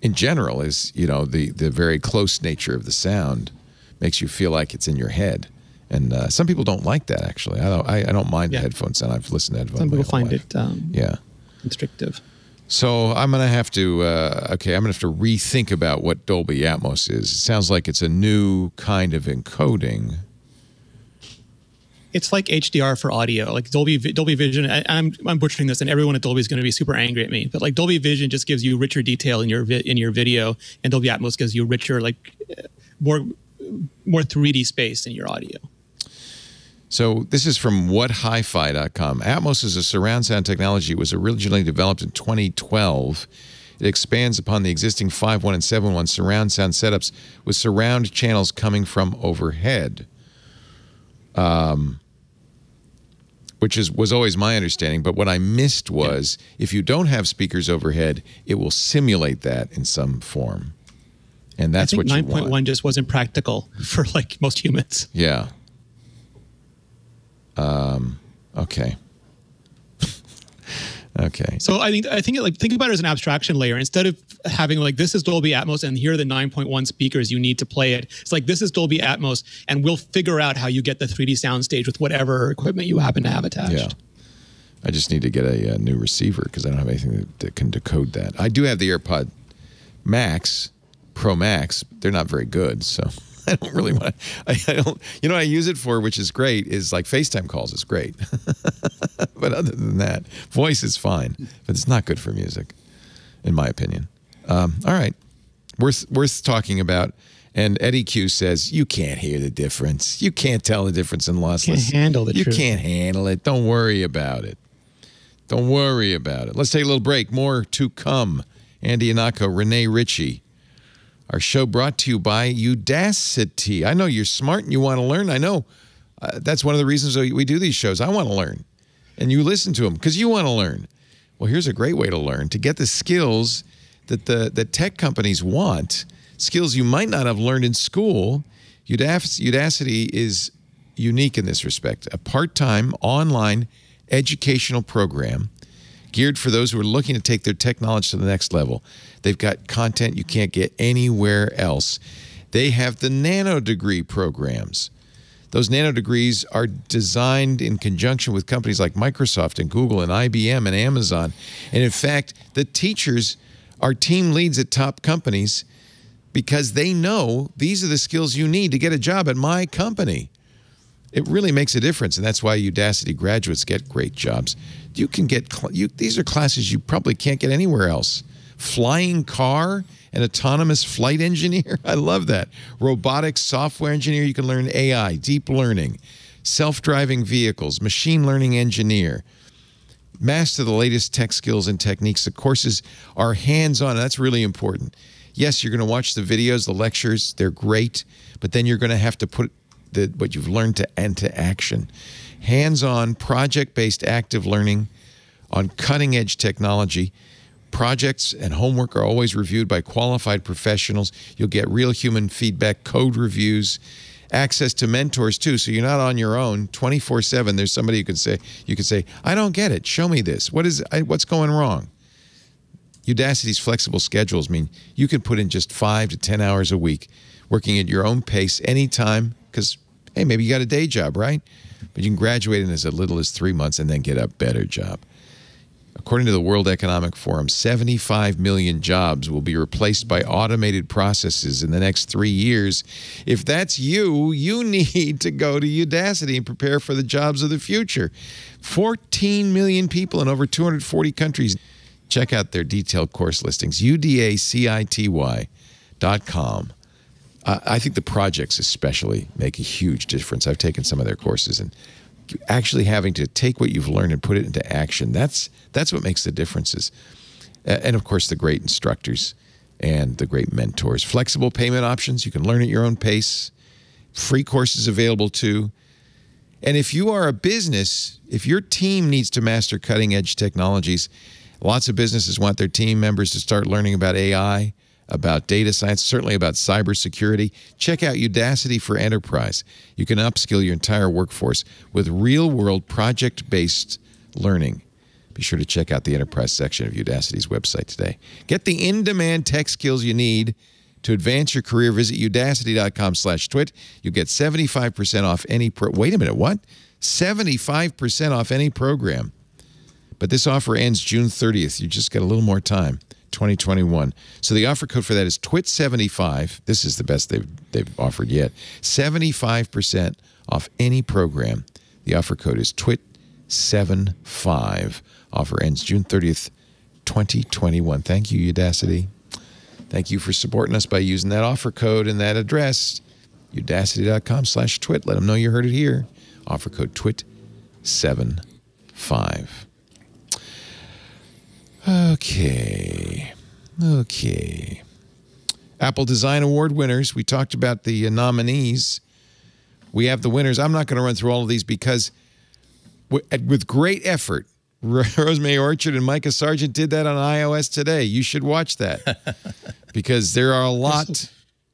in general. Is the very close nature of the sound makes you feel like it's in your head, and some people don't like that. Actually, I don't mind headphone sound. I've listened to headphones. Some people find it constrictive. So I'm going to have to, rethink about what Dolby Atmos is. It sounds like it's a new kind of encoding. It's like HDR for audio, like Dolby Vision. I'm butchering this, and everyone at Dolby is going to be super angry at me. But like Dolby Vision just gives you richer detail in your video, and Dolby Atmos gives you richer, like more 3D space in your audio. So this is from whathifi.com. Atmos is a surround sound technology. It was originally developed in 2012. It expands upon the existing 5.1 and 7.1 surround sound setups with surround channels coming from overhead. which was always my understanding. But what I missed was if you don't have speakers overhead, it will simulate that in some form. And that's what you want. I think 9.1 just wasn't practical for like most humans. Yeah. Okay. Okay. So I think like think about it as an abstraction layer. Instead of having like this is Dolby Atmos and here are the 9.1 speakers you need to play it. It's like this is Dolby Atmos and we'll figure out how you get the 3D soundstage with whatever equipment you happen to have attached. Yeah. I just need to get a new receiver because I don't have anything that can decode that. I do have the AirPod Max, Pro Max. They're not very good, so I don't really want to, you know what I use it for, which is great, is like FaceTime calls is great. But other than that, voice is fine, but it's not good for music, in my opinion. All right. Worth talking about. And Eddie Q says, you can't hear the difference. You can't tell the difference in lossless. You can't handle the truth. You can't handle it. Don't worry about it. Don't worry about it. Let's take a little break. More to come. Andy Ihnatko, Rene Ritchie. Our show brought to you by Udacity. I know you're smart and you want to learn. I know that's one of the reasons we do these shows. I want to learn. And you listen to them because you want to learn. Well, here's a great way to learn. To get the skills that the tech companies want, skills you might not have learned in school, Udacity is unique in this respect. A part-time online educational program geared for those who are looking to take their tech knowledge to the next level. They've got content you can't get anywhere else. They have the nano degree programs. Those nano degrees are designed in conjunction with companies like Microsoft and Google and IBM and Amazon. And in fact, the teachers are team leads at top companies because they know these are the skills you need to get a job at my company. It really makes a difference, and that's why Udacity graduates get great jobs. You can get these are classes you probably can't get anywhere else. Flying car, an autonomous flight engineer. I love that. Robotics software engineer. You can learn AI, deep learning, self-driving vehicles, machine learning engineer. Master the latest tech skills and techniques. The courses are hands-on. That's really important. Yes, you're going to watch the videos, the lectures. They're great, but then you're going to have to put what you've learned into action. Hands-on, project-based active learning on cutting-edge technology. Projects and homework are always reviewed by qualified professionals. You'll get real human feedback, code reviews, access to mentors, too, so you're not on your own. 24/7, there's somebody you can say, I don't get it. Show me this. What's going wrong? Udacity's flexible schedules mean you can put in just 5 to 10 hours a week, working at your own pace anytime, because, hey, maybe you got a day job, right? But you can graduate in as little as 3 months and then get a better job. According to the World Economic Forum, 75 million jobs will be replaced by automated processes in the next 3 years. If that's you, you need to go to Udacity and prepare for the jobs of the future. 14 million people in over 240 countries. Check out their detailed course listings, udacity.com. I think the projects especially make a huge difference. I've taken some of their courses, and actually having to take what you've learned and put it into action, that's what makes the differences. And, of course, the great instructors and the great mentors. Flexible payment options. You can learn at your own pace. Free courses available, too. And if you are a business, if your team needs to master cutting-edge technologies, lots of businesses want their team members to start learning about AI, about data science, certainly about cybersecurity. Check out Udacity for Enterprise. You can upskill your entire workforce with real-world project-based learning. Be sure to check out the Enterprise section of Udacity's website today. Get the in-demand tech skills you need to advance your career. Visit udacity.com/twit. You get 75% off any program. Wait a minute, what? 75% off any program. But this offer ends June 30th. You just got a little more time. 2021. So the offer code for that is TWIT75. This is the best they've offered yet. 75% off any program. The offer code is TWIT75. Offer ends June 30th, 2021. Thank you, Udacity. Thank you for supporting us by using that offer code and that address, udacity.com/twit. Let them know you heard it here. Offer code TWIT75. Okay. Apple Design Award winners. We talked about the nominees. We have the winners. I'm not going to run through all of these because with great effort, Rosemary Orchard and Micah Sargent did that on iOS today. You should watch that because there are a lot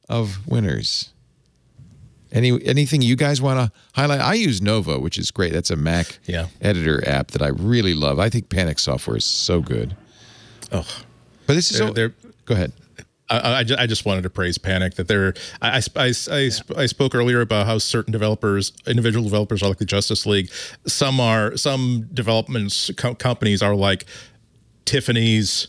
of winners. Anything you guys want to highlight? I use Nova, which is great. That's a Mac editor app that I really love. I think Panic software is so good. Oh, but this is go ahead. I just wanted to praise Panic that they're. I spoke earlier about how certain developers, individual developers, are like the Justice League. Some development companies are like Tiffany's,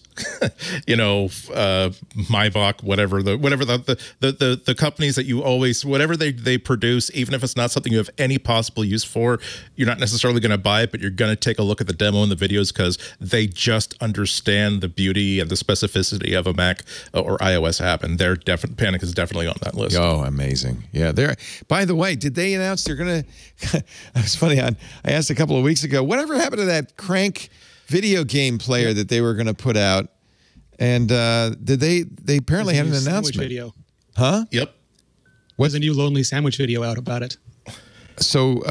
you know, Maybach, whatever the companies that you always, whatever they produce, even if it's not something you have any possible use for, you're not necessarily going to buy it, but you're going to take a look at the demo and the videos because they just understand the beauty and the specificity of a Mac or iOS app, and their Panic is definitely on that list. Oh, amazing! Yeah, there. By the way, did they announce they're going to? It's funny. I asked a couple of weeks ago, whatever happened to that Crank video game player that they were going to put out, and they apparently had an announcement. Video. Huh? Yep. There's a new Lonely Sandwich video out about it. So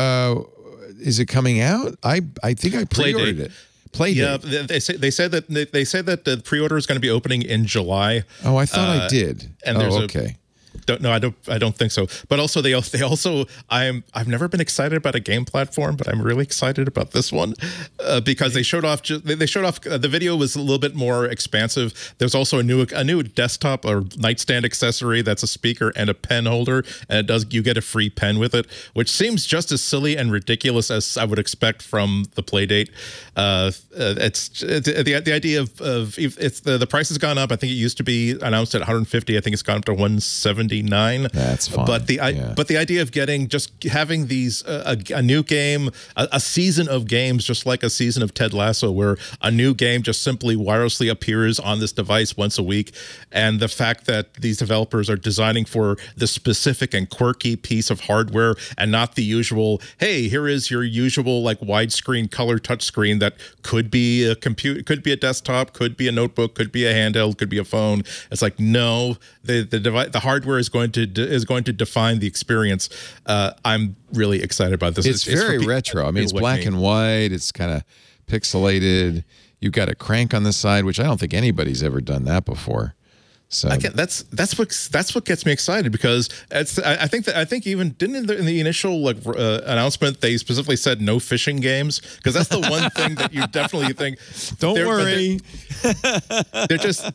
is it coming out? I think I pre-ordered it. Play date. Yeah, they said that the pre-order is going to be opening in July. Oh, I thought I did. And there's okay. No, I don't think so. But also, I've never been excited about a game platform, but I'm really excited about this one because they showed off. The video was a little bit more expansive. There's also a new desktop or nightstand accessory that's a speaker and a pen holder, and you get a free pen with it, which seems just as silly and ridiculous as I would expect from the Playdate. It's the idea of it's the price has gone up. I think it used to be announced at 150. I think it's gone up to 170. That's fine. But the idea of having these a new game, a season of games, just like a season of Ted Lasso, where a new game just simply wirelessly appears on this device once a week, and the fact that these developers are designing for the specific and quirky piece of hardware and not the usual, hey, here is your usual like widescreen color touchscreen that could be a computer, could be a desktop, could be a notebook, could be a handheld, could be a phone. It's like no, the hardware is going to define the experience. I'm really excited about this. It's very retro. I mean, it's black and white. It's kind of pixelated. You've got a crank on the side, which I don't think anybody's ever done that before. So that's what gets me excited because it's, I think even didn't in the initial like announcement they specifically said no phishing games because that's the one thing that you definitely think. Don't worry,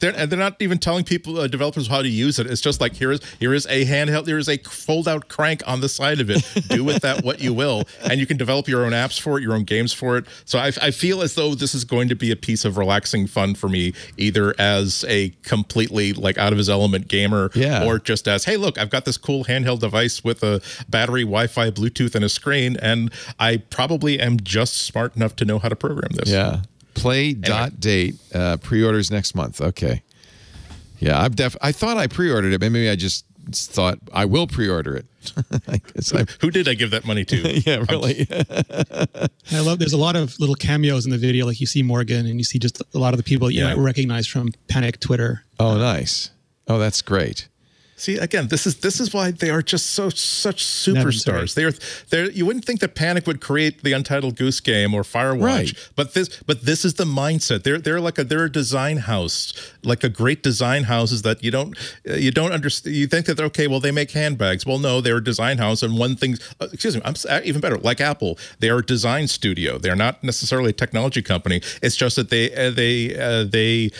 they're not even telling people developers how to use it. It's just like here is a handheld, here is a fold out crank on the side of it. Do with that what you will, and you can develop your own apps for it, your own games for it. So I feel as though this is going to be a piece of relaxing fun for me, either as a completely like out of his element gamer, or just as, hey, look, I've got this cool handheld device with a battery, Wi-Fi, Bluetooth, and a screen, and I probably am just smart enough to know how to program this. Yeah, play.date, pre-orders next month. Okay. Yeah, I thought I pre-ordered it, but maybe I just thought I will pre-order it. I guess who did I give that money to? Yeah, really. I love. There's a lot of little cameos in the video, like you see Morgan, and you see just a lot of the people that you might recognize from Panic Twitter. Oh, nice. Oh, that's great. See, again, this is why they are just such superstars. They're you wouldn't think that Panic would create the Untitled Goose Game or Firewatch, but this is the mindset. They're a design house, like a great design houses that you don't understand. You think that they're okay, well they make handbags. Well, no, they're a design house, and one thing, excuse me, I'm even better. Like Apple, they are a design studio. They're not necessarily a technology company. It's just that they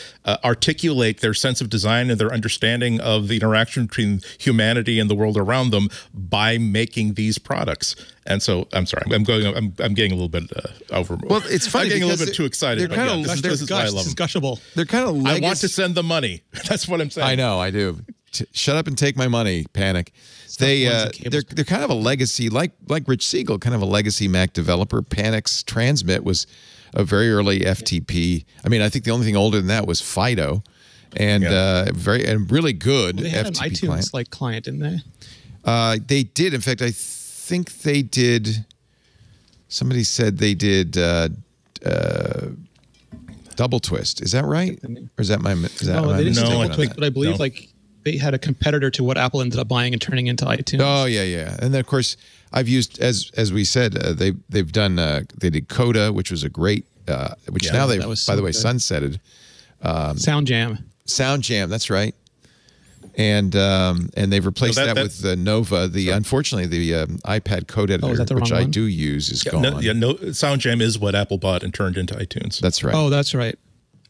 articulate their sense of design and their understanding of the interaction between humanity and the world around them by making these products. And so, I'm sorry, I'm getting a little bit over. Well, it's funny. I'm getting a little bit too excited. They're kind of gushable. They're kind of. I want to send them money. That's what I'm saying. I know. I do. Shut up and take my money. Panic. They're kind of a legacy, like Rich Siegel, kind of a legacy Mac developer. Panic's Transmit was a very early FTP. I mean, I think the only thing older than that was Fido. And really good. Well, they had an FTP iTunes like client, didn't they? They did. In fact, I think they did. Somebody said they did Double Twist. Is that right? Or is that my? Is that no, they didn't Double Twist, but I believe like they had a competitor to what Apple ended up buying and turning into iTunes. Oh yeah, yeah. And then of course I've used, as we said, they've done they did Coda, which was a great which now they've so by the way good. Sunsetted. Sound Jam. Sound Jam, that's right. And they've replaced that with the Nova. Unfortunately, the iPad code editor, which I do use, is gone. Sound Jam is what Apple bought and turned into iTunes. That's right. Oh, that's right.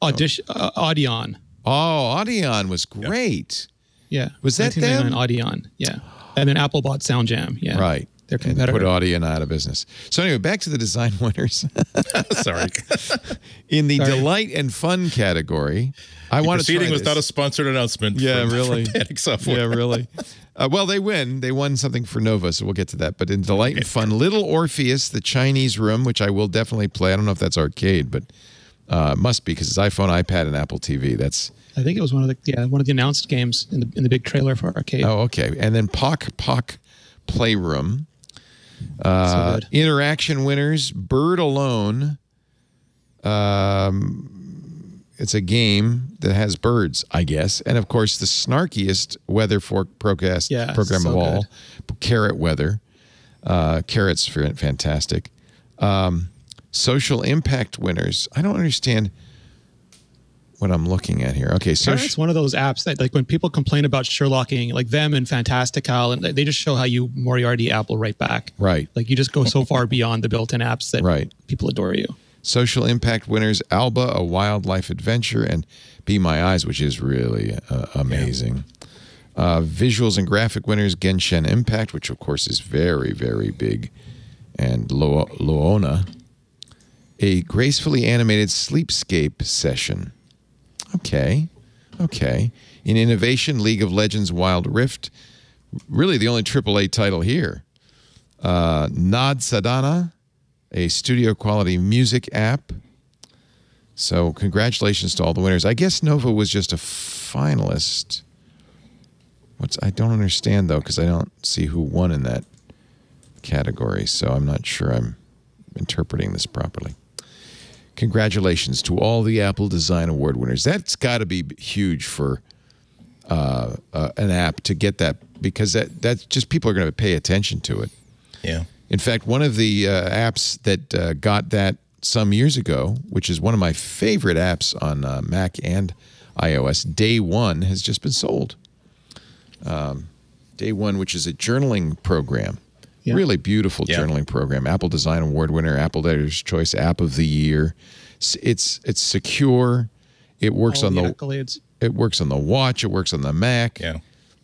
Audion. Oh, Audion was great. Yeah. Was that them? Audion. Yeah. And then Apple bought Sound Jam. Yeah. Right. Their competitor. And they put Audion out of business. So anyway, back to the design winners. Sorry. In the delight and fun category, I want to try this. The proceeding was not a sponsored announcement. Yeah, really. Panic software. Yeah, really. Well, they win. They won something for Nova, so we'll get to that. But in delight and fun, Little Orpheus, The Chinese Room, which I will definitely play. I don't know if that's arcade, but must be because it's iPhone, iPad, and Apple TV. That's. I think it was one of the announced games in the big trailer for arcade. Oh, okay. And then Pock Playroom. So interaction winners, Bird Alone. It's a game that has birds, I guess. And of course, the snarkiest weather forecast program of all, Carrot Weather. Carrots, fantastic. Social impact winners. I don't understand what I'm looking at here. Okay, so it's one of those apps that, like, when people complain about Sherlocking, like them and Fantastical, and they just show how you Moriarty Apple right back. Right. Like you just go so far beyond the built-in apps that people adore you. Social impact winners, Alba, A Wildlife Adventure, and Be My Eyes, which is really amazing. Yeah. Visuals and graphic winners, Genshin Impact, which of course is very, very big, and Loona, A Gracefully Animated Sleepscape Session. Okay, okay. In innovation, League of Legends Wild Rift. Really the only AAA title here. Nad Sadhana, a studio-quality music app. So congratulations to all the winners. I guess Nova was just a finalist. I don't understand, though, because I don't see who won in that category, so I'm not sure I'm interpreting this properly. Congratulations to all the Apple Design Award winners. That's got to be huge for an app to get that, because that's just, people are going to pay attention to it. Yeah. In fact, one of the apps that got that some years ago, which is one of my favorite apps on Mac and iOS, Day One, has just been sold. Day One, which is a journaling program. Yeah. Really beautiful journaling program. Apple Design Award winner, Apple Editor's Choice App of the Year. It's secure. It works it works on the watch. It works on the Mac. Yeah.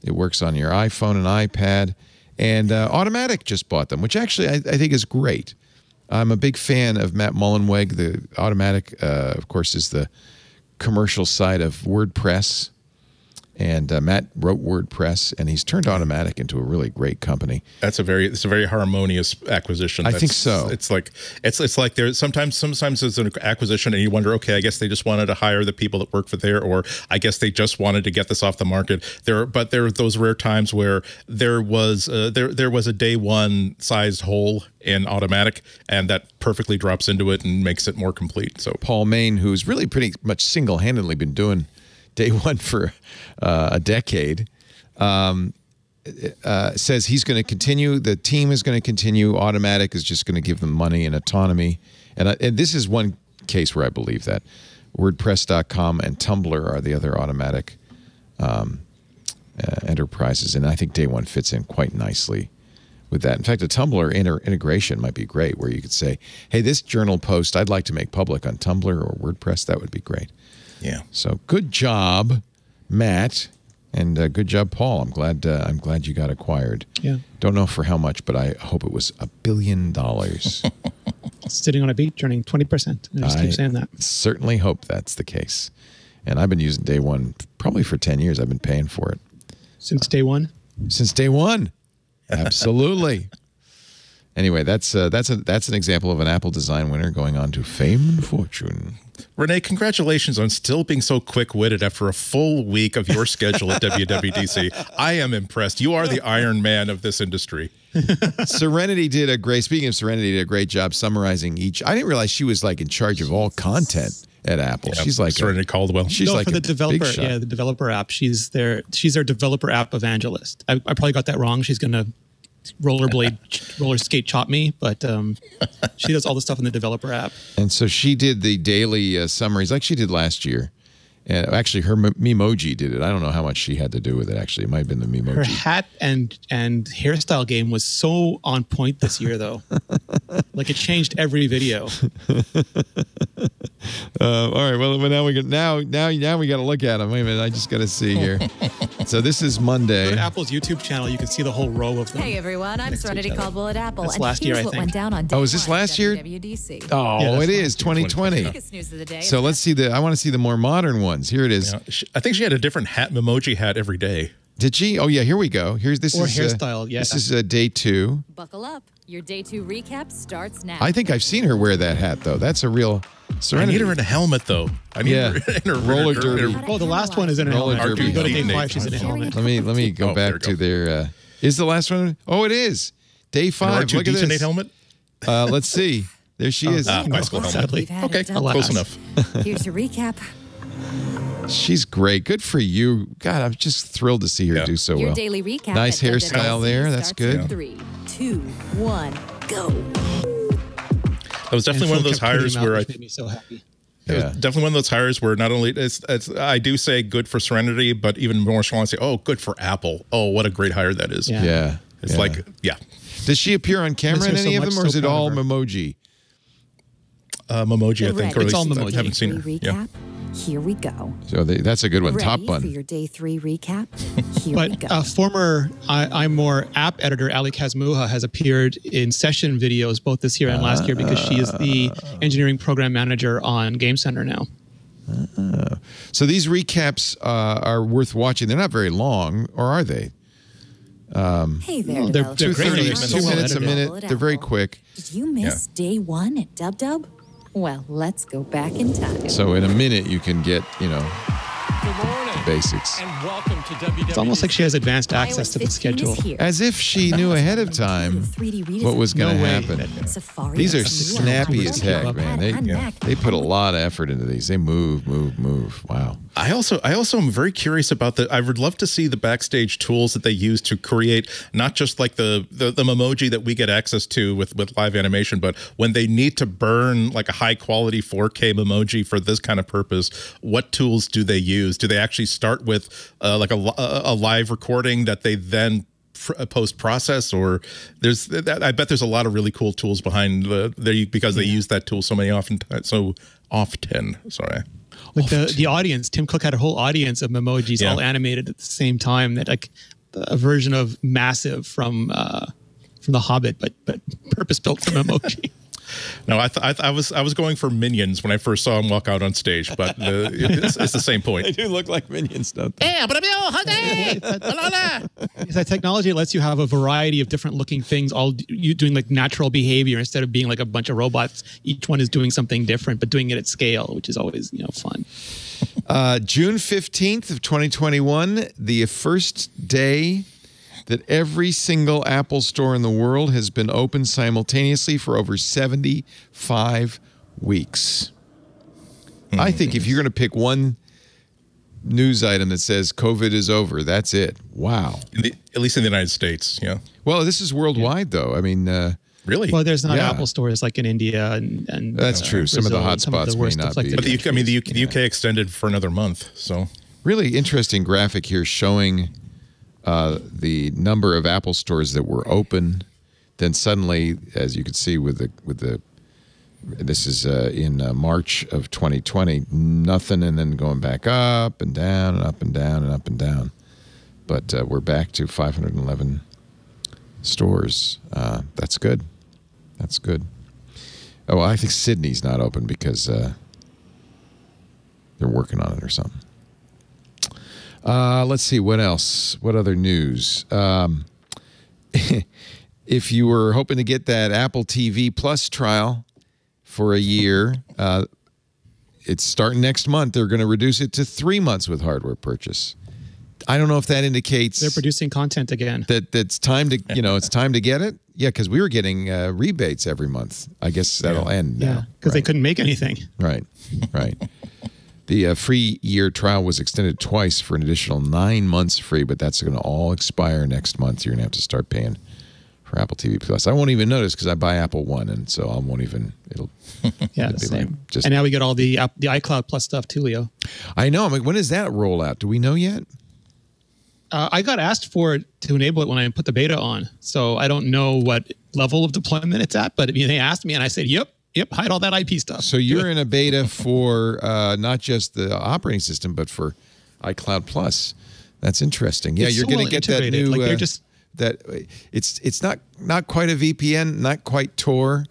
It works on your iPhone and iPad. And Automattic just bought them, which actually I think is great. I'm a big fan of Matt Mullenweg. The Automattic, of course, is the commercial side of WordPress. And Matt wrote WordPress, and he's turned Automattic into a really great company. It's a very harmonious acquisition. I think so. It's like there's sometimes there's an acquisition, and you wonder, okay, I guess they just wanted to hire the people that work for there, or I guess they just wanted to get this off the market. But there are those rare times where there was a Day One sized hole in Automattic, and that perfectly drops into it and makes it more complete. So Paul Main, who's really pretty much single-handedly been doing Day One for a decade, says he's going to continue. The team is going to continue. Automattic is just going to give them money and autonomy. And this is one case where I believe that. WordPress.com and Tumblr are the other Automattic enterprises. And I think Day One fits in quite nicely with that. In fact, a Tumblr integration might be great, where you could say, hey, this journal post I'd like to make public on Tumblr or WordPress. That would be great. Yeah. So good job, Matt, and good job, Paul. I'm glad you got acquired. Yeah. Don't know for how much, but I hope it was $1 billion. Sitting on a beach, earning 20%. I just keep saying that. Certainly hope that's the case. And I've been using Day One probably for 10 years. I've been paying for it since Day One. Since Day One, absolutely. Anyway, that's an example of an Apple Design winner going on to fame and fortune. Rene, congratulations on still being so quick-witted after a full week of your schedule at WWDC. I am impressed. You are the Iron Man of this industry. Serenity did a great, speaking of Serenity, did a great job summarizing each. I didn't realize she was like in charge of all content at Apple. Yeah, she's like Serenity Caldwell. She's like for the developer. Yeah, the developer app. She's their developer app evangelist. I probably got that wrong. She's going to roller skate chop me, but she does all the stuff in the developer app. And so she did the daily summaries like she did last year. And actually, her Memoji did it. I don't know how much she had to do with it, actually. It might have been the Memoji. Her hat and hairstyle game was so on point this year, though. Like, it changed every video. All right. Well, now we got to look at them. Wait a minute. I just got to see here. So this is Monday. Go to Apple's YouTube channel. You can see the whole row of them. Hey, everyone. I'm Serenity Caldwell at Apple. That's last year, I think. Went down on Day One is this last year? WWDC. Oh, yeah, it is 2020. Yeah. So let's see I want to see the more modern one. Here it is. Yeah, I think she had a different hat, Memoji hat, every day. Did she? Oh yeah, here we go. This is day two. Buckle up. Your day two recap starts now. I think I've seen her wear that hat though. That's a real Serenity. I need her in a helmet though. I need her in a roller derby. Oh, the last one is in a roller derby. You go to day 5, she's in a helmet. Let me go back to their. Is the last one? Oh, it is day 5. Look at this helmet. Let's see. There she is. Bicycle helmet. Okay, close enough. Here's your recap. She's great. Good for you. God, I'm just thrilled to see her do so well. Your daily recap. Nice hairstyle there. That's good. 3, 2, 1, go. That was definitely one of those hires where I made me so happy. Yeah. Definitely one of those hires where not only I do say good for Serenity, but even more strongly say, oh, good for Apple. Oh, what a great hire that is. Yeah. It's like, Does she appear on camera in any of them, or is it all Memoji? Memoji, I think. It's all Memoji. I haven't seen her. Yeah. Here we go. So that's a good one. Ready top one. For your day 3 recap. Here we go. Former iMore app editor Ali Kazmuha has appeared in session videos both this year and last year because she is the engineering program manager on Game Center now. So these recaps are worth watching. They're not very long, or are they? Hey there, they're 2 minutes a minute. They're very quick. Did you miss day 1 at DubDub? Well, let's go back in time. So in a minute, you can get, good morning, the basics. And welcome to WWDC. It's almost like she has advanced access to the schedule. As if she knew ahead of time what was going to happen. These are snappy as heck, man. They put a lot of effort into these. They move. Wow. I also am very curious about I would love to see the backstage tools that they use to create not just like the Memoji that we get access to with live animation, but when they need to burn like a high quality 4K Memoji for this kind of purpose, what tools do they use? Do they actually start with like a live recording that they then post process, or I bet there's a lot of really cool tools behind there because they use that tool so often. Sorry. Like the audience, Tim Cook had a whole audience of Memojis all animated at the same time. That like a version of Massive from The Hobbit, but purpose built for Memoji. No, I was going for Minions when I first saw him walk out on stage, but it's the same point. They do look like Minions, don't they? Yeah, but I'm hungry. That technology lets you have a variety of different looking things, all you doing like natural behavior instead of being like a bunch of robots. Each one is doing something different, but doing it at scale, which is always fun. June 15th of 2021, the first day that every single Apple store in the world has been open simultaneously for over 75 weeks. I think if you're going to pick one news item that says COVID is over, that's it. Wow. At least in the United States, yeah. Well, this is worldwide, though. I mean... Really? Well, there's not Apple stores like in India and that's true. Brazil, some of the hotspots may not be. But the UK extended for another month, so... Really interesting graphic here showing... the number of Apple stores that were open, then suddenly, as you can see this is in March of 2020, nothing, and then going back up and down and up and down and up and down. But we're back to 511 stores. That's good. That's good. Oh, I think Sydney's not open because they're working on it or something. Let's see, what else? What other news? If you were hoping to get that Apple TV Plus trial for a year, it's starting next month. They're going to reduce it to 3 months with hardware purchase. I don't know if that indicates... They're producing content again. That's time to, it's time to get it. Yeah, because we were getting rebates every month. I guess that'll end now. Yeah, because they couldn't make anything. Right, right. The free year trial was extended twice for an additional 9 months free, but that's going to all expire next month. You're going to have to start paying for Apple TV Plus. I won't even notice because I buy Apple One, and so I won't even. It'll yeah, it'll same. Like just, and now we got all the iCloud Plus stuff too, Leo. I know. I'm like, when does that roll out? Do we know yet? I got asked for it to enable it when I put the beta on, so I don't know what level of deployment it's at. But I mean, they asked me, and I said, "Yep, yep, hide all that IP stuff." So you're in a beta for not just the operating system, but for iCloud Plus. That's interesting. Yeah, it's you're going to get that new. Like they're just. That it's not quite a VPN, not quite Tor,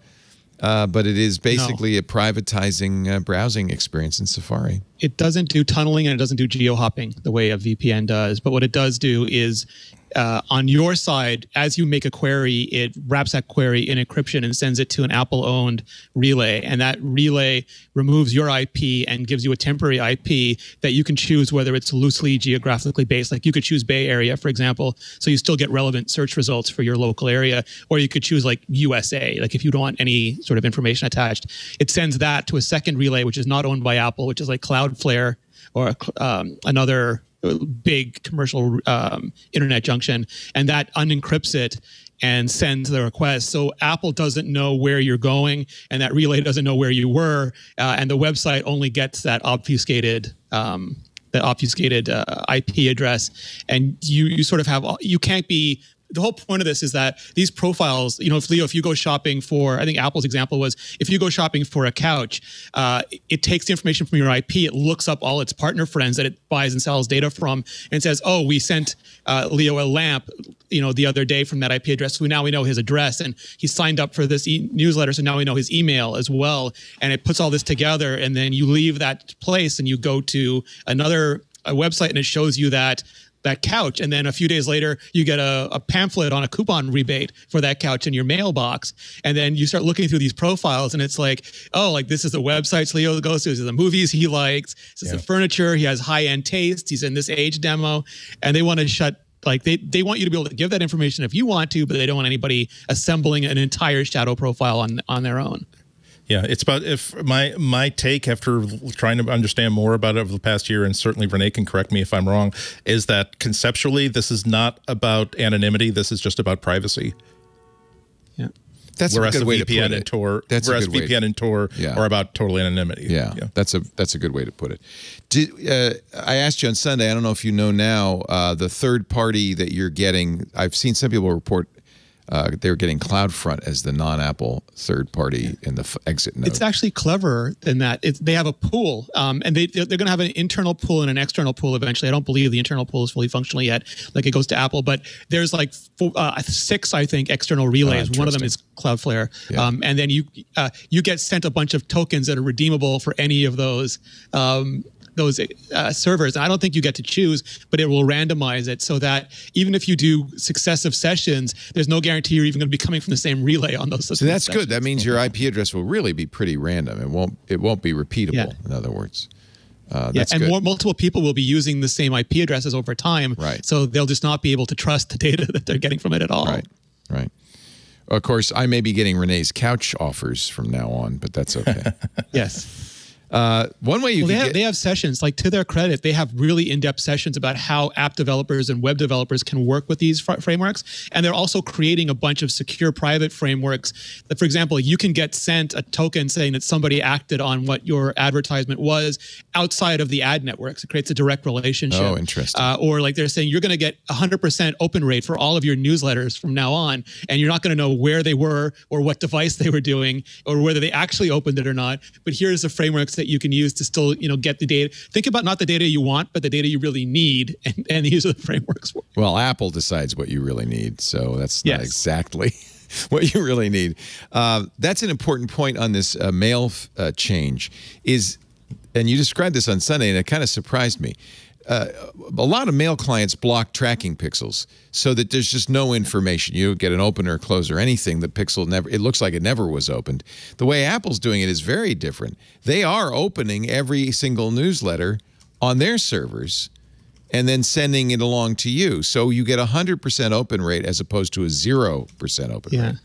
but it is basically a privatizing browsing experience in Safari. It doesn't do tunneling and it doesn't do geo-hopping the way a VPN does. But what it does do is on your side, as you make a query, it wraps that query in encryption and sends it to an Apple-owned relay. And that relay removes your IP and gives you a temporary IP that you can choose whether it's loosely geographically based. Like you could choose Bay Area, for example, so you still get relevant search results for your local area. Or you could choose like USA, like if you don't want any sort of information attached. It sends that to a second relay, which is not owned by Apple, which is like Cloudflare or another big commercial internet junction, and that unencrypts it and sends the request. So Apple doesn't know where you're going, and that relay doesn't know where you were, and the website only gets that obfuscated IP address. And you sort of have you can't be. The whole point of this is that these profiles, you know, if Leo, if you go shopping for, I think Apple's example was, if you go shopping for a couch, it takes the information from your IP, it looks up all its partner friends that it buys and sells data from, and says, oh, we sent Leo a lamp, you know, the other day from that IP address, so now we know his address, and he signed up for this newsletter, so now we know his email as well, and it puts all this together, and then you leave that place and you go to another website, and it shows you that couch, and then a few days later you get a pamphlet on a coupon rebate for that couch in your mailbox, and then you start looking through these profiles, and it's like, oh, like this is the websites Leo goes to, this is the movies he likes, this is the furniture, he has high-end taste, he's in this age demo, and they want to shut, like they want you to be able to give that information if you want to, but they don't want anybody assembling an entire shadow profile on their own. Yeah, it's about if my take after trying to understand more about it over the past year, and certainly Rene can correct me if I'm wrong, is that conceptually this is not about anonymity. This is just about privacy. Yeah, that's a good way to put it. And Tor, that's a good way. VPN and Tor are about total anonymity. Yeah, yeah. That's a good way to put it. I asked you on Sunday. I don't know if you know now the third party that you're getting. I've seen some people report. They're getting CloudFront as the non-Apple third party in the exit node. It's actually cleverer than that. They have a pool, and they're going to have an internal pool and an external pool eventually. I don't believe the internal pool is fully functional yet. Like it goes to Apple, but there's like six, I think, external relays. One of them is Cloudflare, and then you get sent a bunch of tokens that are redeemable for any of those servers. And I don't think you get to choose, but it will randomize it so that even if you do successive sessions, there's no guarantee you're even going to be coming from the same relay on those. So that's good. That means your IP address will really be pretty random. It won't be repeatable. Yeah. In other words, that's good. And multiple people will be using the same IP addresses over time. Right. So they'll just not be able to trust the data that they're getting from it at all. Right. Right. Of course, I may be getting Renee's couch offers from now on, but that's okay. Yes. One way you can they have sessions, like to their credit, they have really in-depth sessions about how app developers and web developers can work with these frameworks. And they're also creating a bunch of secure private frameworks that, for example, you can get sent a token saying that somebody acted on what your advertisement was outside of the ad networks. It creates a direct relationship. Oh, interesting. Or like they're saying, you're going to get 100% open rate for all of your newsletters from now on. And you're not going to know where they were or what device they were doing or whether they actually opened it or not. But here's the frameworks that you can use to still, you know, get the data. Think about not the data you want, but the data you really need, and these are the frameworks. Well, Apple decides what you really need, so that's not exactly what you really need. That's an important point on this mail change is, and you described this on Sunday, and it kind of surprised me. A lot of mail clients block tracking pixels so that there's just no information. You get an open or close or anything. The pixel never, it looks like it never was opened. The way Apple's doing it is very different. They are opening every single newsletter on their servers and then sending it along to you. So you get 100% open rate as opposed to a 0% open rate.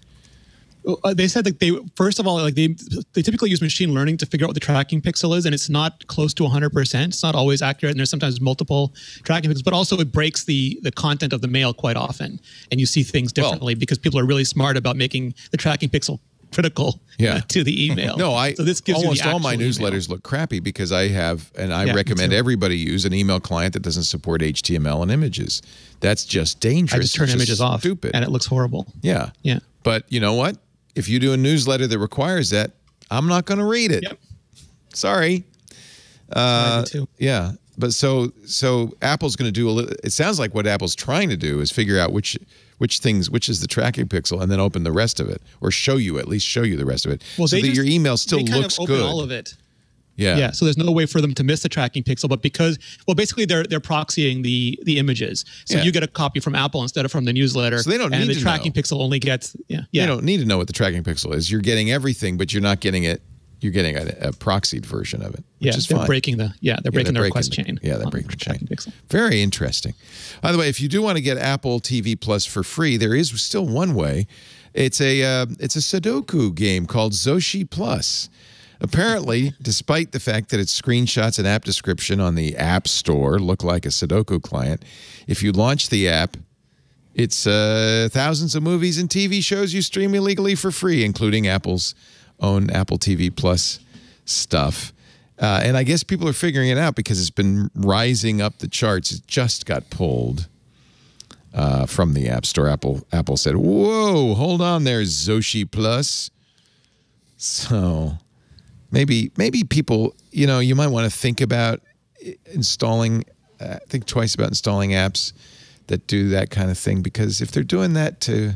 They said that they, first of all, like they typically use machine learning to figure out what the tracking pixel is, and it's not close to 100%. It's not always accurate, and there's sometimes multiple tracking pixels, but also it breaks the content of the mail quite often, and you see things differently because people are really smart about making the tracking pixel critical to the email. So this gives almost all my newsletters look crappy because I have, and I recommend everybody use an email client that doesn't support HTML and images. That's just dangerous. I just turn images off, stupid, and it looks horrible. Yeah. Yeah. But you know what? If you do a newsletter that requires that, I'm not going to read it. Yep. Sorry. Yeah. But so Apple's going to do a little, it sounds like what Apple's trying to do is figure out which is the tracking pixel, and then open the rest of it, or show you, at least show you the rest of it, so that your email still looks good. They kind of open all of it. Yeah. Yeah. So there's no way for them to miss the tracking pixel, but because, well, basically they're proxying the images. So you get a copy from Apple instead of from the newsletter. So they don't need to know. And the tracking pixel only gets, They don't need to know what the tracking pixel is. You're getting everything, but you're not getting it. You're getting a proxied version of it, which is fine. They're breaking the request chain. Yeah, they're breaking the chain. Very interesting. By the way, if you do want to get Apple TV Plus for free, there is still one way. It's a Sudoku game called Zoshi Plus. Apparently, despite the fact that its screenshots and app description on the App Store look like a Sudoku client, if you launch the app, it's thousands of movies and TV shows you stream illegally for free, including Apple's own Apple TV Plus stuff. And I guess people are figuring it out because it's been rising up the charts. It just got pulled from the App Store. Apple said, whoa, hold on there, Zoshi Plus. So maybe people, you know, you might want to think about installing, think twice about installing apps that do that kind of thing, because if they're doing that to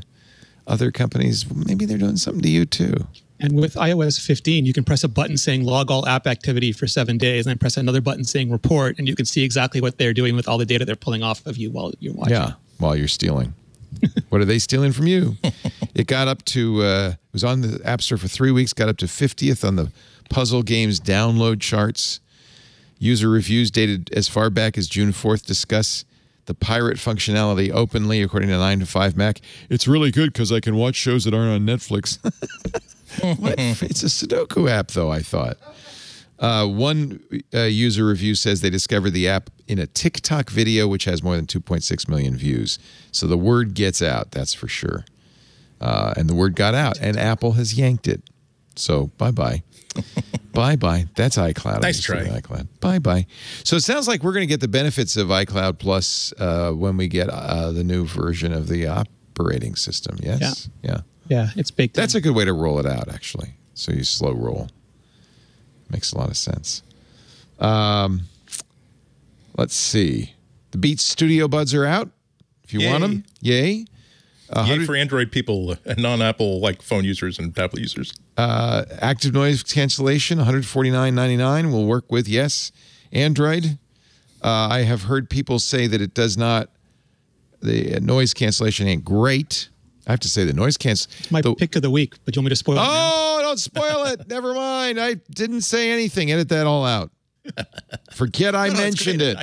other companies, maybe they're doing something to you too. And with iOS 15, you can press a button saying log all app activity for 7 days, and then press another button saying report, and you can see exactly what they're doing with all the data they're pulling off of you while you're watching. Yeah, while you're stealing. What are they stealing from you? It got up to, it was on the App Store for 3 weeks, got up to 50th on the puzzle games download charts. User reviews dated as far back as June 4th discuss the pirate functionality openly, according to 9to5Mac. It's really good because I can watch shows that aren't on Netflix. What? It's a Sudoku app, though, I thought. One user review says they discovered the app in a TikTok video, which has more than 2.6 million views. So the word gets out, that's for sure. And the word got out, and Apple has yanked it. So bye-bye. Bye-bye. That's iCloud. Nice try. iCloud. Bye-bye. So it sounds like we're going to get the benefits of iCloud Plus when we get the new version of the operating system. Yes? Yeah. Yeah, it's baked in. That's a good way to roll it out, actually. So you slow roll. Makes a lot of sense. Let's see. The Beats Studio Buds are out. If you want them, yay. Yay for Android people and non-Apple like phone users and tablet users. Active noise cancellation, $149.99 will work with, yes, Android. I have heard people say that it does not, the noise cancellation ain't great. I have to say the noise cancellation. It's my pick of the week, but you want me to spoil it now? Oh, don't spoil it. Never mind. I didn't say anything. Edit that all out. Forget I mentioned it.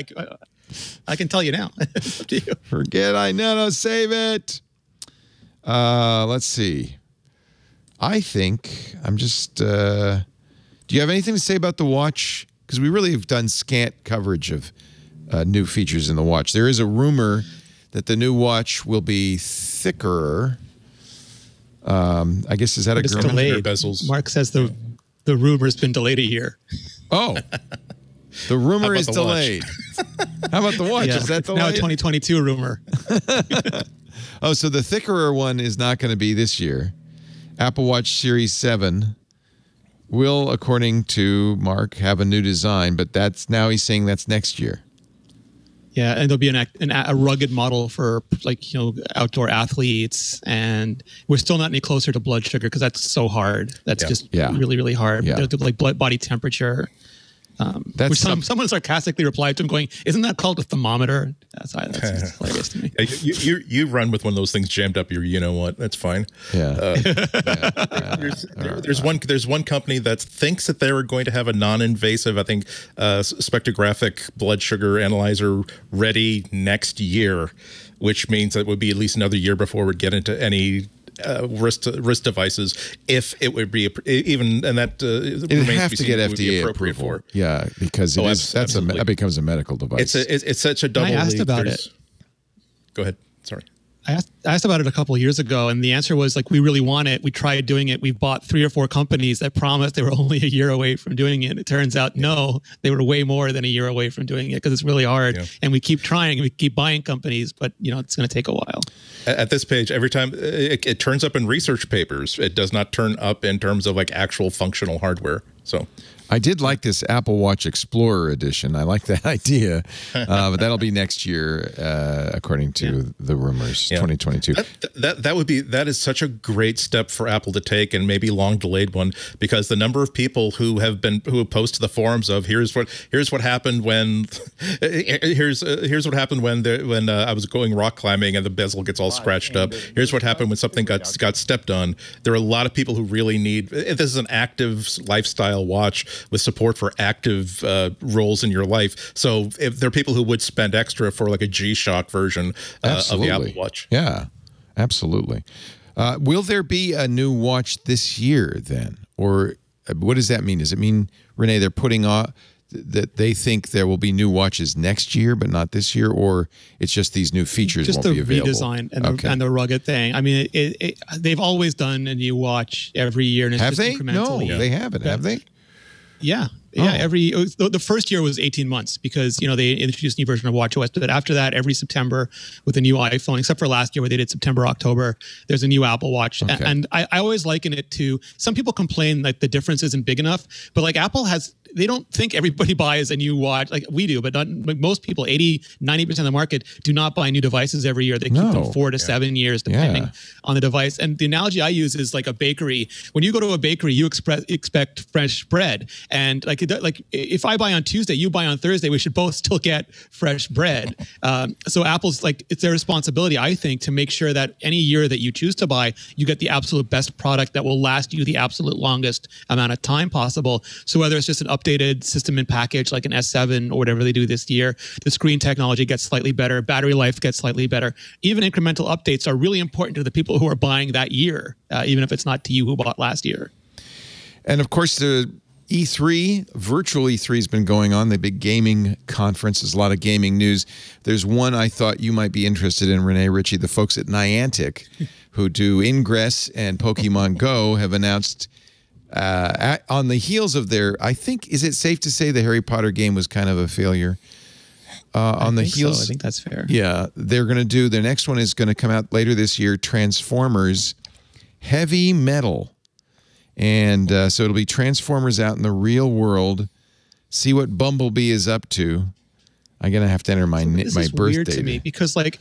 I can tell you now. It's up to you. Forget I save it. Let's see. I think I'm just, do you have anything to say about the watch? Because we really have done scant coverage of new features in the watch. There is a rumor that the new watch will be thicker. I guess, is that a delayed bezels? Mark says the rumor's been delayed a year. Oh, the rumor is delayed. How about the watch? Yeah, is that delayed? Now a 2022 rumor. Oh, so the thicker one is not going to be this year. Apple Watch Series 7 will, according to Mark, have a new design, but that's, now he's saying that's next year. Yeah, and there'll be a rugged model for, like, you know, outdoor athletes, and we're still not any closer to blood sugar because that's so hard. That's just really, really hard. Yeah. They'll do, like, blood body temperature. That's which someone sarcastically replied to him, going, "Isn't that called a thermometer?" That's just hilarious to me. You run with one of those things jammed up your, you know what? That's fine. Yeah. There's one company that thinks that they were going to have a non-invasive, I think, spectrographic blood sugar analyzer ready next year, which means that it would be at least another year before we'd get into any wrist devices, if it would be even, and that remains have to get FDA approval. For. Yeah, because that becomes a medical device. It's such a double. I asked about it. Go ahead. Sorry. I asked about it a couple of years ago, and the answer was like, we really want it. We tried doing it. We've bought 3 or 4 companies that promised they were only a year away from doing it. And it turns out, no, they were way more than a year away from doing it because it's really hard. Yeah. And we keep trying and we keep buying companies, but you know, it's going to take a while. At this page, every time it turns up in research papers, it does not turn up in terms of like actual functional hardware. So I did like this Apple Watch Explorer edition. I like that idea, but that'll be next year, according to the rumors. Yeah. 2022. That is such a great step for Apple to take, and maybe long delayed one, because the number of people who have posted the forums of here's what happened when here's what happened when I was going rock climbing and the bezel gets all scratched up. Here's what happened when something got stepped on. There are a lot of people who really need. This is an active lifestyle watch with support for active roles in your life. So if there are people who would spend extra for like a G-Shock version of the Apple Watch. Yeah, absolutely. Will there be a new watch this year then? Or what does that mean? Does it mean, Rene, they're putting on that they think there will be new watches next year, but not this year, or it's just these new features won't be available? Just the redesign and the rugged thing. I mean, they've always done a new watch every year. And it's have just they? Incrementally. No, they haven't. Have they? Yeah. Yeah. Oh. The first year was 18 months because, you know, they introduced a new version of watchOS. But after that, every September with a new iPhone, except for last year where they did September, October, there's a new Apple Watch. Okay. And I always liken it to, some people complain like the difference isn't big enough, but like Apple has, they don't think everybody buys a new watch like we do, but not like most people, 80, 90% of the market do not buy new devices every year. They keep them 4 to 7 years depending on the device. And the analogy I use is like a bakery. When you go to a bakery, you expect fresh bread. And like if I buy on Tuesday, you buy on Thursday, we should both still get fresh bread. So Apple's like, it's their responsibility, I think, to make sure that any year that you choose to buy, you get the absolute best product that will last you the absolute longest amount of time possible. So whether it's just an updated system and package like an S7 or whatever they do this year, the screen technology gets slightly better, battery life gets slightly better. Even incremental updates are really important to the people who are buying that year, even if it's not to you who bought last year. And of course, the E3, virtual E3 has been going on, the big gaming conference. There's a lot of gaming news. There's one I thought you might be interested in, Rene Ritchie. The folks at Niantic, who do Ingress and Pokemon Go, have announced on the heels of their, I think, is it safe to say the Harry Potter game was kind of a failure? On the heels, so. I think that's fair. Yeah, they're going to do, their next one is going to come out later this year, Transformers Heavy Metal. And so it'll be Transformers out in the real world. See what Bumblebee is up to. I'm gonna have to enter my birthday. Weird to me because, like,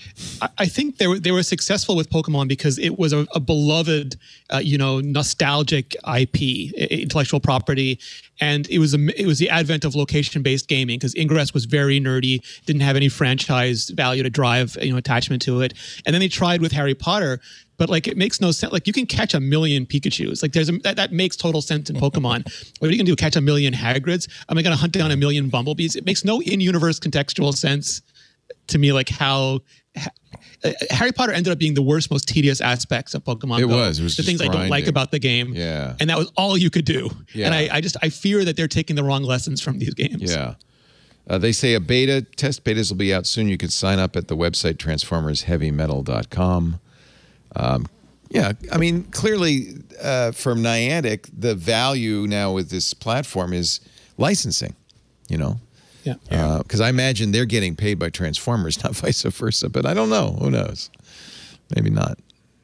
I think they were successful with Pokemon because it was a beloved, you know, nostalgic IP, intellectual property, and it was the advent of location-based gaming because Ingress was very nerdy, didn't have any franchise value to drive, you know, attachment to it, and then they tried with Harry Potter. But like, it makes no sense. Like, you can catch a million Pikachus. Like, there's that makes total sense in Pokemon. What are you gonna do? Catch a million Hagrids? Am I gonna hunt down a million Bumblebees? It makes no in-universe contextual sense to me. Like, how Harry Potter ended up being the worst, most tedious aspects of Pokemon. It was the things grinding. I don't like about the game. Yeah, and that was all you could do. Yeah. And I fear that they're taking the wrong lessons from these games. Yeah. They say a beta test betas will be out soon. You can sign up at the website transformersheavymetal.com. Yeah, I mean, clearly from Niantic, the value now with this platform is licensing, you know? Yeah. Because I imagine they're getting paid by Transformers, not vice versa, but I don't know. Who knows? Maybe not.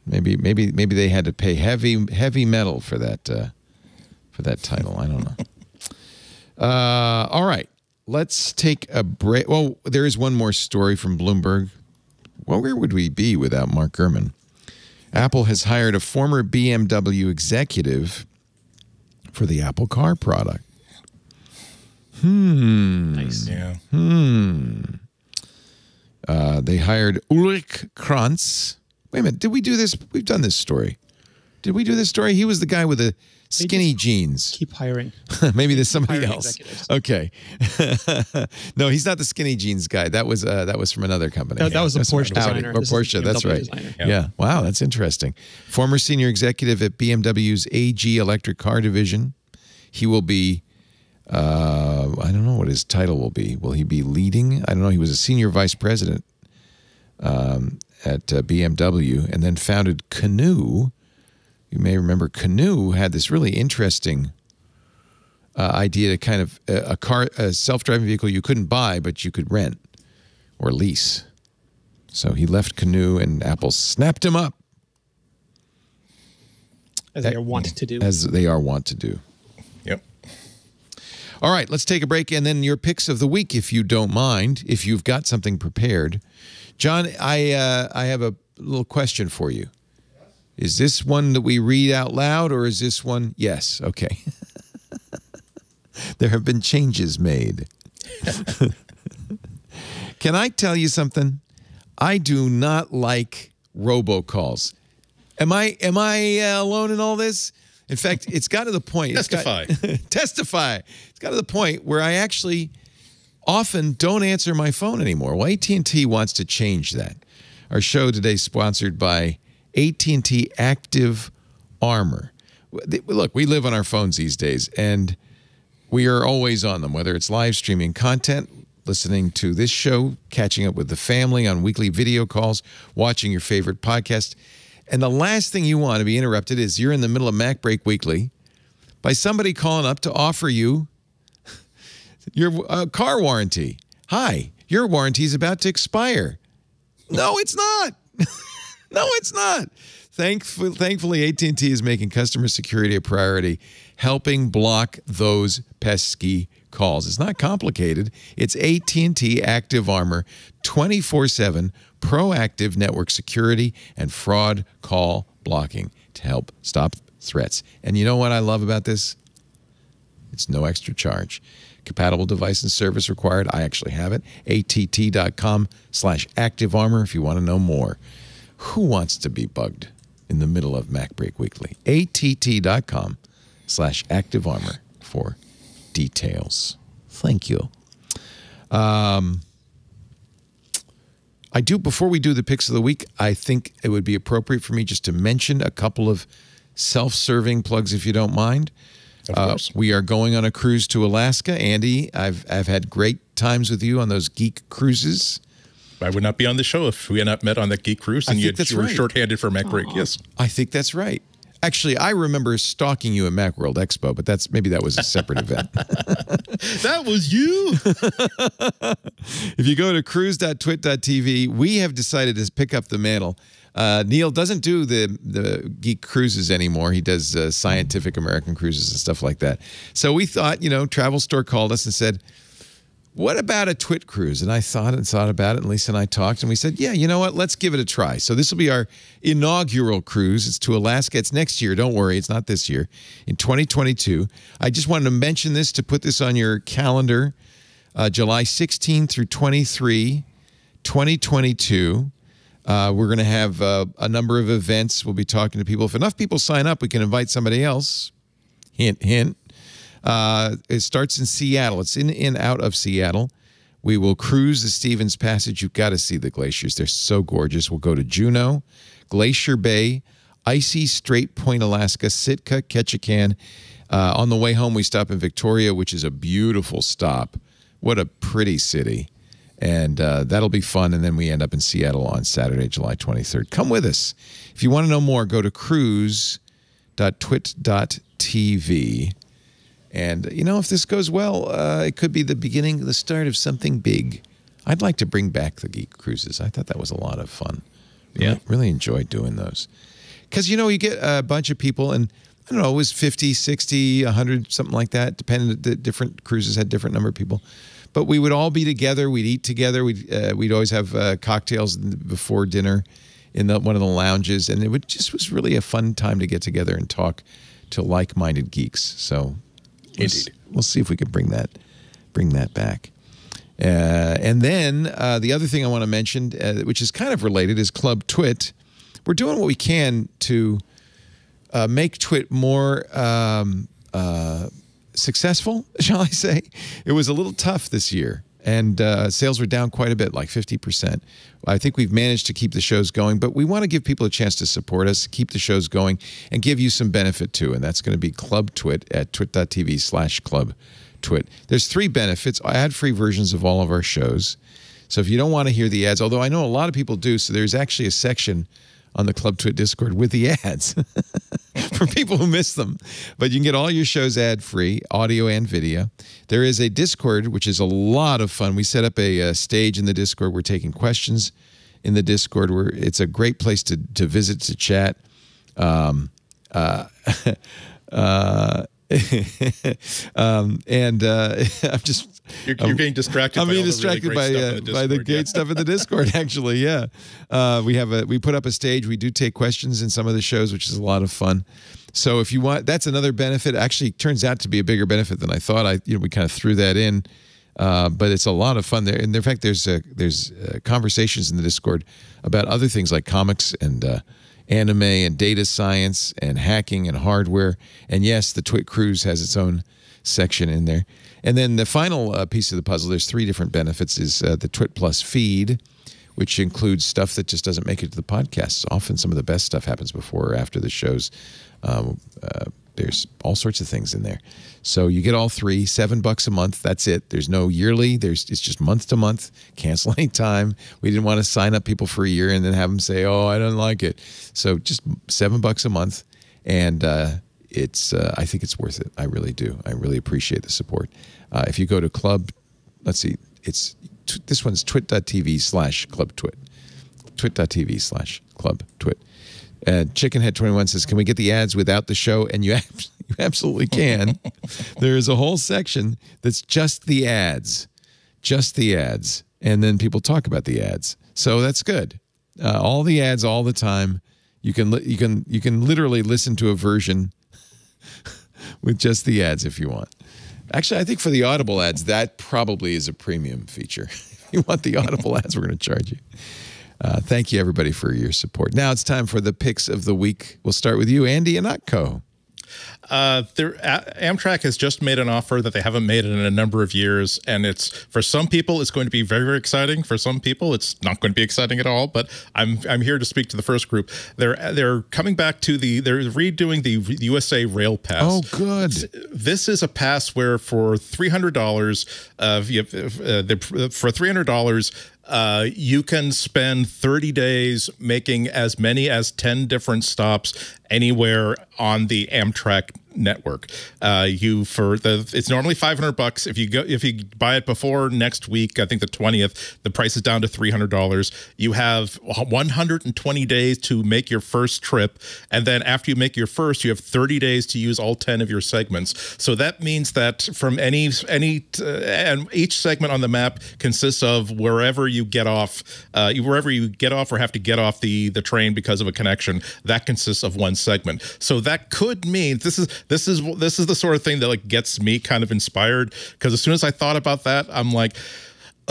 Maybe they had to pay heavy metal for that title. I don't know. All right. Let's take a break. Well, there is one more story from Bloomberg. Well, where would we be without Mark Gurman? Apple has hired a former BMW executive for the Apple Car product. Nice. Yeah. They hired Ulrich Krantz. Wait a minute. Did we do this? We've done this story. Did we do this story? He was the guy with the skinny jeans. Keep hiring. Maybe there's somebody else. Okay. No, he's not the skinny jeans guy. That was from another company. That was a Porsche designer. Porsche, that's right. Yeah. Wow, that's interesting. Former senior executive at BMW's AG electric car division. He will be, I don't know what his title will be. Will he be leading? I don't know. He was a senior vice president at BMW and then founded Canoo. You may remember Canoo had this really interesting idea to kind of a self-driving vehicle you couldn't buy, but you could rent or lease. So he left Canoo and Apple snapped him up. As they are wont to do. As they are wont to do. Yep. All right, let's take a break and then your picks of the week, if you don't mind, if you've got something prepared. John, I have a little question for you. Is this one that we read out loud, or is this one? Yes. Okay. There have been changes made. Can I tell you something? I do not like robocalls. Am I alone in all this? In fact, it's got to the point. Testify. Testify. It's got to the point where I actually often don't answer my phone anymore. Well, AT&T wants to change that. Our show today is sponsored by AT&T Active Armor. Look, we live on our phones these days, and we are always on them, whether it's live streaming content, listening to this show, catching up with the family on weekly video calls, watching your favorite podcast. And the last thing you want to be interrupted is you're in the middle of Mac Break Weekly by somebody calling up to offer you your car warranty. Hi, your warranty is about to expire. No, it's not. No, it's not. Thankfully, AT&T is making customer security a priority, helping block those pesky calls. It's not complicated. It's AT&T Active Armor 24/7 proactive network security and fraud call blocking to help stop threats. And you know what I love about this? It's no extra charge. Compatible device and service required. I actually have it. att.com/activearmor if you want to know more. Who wants to be bugged in the middle of Mac Break Weekly? att.com/activearmor for details. Thank you. Before we do the picks of the week, I think it would be appropriate for me just to mention a couple of self-serving plugs, if you don't mind. Of course. We are going on a cruise to Alaska. Andy, I've had great times with you on those geek cruises. I would not be on the show if we had not met on that geek cruise and you were shorthanded for Mac Break. Yes, I think that's right. Actually, I remember stalking you at Macworld Expo, but that's maybe that was a separate event. That was you. If you go to cruise.twit.tv, we have decided to pick up the mantle. Neil doesn't do the geek cruises anymore. He does Scientific American cruises and stuff like that. So we thought, you know, Travel Store called us and said, what about a Twit cruise? And I thought and thought about it, and Lisa and I talked, and we said, yeah, you know what? Let's give it a try. So this will be our inaugural cruise. It's to Alaska. It's next year. Don't worry. It's not this year. In 2022. I just wanted to mention this to put this on your calendar. July 16 through 23, 2022. We're going to have a number of events. We'll be talking to people. If enough people sign up, we can invite somebody else. Hint, hint. It starts in Seattle. It's in out of Seattle. We will cruise the Stevens Passage. You've got to see the glaciers. They're so gorgeous. We'll go to Juneau, Glacier Bay, icy Strait Point, Alaska, Sitka, Ketchikan. On the way home, we stop in Victoria, which is a beautiful stop. What a pretty city. And that'll be fun. And then we end up in Seattle on Saturday, July 23rd. Come with us. If you want to know more, go to cruise.twit.tv. And, you know, if this goes well, it could be the beginning, the start of something big. I'd like to bring back the geek cruises. I thought that was a lot of fun. Yeah. Really enjoyed doing those. Because, you know, you get a bunch of people, and I don't know, it was 50, 60, 100, something like that. Depending, the different cruises had different number of people. But we would all be together. We'd eat together. We'd always have cocktails before dinner in one of the lounges. And it was really a fun time to get together and talk to like-minded geeks. So... Indeed. We'll see if we can bring that back. And then the other thing I want to mention, which is kind of related, is Club Twit. We're doing what we can to make Twit more successful, shall I say. It was a little tough this year, and sales were down quite a bit, like 50%. I think we've managed to keep the shows going, but we want to give people a chance to support us, keep the shows going, and give you some benefit too, and that's going to be Club Twit at twit.tv/clubtwit. There's 3 benefits, ad-free versions of all of our shows. So if you don't want to hear the ads, although I know a lot of people do, so there's actually a section on the Club Twit Discord with the ads for people who miss them. But you can get all your shows ad-free, audio and video. There is a Discord, which is a lot of fun. We set up a stage in the Discord. We're taking questions in the Discord. It's a great place to visit, to chat. I'm just... You're being distracted. I'm being distracted by the great stuff in the Discord. Actually, yeah, we put up a stage. We do take questions in some of the shows, which is a lot of fun. So if you want, that's another benefit. Actually, it turns out to be a bigger benefit than I thought. We kind of threw that in, but it's a lot of fun there. And in fact, there's conversations in the Discord about other things like comics and anime and data science and hacking and hardware. And yes, the Twit Cruise has its own section in there. And then the final piece of the puzzle, there's 3 different benefits, is the Twit Plus feed, which includes stuff that just doesn't make it to the podcasts. Often some of the best stuff happens before or after the shows. There's all sorts of things in there. So you get all 3, $7 a month, that's it. There's no yearly, it's just month to month, cancel any time. We didn't want to sign up people for a year and then have them say, oh, I don't like it. So just $7 a month, and... I think it's worth it. I really do. I really appreciate the support. If you go to Club, let's see, this one's twit.tv/clubtwit. Twit.tv/clubtwit. Chickenhead21 says, can we get the ads without the show? And you absolutely can. There is a whole section that's just the ads. Just the ads. And then people talk about the ads. So that's good. All the ads all the time. You can literally listen to a version with just the ads if you want. Actually, I think for the Audible ads, that probably is a premium feature. If you want the Audible ads, we're going to charge you. Thank you, everybody, for your support. Now it's time for the picks of the week. We'll start with you, Andy Ihnatko. Amtrak has just made an offer that they haven't made in a number of years, and it's, for some people it's going to be very, very exciting. For some people it's not going to be exciting at all. But I'm here to speak to the first group. They're coming back to they're redoing the USA Rail Pass. Oh, good. This is a pass where for $300 you can spend 30 days making as many as 10 different stops anywhere on the Amtrak network. It's normally $500. If you buy it before next week, I think the 20th, the price is down to $300. You have 120 days to make your first trip, and then after you make your first, you have 30 days to use all 10 of your segments. So that means that from and each segment on the map consists of wherever you get off, or have to get off the train because of a connection. That consists of one segment. So that could mean this is the sort of thing that like gets me kind of inspired, because as soon as I thought about that, I'm like,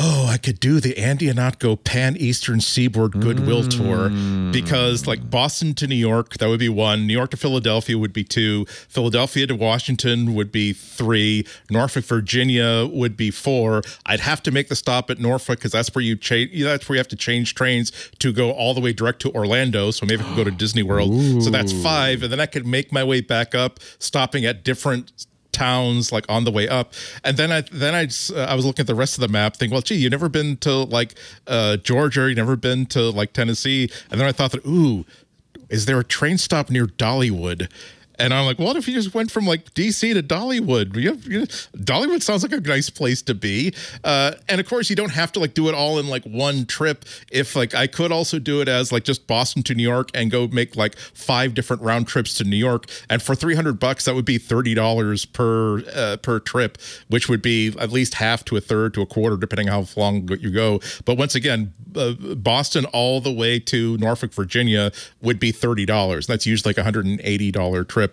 oh, I could do the Andy Ihnatko Pan Eastern Seaboard Goodwill Tour, because like Boston to New York, that would be 1. New York to Philadelphia would be 2. Philadelphia to Washington would be 3. Norfolk, Virginia would be 4. I'd have to make the stop at Norfolk because that's where you have to change trains to go all the way direct to Orlando. So maybe I could go to Disney World. Ooh. So that's 5, and then I could make my way back up, stopping at different towns like on the way up. And then I was looking at the rest of the map thinking, well, gee, you've never been to like Georgia, you've never been to like Tennessee. And then I thought that, ooh, is there a train stop near Dollywood? And I'm like, what if you just went from like DC to Dollywood? Dollywood sounds like a nice place to be. And of course, you don't have to like do it all in like one trip. If like I could also do it as like just Boston to New York and go make like 5 different round trips to New York. And for $300, that would be $30 per trip, which would be at least half to a third to a quarter, depending how long you go. But once again, Boston all the way to Norfolk, Virginia would be $30. That's usually like a $180 trip.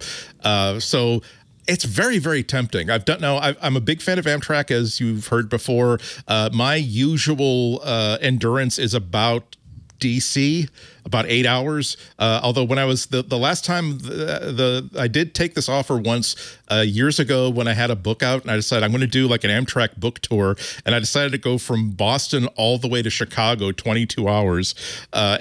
So it's very, very tempting. I'm a big fan of Amtrak, as you've heard before. My usual endurance is about DC, about 8 hours. Although when I was the last time, I did take this offer once years ago when I had a book out, and I decided I'm going to do like an Amtrak book tour, and I decided to go from Boston all the way to Chicago, 22 hours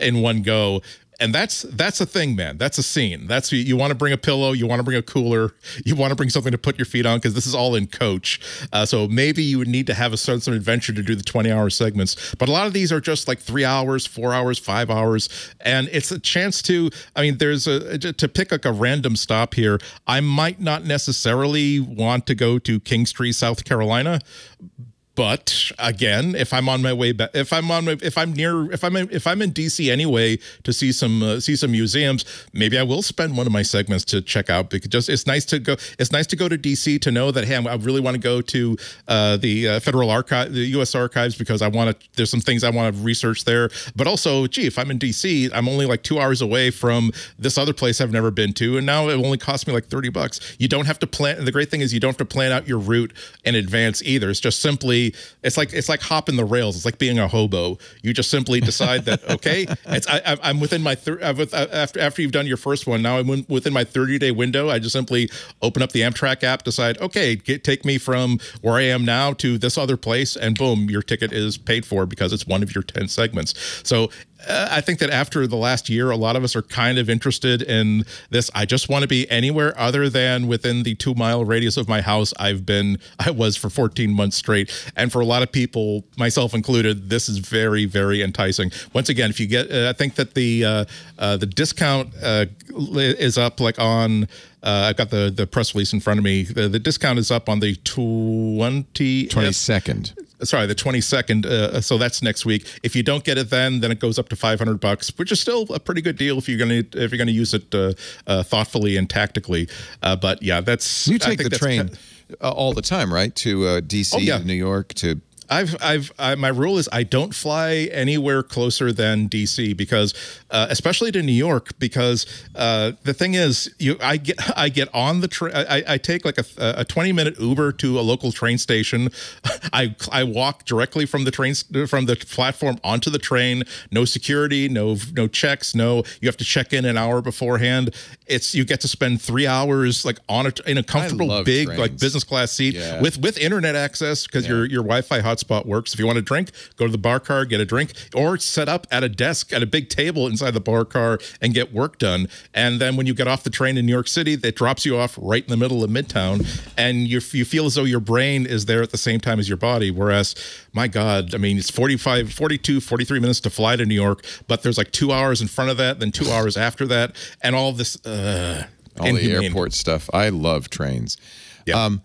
in one go. And that's a thing, man. That's a scene. That's you want to bring a pillow, you want to bring a cooler, you want to bring something to put your feet on, because this is all in coach. So maybe you would need to have a certain adventure to do the 20-hour segments. But a lot of these are just like 3 hours, 4 hours, 5 hours, and it's a chance to. I mean, there's to pick like a random stop here. I might not necessarily want to go to Kings Tree, South Carolina. But again, if I'm on my way back, if I'm in DC anyway to see some museums, maybe I will spend one of my segments to check out, because just it's nice to go. It's nice to go to DC to know that, hey, I really want to go to the Federal Archive, the U.S. Archives, because I want to. There's some things I want to research there. But also, gee, if I'm in DC, I'm only like 2 hours away from this other place I've never been to, and now it only cost me like $30. You don't have to plan. The great thing is you don't have to plan out your route in advance either. It's just simply. It's like hopping the rails. It's like being a hobo. You just simply decide that, okay, I'm within my after you've done your first one. Now I'm within my 30-day window. I just simply open up the Amtrak app, decide, okay, take me from where I am now to this other place, and boom, your ticket is paid for because it's one of your 10 segments. So. I think that after the last year, a lot of us are kind of interested in this. I just want to be anywhere other than within the 2-mile radius of my house. I was for 14 months straight. And for a lot of people, myself included, this is very, very enticing. Once again, if you get, I think that the discount is up like on. I've got the press release in front of me. The discount is up on the 22nd. Sorry, the 22nd. So that's next week. If you don't get it then it goes up to $500, which is still a pretty good deal if you're gonna use it thoughtfully and tactically. But yeah, that's you take the train all the time, right? To DC, oh, yeah. New York, to. My rule is I don't fly anywhere closer than DC because, especially to New York, because the thing is, I get on the train. I take like a 20-minute Uber to a local train station. I walk directly from the train from the platform onto the train. No security, no checks. No, you have to check in an hour beforehand. You get to spend 3 hours like in a comfortable big trains. Like business class seat, yeah. with internet access, because yeah. your Wi-Fi hotspot works. If you want a drink, go to the bar car, get a drink, or set up at a desk at a big table inside the bar car and get work done. And then when you get off the train in New York City, that drops you off right in the middle of Midtown, and you feel as though your brain is there at the same time as your body. Whereas, my God, I mean, it's 45, 42, 43 minutes to fly to New York, but there's like 2 hours in front of that, then 2 hours after that, and all this all the airport stuff. I love trains. Yeah.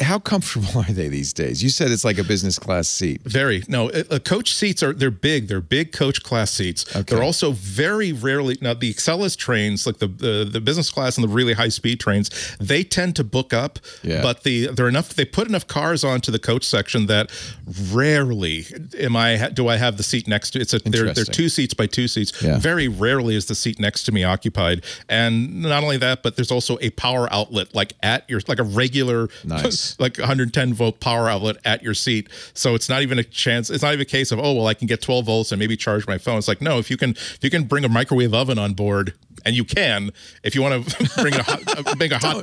How comfortable are they these days? You said it's like a business class seat. Very. No, coach seats they're big. They're big coach class seats. Okay. They're also very rarely, now the Excellus trains, like the business class and the really high speed trains, they tend to book up, yeah. But they put enough cars onto the coach section that rarely do I have the seat next to, they're 2 seats by 2 seats. Yeah. Very rarely is the seat next to me occupied. And not only that, but there's also a power outlet, like a regular, nice. Like 110 volt power outlet at your seat, so it's not even a chance. It's not even a case of, oh well, I can get 12 volts and maybe charge my phone. It's like, no, if you can bring a microwave oven on board, and you can, if you want to bring a hot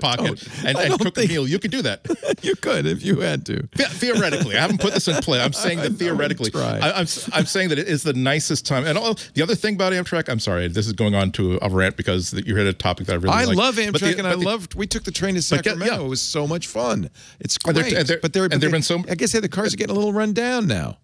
pocket and cook a meal, you could do that. You could if you had to. Theoretically, I haven't put this in play. I'm saying that theoretically. I'm saying that it is the nicest time. And the other thing about Amtrak, I'm sorry, this is going on to a rant because you hit a topic that I really like. I love Amtrak, and I loved. We took the train to Sacramento. Yeah. It was so much fun. It's great. I guess the cars are getting a little run down now.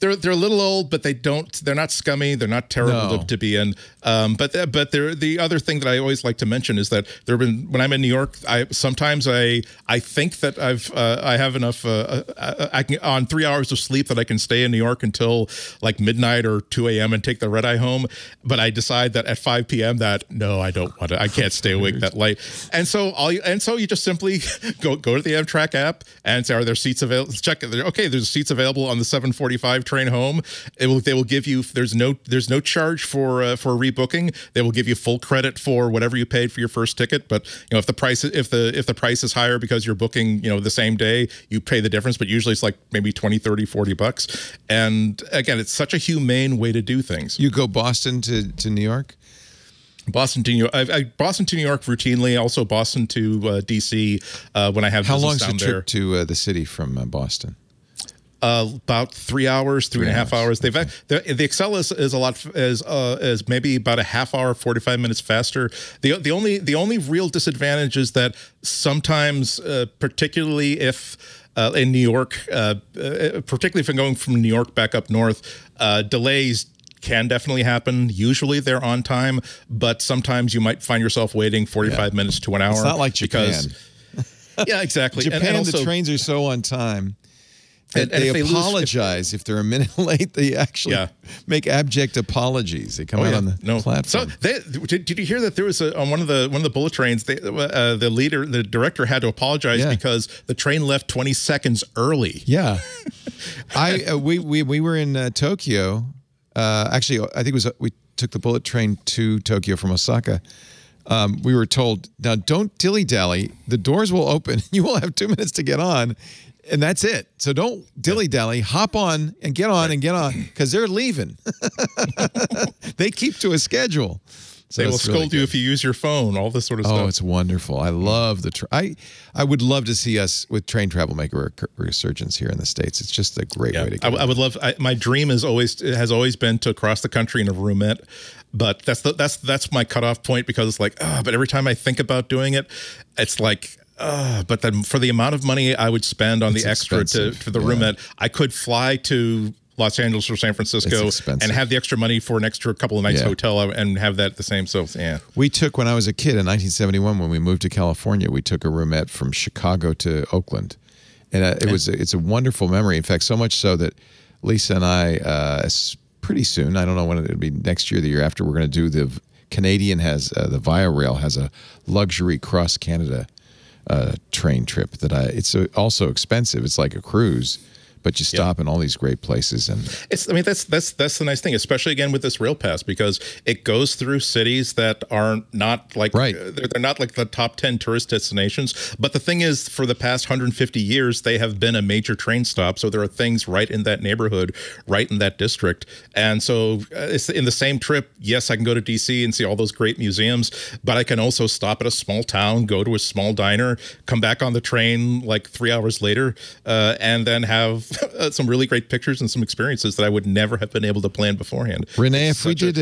They're a little old, but they're not scummy. They're not terrible to be in. But the other thing that I always like to mention is that when I'm in New York, sometimes I think that I have enough I can, on 3 hours of sleep, that I can stay in New York until like midnight or 2 a.m. and take the red eye home. But I decide that at 5 p.m. that no, I don't want to. I can't stay awake that late. And so you just simply go to the Amtrak app and say, are there seats available? Check it. Okay, there's seats available on the 7:45. train home. It will, they will give you, there's no charge for rebooking. They will give you full credit for whatever you paid for your first ticket. But you know, if the price is higher because you're booking, you know, the same day, you pay the difference. But usually it's like maybe 20, 30, 40 bucks. And again, it's such a humane way to do things. You go Boston to New York? Boston to New York. Boston to New York routinely. Also Boston to D.C. When I have business down there. How long is the trip to the city from Boston? About 3 hours, three and a half hours. Okay. The Excel is a lot is maybe about a half hour, 45 minutes faster. The only real disadvantage is that sometimes, particularly if. In New York, particularly if I'm going from New York back up north, delays can definitely happen. Usually they're on time, but sometimes you might find yourself waiting 45 minutes to an hour. It's not like Japan. Because, yeah, exactly. Japan, and also, the trains are so on time. They apologize if they're a minute late. They actually make abject apologies. They come out on the platform. So did you hear that there was on one of the bullet trains? The director had to apologize because the train left 20 seconds early. Yeah, we were in Tokyo. Actually, I think it was we took the bullet train to Tokyo from Osaka. We were told, now don't dilly-dally. The doors will open. You will have 2 minutes to get on. And that's it. So don't dilly-dally. Hop on and get on and get on because they're leaving. They keep to a schedule. So they will scold you if you use your phone, all this sort of stuff. Oh, it's wonderful. I love the I would love to see us with train travel make a resurgence here in the States. It's just a great way to go. I would love my dream has always been to cross the country in a roomette. But that's my cutoff point because it's like, but every time I think about doing it, it's like but then for the amount of money I would spend on the extra expensive roommate, I could fly to Los Angeles or San Francisco and have the extra money for an extra couple of nights hotel and have that the same. So, yeah. We took, when I was a kid in 1971, when we moved to California, we took a roommate from Chicago to Oakland. And it's a wonderful memory. In fact, so much so that Lisa and I, pretty soon, I don't know when it'll be next year, the year after, we're going to do the Canadian has, the Via Rail has a luxury cross Canada train trip that it's also expensive. It's like a cruise, but you stop in all these great places, and it's. I mean, that's the nice thing, especially again with this rail pass, because it goes through cities that are not like they're not like the top 10 tourist destinations. But the thing is, for the past 150 years, they have been a major train stop. So there are things right in that neighborhood, right in that district, and so it's in the same trip. Yes, I can go to DC and see all those great museums, but I can also stop at a small town, go to a small diner, come back on the train like 3 hours later, and then have some really great pictures and some experiences that I would never have been able to plan beforehand. Rene, if we did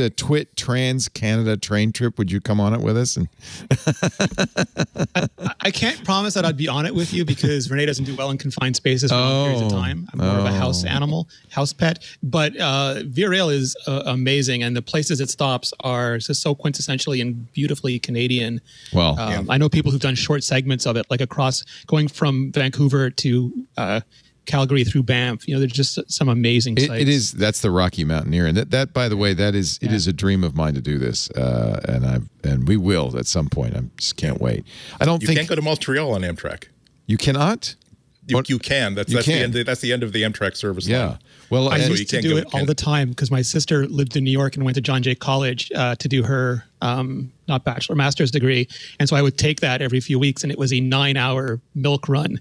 a Twit Trans Canada train trip, would you come on it with us? And I can't promise that I'd be on it with you because Rene doesn't do well in confined spaces for long periods of time. I'm more of a house animal, house pet. But Via Rail is amazing, and the places it stops are just so quintessentially and beautifully Canadian. Well, I know people who've done short segments of it, like going from Vancouver to Calgary through Banff. You know, there's just some amazing sites. That's the Rocky Mountaineer, and that by the way, that is it is a dream of mine to do this, and we will at some point. I just can't wait. I don't think you can't go to Montreal on Amtrak. You cannot. You can. That's the end of the Amtrak service line. Well, I used to do it all the time because my sister lived in New York and went to John Jay College to do her not bachelor, master's degree, and so I would take that every few weeks, and it was a 9-hour milk run.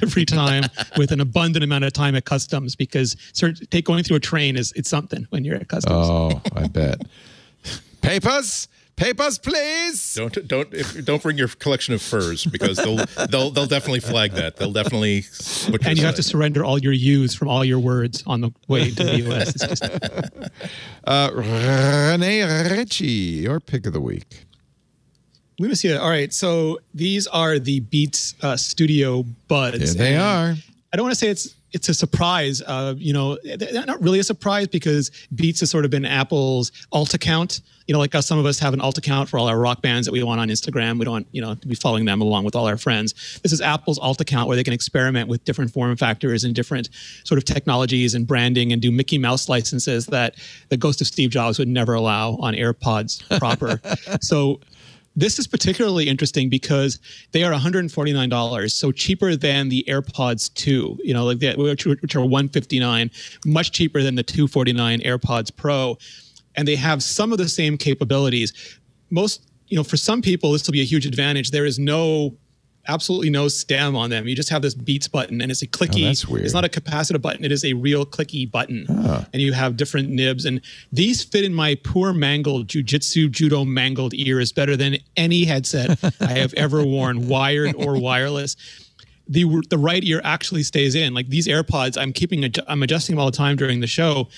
Every time with an abundant amount of time at customs because going through a train it's something when you're at customs. Oh, I bet. Papers, please. Don't bring your collection of furs because they'll definitely flag that. They'll definitely. And you have to surrender all your U's from all your words on the way to the U.S. It's just Rene Ritchie, your pick of the week. Let me see that. All right, so these are the Beats Studio Buds. There they are. I don't want to say it's a surprise. You know, not really a surprise because Beats has sort of been Apple's alt account. You know, like us, some of us have an alt account for all our rock bands that we want on Instagram. We don't want, you know, to be following them along with all our friends. This is Apple's alt account where they can experiment with different form factors and different sort of technologies and branding and do Mickey Mouse licenses that the ghost of Steve Jobs would never allow on AirPods proper. So This is particularly interesting because they are $149, so cheaper than the AirPods 2, you know, like that, which are $159, much cheaper than the $249 AirPods Pro, and they have some of the same capabilities. Most, you know, for some people, this will be a huge advantage. There is no, absolutely no stem on them. You just have this Beats button, and it's a clicky. Oh, that's weird. It's not a capacitive button. It is a real clicky button, and you have different nibs. And these fit in my poor mangled jujitsu judo mangled ears better than any headset I have ever worn, wired or wireless. The right ear actually stays in. Like these AirPods, I'm adjusting them all the time during the show.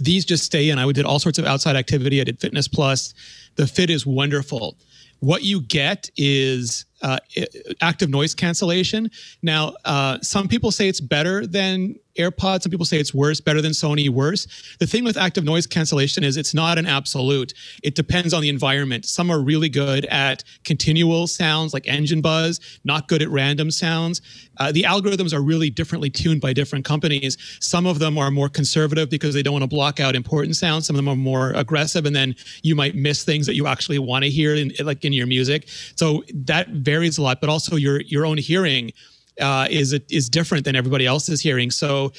These just stay in. I did all sorts of outside activity. I did Fitness Plus. The fit is wonderful. What you get is active noise cancellation. Now, some people say it's better than AirPods. Some people say it's worse, better than Sony, worse. The thing with active noise cancellation is it's not an absolute. It depends on the environment. Some are really good at continual sounds like engine buzz, not good at random sounds. The algorithms are really differently tuned by different companies. Some of them are more conservative because they don't want to block out important sounds. Some of them are more aggressive, and then you might miss things that you actually want to hear in your music. So that varies a lot, but also your own hearing is different than everybody else's hearing. So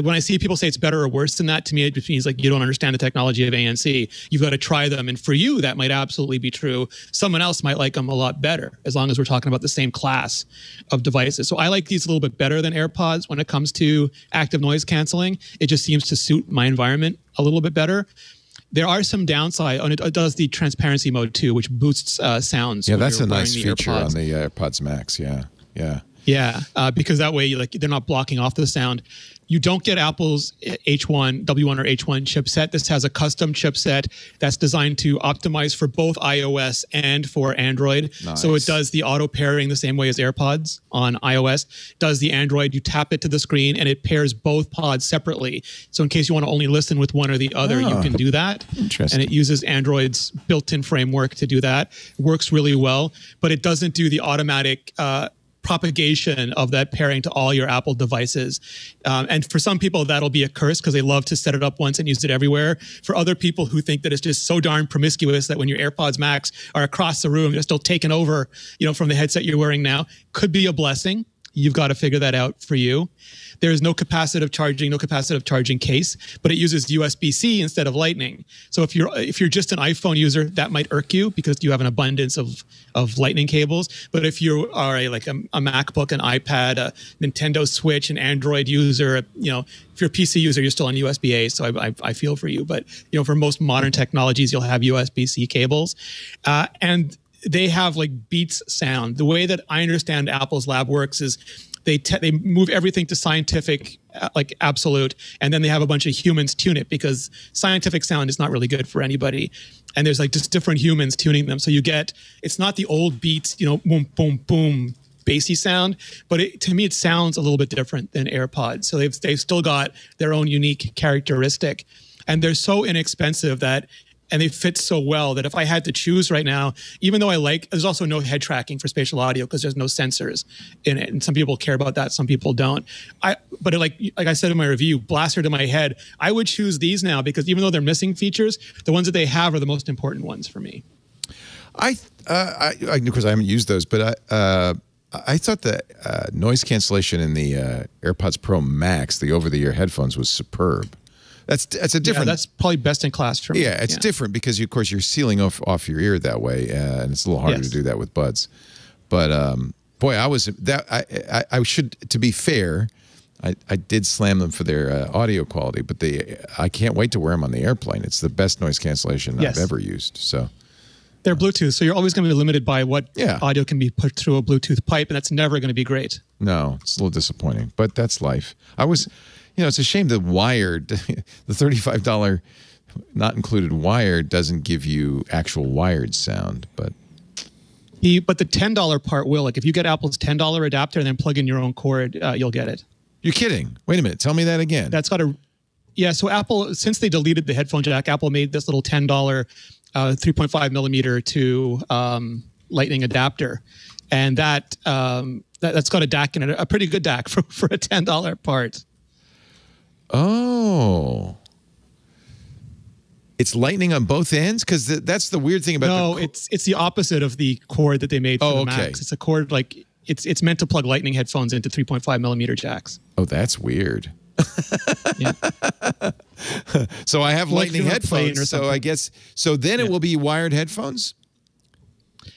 when I see people say it's better or worse than that, to me, it means like you don't understand the technology of ANC. You've got to try them. And for you, that might absolutely be true. Someone else might like them a lot better, as long as we're talking about the same class of devices. So I like these a little bit better than AirPods when it comes to active noise canceling. It just seems to suit my environment a little bit better. There are some downside, and it does the transparency mode too, which boosts sounds. Yeah, that's a nice feature AirPods. On the AirPods Max. Yeah. Because that way, like, they're not blocking off the sound. You don't get Apple's H1, W1 or H1 chipset. This has a custom chipset that's designed to optimize for both iOS and for Android. Nice. So it does the auto pairing the same way as AirPods on iOS. It does the Android, you tap it to the screen and it pairs both pods separately. So in case you want to only listen with one or the other, you can do that. Interesting. And it uses Android's built-in framework to do that. It works really well, but it doesn't do the automatic propagation of that pairing to all your Apple devices. And for some people, that'll be a curse because they love to set it up once and use it everywhere. For other people who think that it's just so darn promiscuous that when your AirPods Max are across the room, they're still taken over, you know, from the headset you're wearing now, could be a blessing. You've got to figure that out for you. There is no capacitive charging case, but it uses USB-C instead of Lightning. So if you're just an iPhone user, that might irk you because you have an abundance of Lightning cables. But if you are a MacBook, an iPad, a Nintendo Switch, an Android user, you know, if you're a PC user, you're still on USB-A. So I feel for you. But you know, for most modern technologies, you'll have USB-C cables, and they have like Beats sound. The way that I understand Apple's lab works is they move everything to scientific, like absolute, and then they have a bunch of humans tune it because scientific sound is not really good for anybody. And there's like just different humans tuning them. So you get, it's not the old Beats, you know, boom, boom, boom, bassy sound, but to me it sounds a little bit different than AirPods. So they've still got their own unique characteristic. And they're so inexpensive that, and they fit so well that if I had to choose right now, even though I like, there's also no head tracking for spatial audio because there's no sensors in it. And some people care about that. Some people don't. But like I said in my review, blaster to my head, I would choose these now because even though they're missing features, the ones that they have are the most important ones for me. Of course, I haven't used those, but I thought that noise cancellation in the AirPods Pro Max, the over-the-ear headphones, was superb. That's a different. Yeah, that's probably best in class for me. Yeah, it's different because you, of course, you're sealing off your ear that way, and it's a little harder to do that with buds. But boy, I should, to be fair, I did slam them for their audio quality, but I can't wait to wear them on the airplane. It's the best noise cancellation I've ever used. So. They're Bluetooth, so you're always going to be limited by what audio can be put through a Bluetooth pipe, and that's never going to be great. No, it's a little disappointing, but that's life. You know, it's a shame that wired, the $35 not included wired doesn't give you actual wired sound, but. But the $10 part will. Like if you get Apple's $10 adapter and then plug in your own cord, you'll get it. You're kidding. Wait a minute. Tell me that again. That's got a, yeah. So Apple, since they deleted the headphone jack, Apple made this little $10 3.5 millimeter to Lightning adapter. And that's got a DAC in it, a pretty good DAC for a $10 part. Oh, It's lightning on both ends? Because that's the weird thing about No, it's the opposite of the cord that they made for the Macs. It's a cord like it's meant to plug lightning headphones into 3.5 millimeter jacks. Oh, that's weird. Yeah. So I have lightning headphones, so I guess then it will be wired headphones?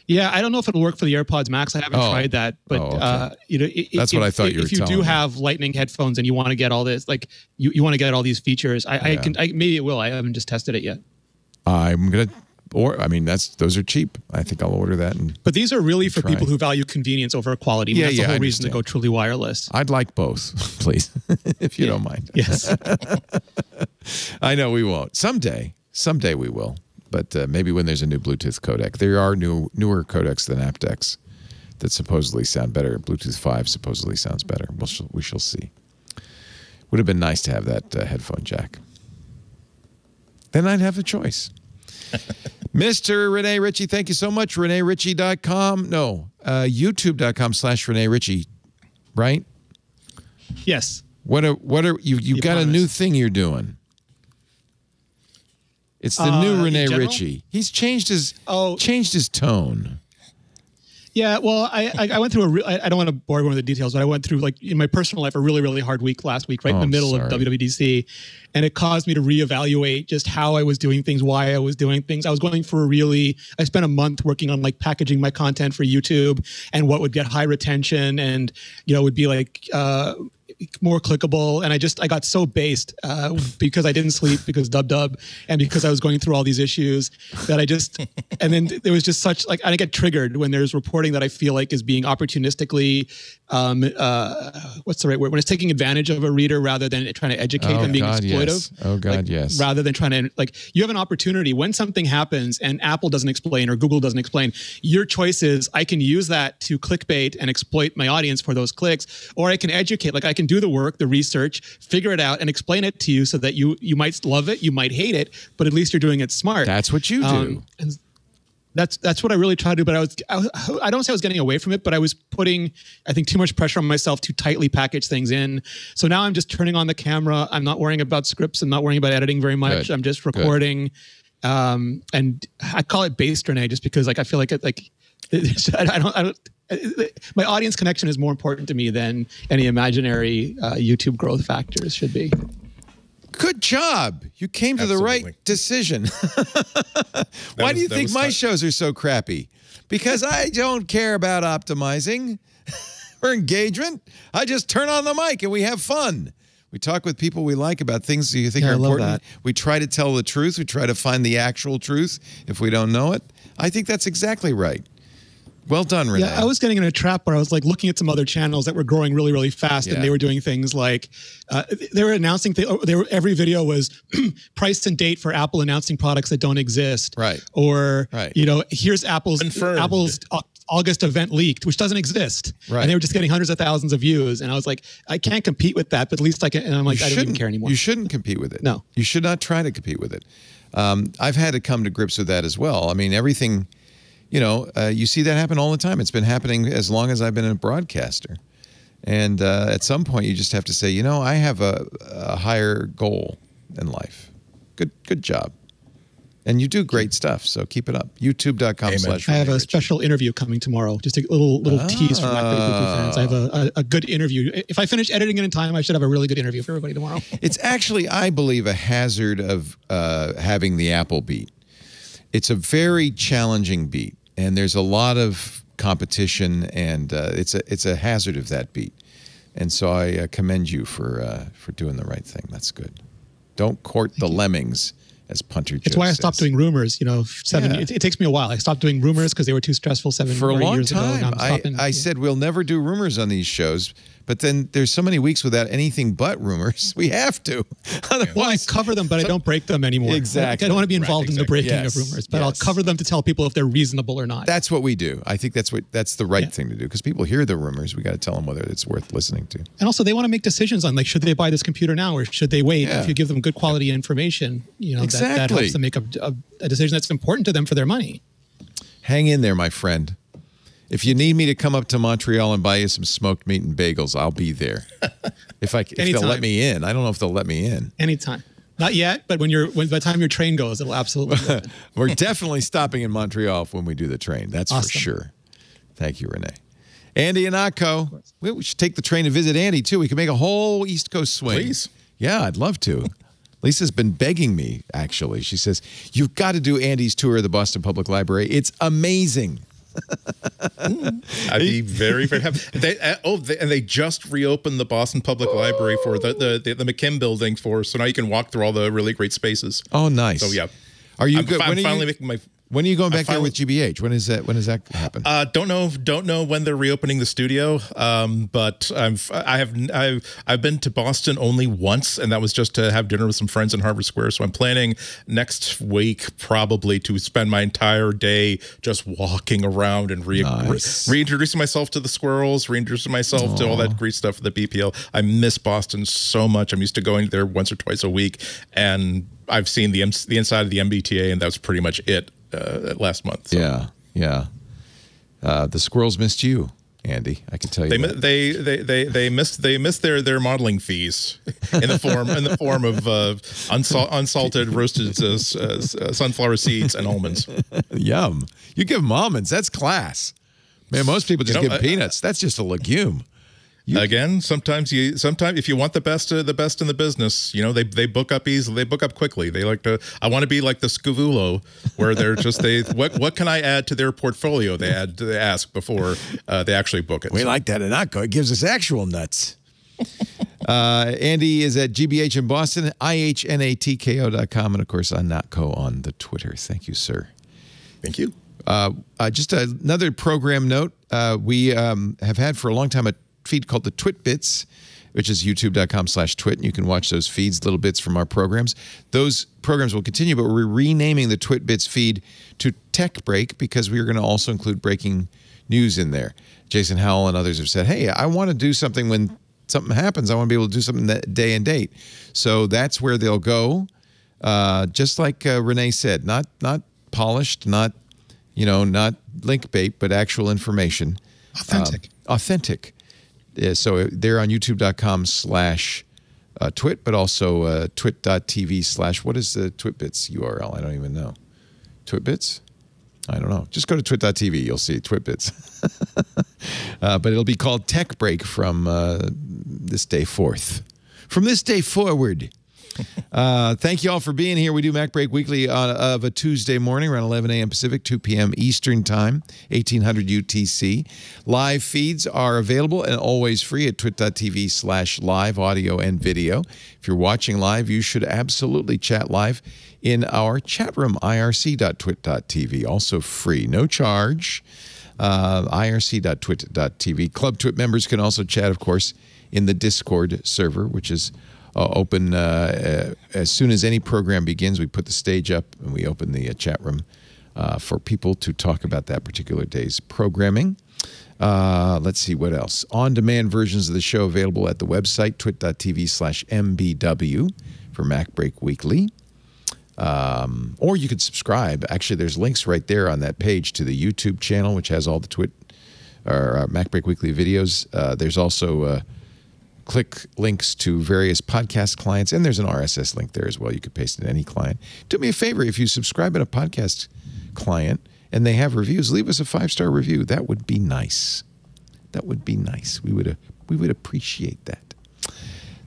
Yeah, I don't know if it'll work for the AirPods Max. I haven't tried that, but you know, that's what I thought you were telling me. If you do have lightning headphones and you want to get all this, like you want to get all these features, I maybe it will. I haven't just tested it yet. I'm gonna, or I mean, those are cheap. I think I'll order that. But these are really for people who value convenience over quality. I mean, that's the whole reason to go truly wireless. I'd like both, please, if you don't mind. Yes. I know we won't. Someday we will. But maybe when there's a new Bluetooth codec. There are newer codecs than aptX that supposedly sound better. Bluetooth 5 supposedly sounds better. We shall see. Would have been nice to have that headphone jack. Then I'd have a choice. Mr. Rene Ritchie, thank you so much. ReneRitchie.com. No, YouTube.com/ReneRitchie, right? Yes. You've got a new thing you're doing. It's the new Rene Ritchie. He's changed his tone. Yeah, well, I went through I don't want to bore everyone with the details, but I went through, like, in my personal life, a really, really hard week last week, right in the middle of WWDC. And it caused me to reevaluate just how I was doing things, why I was doing things. I was going for a really, I spent a month working on, like, packaging my content for YouTube and what would get high retention and, you know, would be, like, more clickable, and I got so based because I didn't sleep, because dub and because I was going through all these issues that and then there was just such, like, I get triggered when there's reporting that I feel like is being opportunistically what's the right word, when it's taking advantage of a reader rather than trying to educate them, being exploitive. Yes. Oh God, like, yes. Rather than trying to, like, you have an opportunity when something happens and Apple doesn't explain or Google doesn't explain, your choice is I can use that to clickbait and exploit my audience for those clicks, or I can educate, like I can do the work, the research, figure it out, and explain it to you so that you might love it, you might hate it, but at least you're doing it smart. That's what you do. And that's what I really try to do. But I don't say I was getting away from it, but I was putting, I think, too much pressure on myself to tightly package things in. So now I'm just turning on the camera. I'm not worrying about scripts. I'm not worrying about editing very much. Good. I'm just recording. And I call it based, Rene, just because, like, I feel like it, like I don't. My audience connection is more important to me than any imaginary YouTube growth factors should be. Good job. You came to the right decision. Why do you think my shows are so crappy? Because I don't care about optimizing or engagement. I just turn on the mic and we have fun. We talk with people we like about things that you think are important. We try to tell the truth. We try to find the actual truth if we don't know it. I think that's exactly right. Well done, Rene. Yeah, I was getting in a trap where I was, like, looking at some other channels that were growing really, really fast, and they were doing things like they were announcing every video was price and date for Apple announcing products that don't exist, right? Or you know, here's Apple's confirmed. Apple's August event leaked, which doesn't exist, right? And they were just getting hundreds of thousands of views, and I was like, I can't compete with that, but at least I can. And I'm like, I don't even care anymore. You shouldn't compete with it. No, you should not try to compete with it. I've had to come to grips with that as well. I mean, everything. You know, you see that happen all the time. It's been happening as long as I've been a broadcaster. And at some point, you just have to say, you know, I have a higher goal in life. Good job. And you do great stuff, so keep it up. YouTube.com/ReneRitchie. I have a special interview coming tomorrow. Just a little tease for my fans. I have a good interview. If I finish editing it in time, I should have a really good interview for everybody tomorrow. It's actually, I believe, a hazard of having the Apple beat. It's a very challenging beat, and there's a lot of competition, and it's a hazard of that beat. And so I commend you for doing the right thing. That's good. Don't court the lemmings, as Punter Joe says. It's why I stopped doing rumors. You know, it takes me a while. I stopped doing rumors because they were too stressful for a long time. I said we'll never do rumors on these shows. But then there's so many weeks without anything but rumors. We have to. Otherwise, well, I cover them, but I don't break them anymore. Exactly. I don't want to be involved in the breaking of rumors, but I'll cover them to tell people if they're reasonable or not. That's what we do. I think that's the right thing to do, because people hear the rumors. We got to tell them whether it's worth listening to. And also, they want to make decisions on, like, should they buy this computer now or should they wait? If you give them good quality information, you know, that helps them make a decision that's important to them for their money. Hang in there, my friend. If you need me to come up to Montreal and buy you some smoked meat and bagels, I'll be there. If they'll let me in. I don't know if they'll let me in. Anytime. Not yet, but by the time your train goes, it'll absolutely go. We're definitely stopping in Montreal when we do the train. That's awesome. For sure. Thank you, Rene. Andy Ihnatko. We should take the train to visit Andy, too. We can make a whole East Coast swing. Please. Yeah, I'd love to. Lisa's been begging me, actually. She says, you've got to do Andy's tour of the Boston Public Library. It's amazing. I'd be very, very happy. They just reopened the Boston Public Library for the McKim building so now you can walk through all the really great spaces. Oh, nice. So, yeah. Are you good? When are you going back there with GBH? When does that happen? Don't know when they're reopening the studio. But I've been to Boston only once, and that was just to have dinner with some friends in Harbor Square. So I'm planning next week probably to spend my entire day just walking around and reintroducing myself to the squirrels, reintroducing myself to all that great stuff for the BPL. I miss Boston so much. I'm used to going there once or twice a week, and I've seen the inside of the MBTA, and that's pretty much it. Last month. So. Yeah, yeah. The squirrels missed you, Andy. I can tell you. They missed their modeling fees in the form of unsalted roasted sunflower seeds and almonds. Yum! You give them almonds. That's class, man. Most people just give peanuts. That's just a legume. Again, sometimes if you want the best in the business, you know, they book up easily, they book up quickly. They like to, I want to be like the Scavulo, where they're just, what can I add to their portfolio? They ask before they actually book it. We like that Ihnatko. It gives us actual nuts. Andy is at GBH in Boston, ihnatko.com. And of course, Ihnatko on the Twitter. Thank you, sir. Thank you. Just another program note. We have had for a long time a feed called the Twit Bits, which is youtube.com/twit, and you can watch those feeds, little bits from our programs. Those programs will continue, but we're renaming the Twit Bits feed to Tech Break because we are going to also include breaking news in there. Jason Howell and others have said, hey, I want to do something when something happens. I want to be able to do something that day and date. So that's where they'll go. Just like Rene said, not polished, not, you know, not link bait, but actual information. Authentic. Authentic. So they're on youtube.com/twit, but also twit.tv/ what is the TwitBits URL? I don't even know. TwitBits? I don't know. Just go to twit.tv. You'll see TwitBits. But it'll be called Tech Break from this day forth. From this day forward. Thank you all for being here. We do Mac Break Weekly of a Tuesday morning around 11 a.m. Pacific, 2 p.m. Eastern Time, 1800 UTC. Live feeds are available and always free at twit.tv/live, audio and video. If you're watching live, you should absolutely chat live in our chat room, irc.twit.tv, also free, no charge, irc.twit.tv. Club Twit members can also chat, of course, in the Discord server, which is open as soon as any program begins. We put the stage up and we open the chat room for people to talk about that particular day's programming. Let's see what else. On-demand versions of the show available at the website, twit.tv/mbw for Mac Break Weekly. Or you could subscribe. Actually, there's links right there on that page to the YouTube channel, which has all the Mac Break Weekly videos. There's also... click links to various podcast clients, and there's an RSS link there as well. You could paste in any client. Do me a favor, if you subscribe in a podcast client and they have reviews, leave us a 5-star review. That would be nice. That would be nice. We would appreciate that.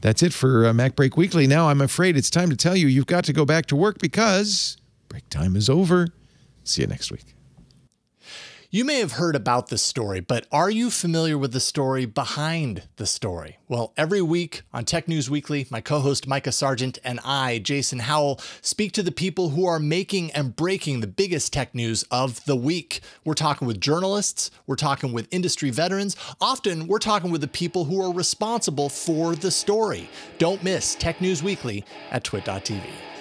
That's it for Mac Break Weekly. Now I'm afraid it's time to tell you you've got to go back to work because break time is over. See you next week. You may have heard about this story, but are you familiar with the story behind the story? Well, every week on Tech News Weekly, my co-host Micah Sargent and I, Jason Howell, speak to the people who are making and breaking the biggest tech news of the week. We're talking with journalists, we're talking with industry veterans, often we're talking with the people who are responsible for the story. Don't miss Tech News Weekly at twit.tv.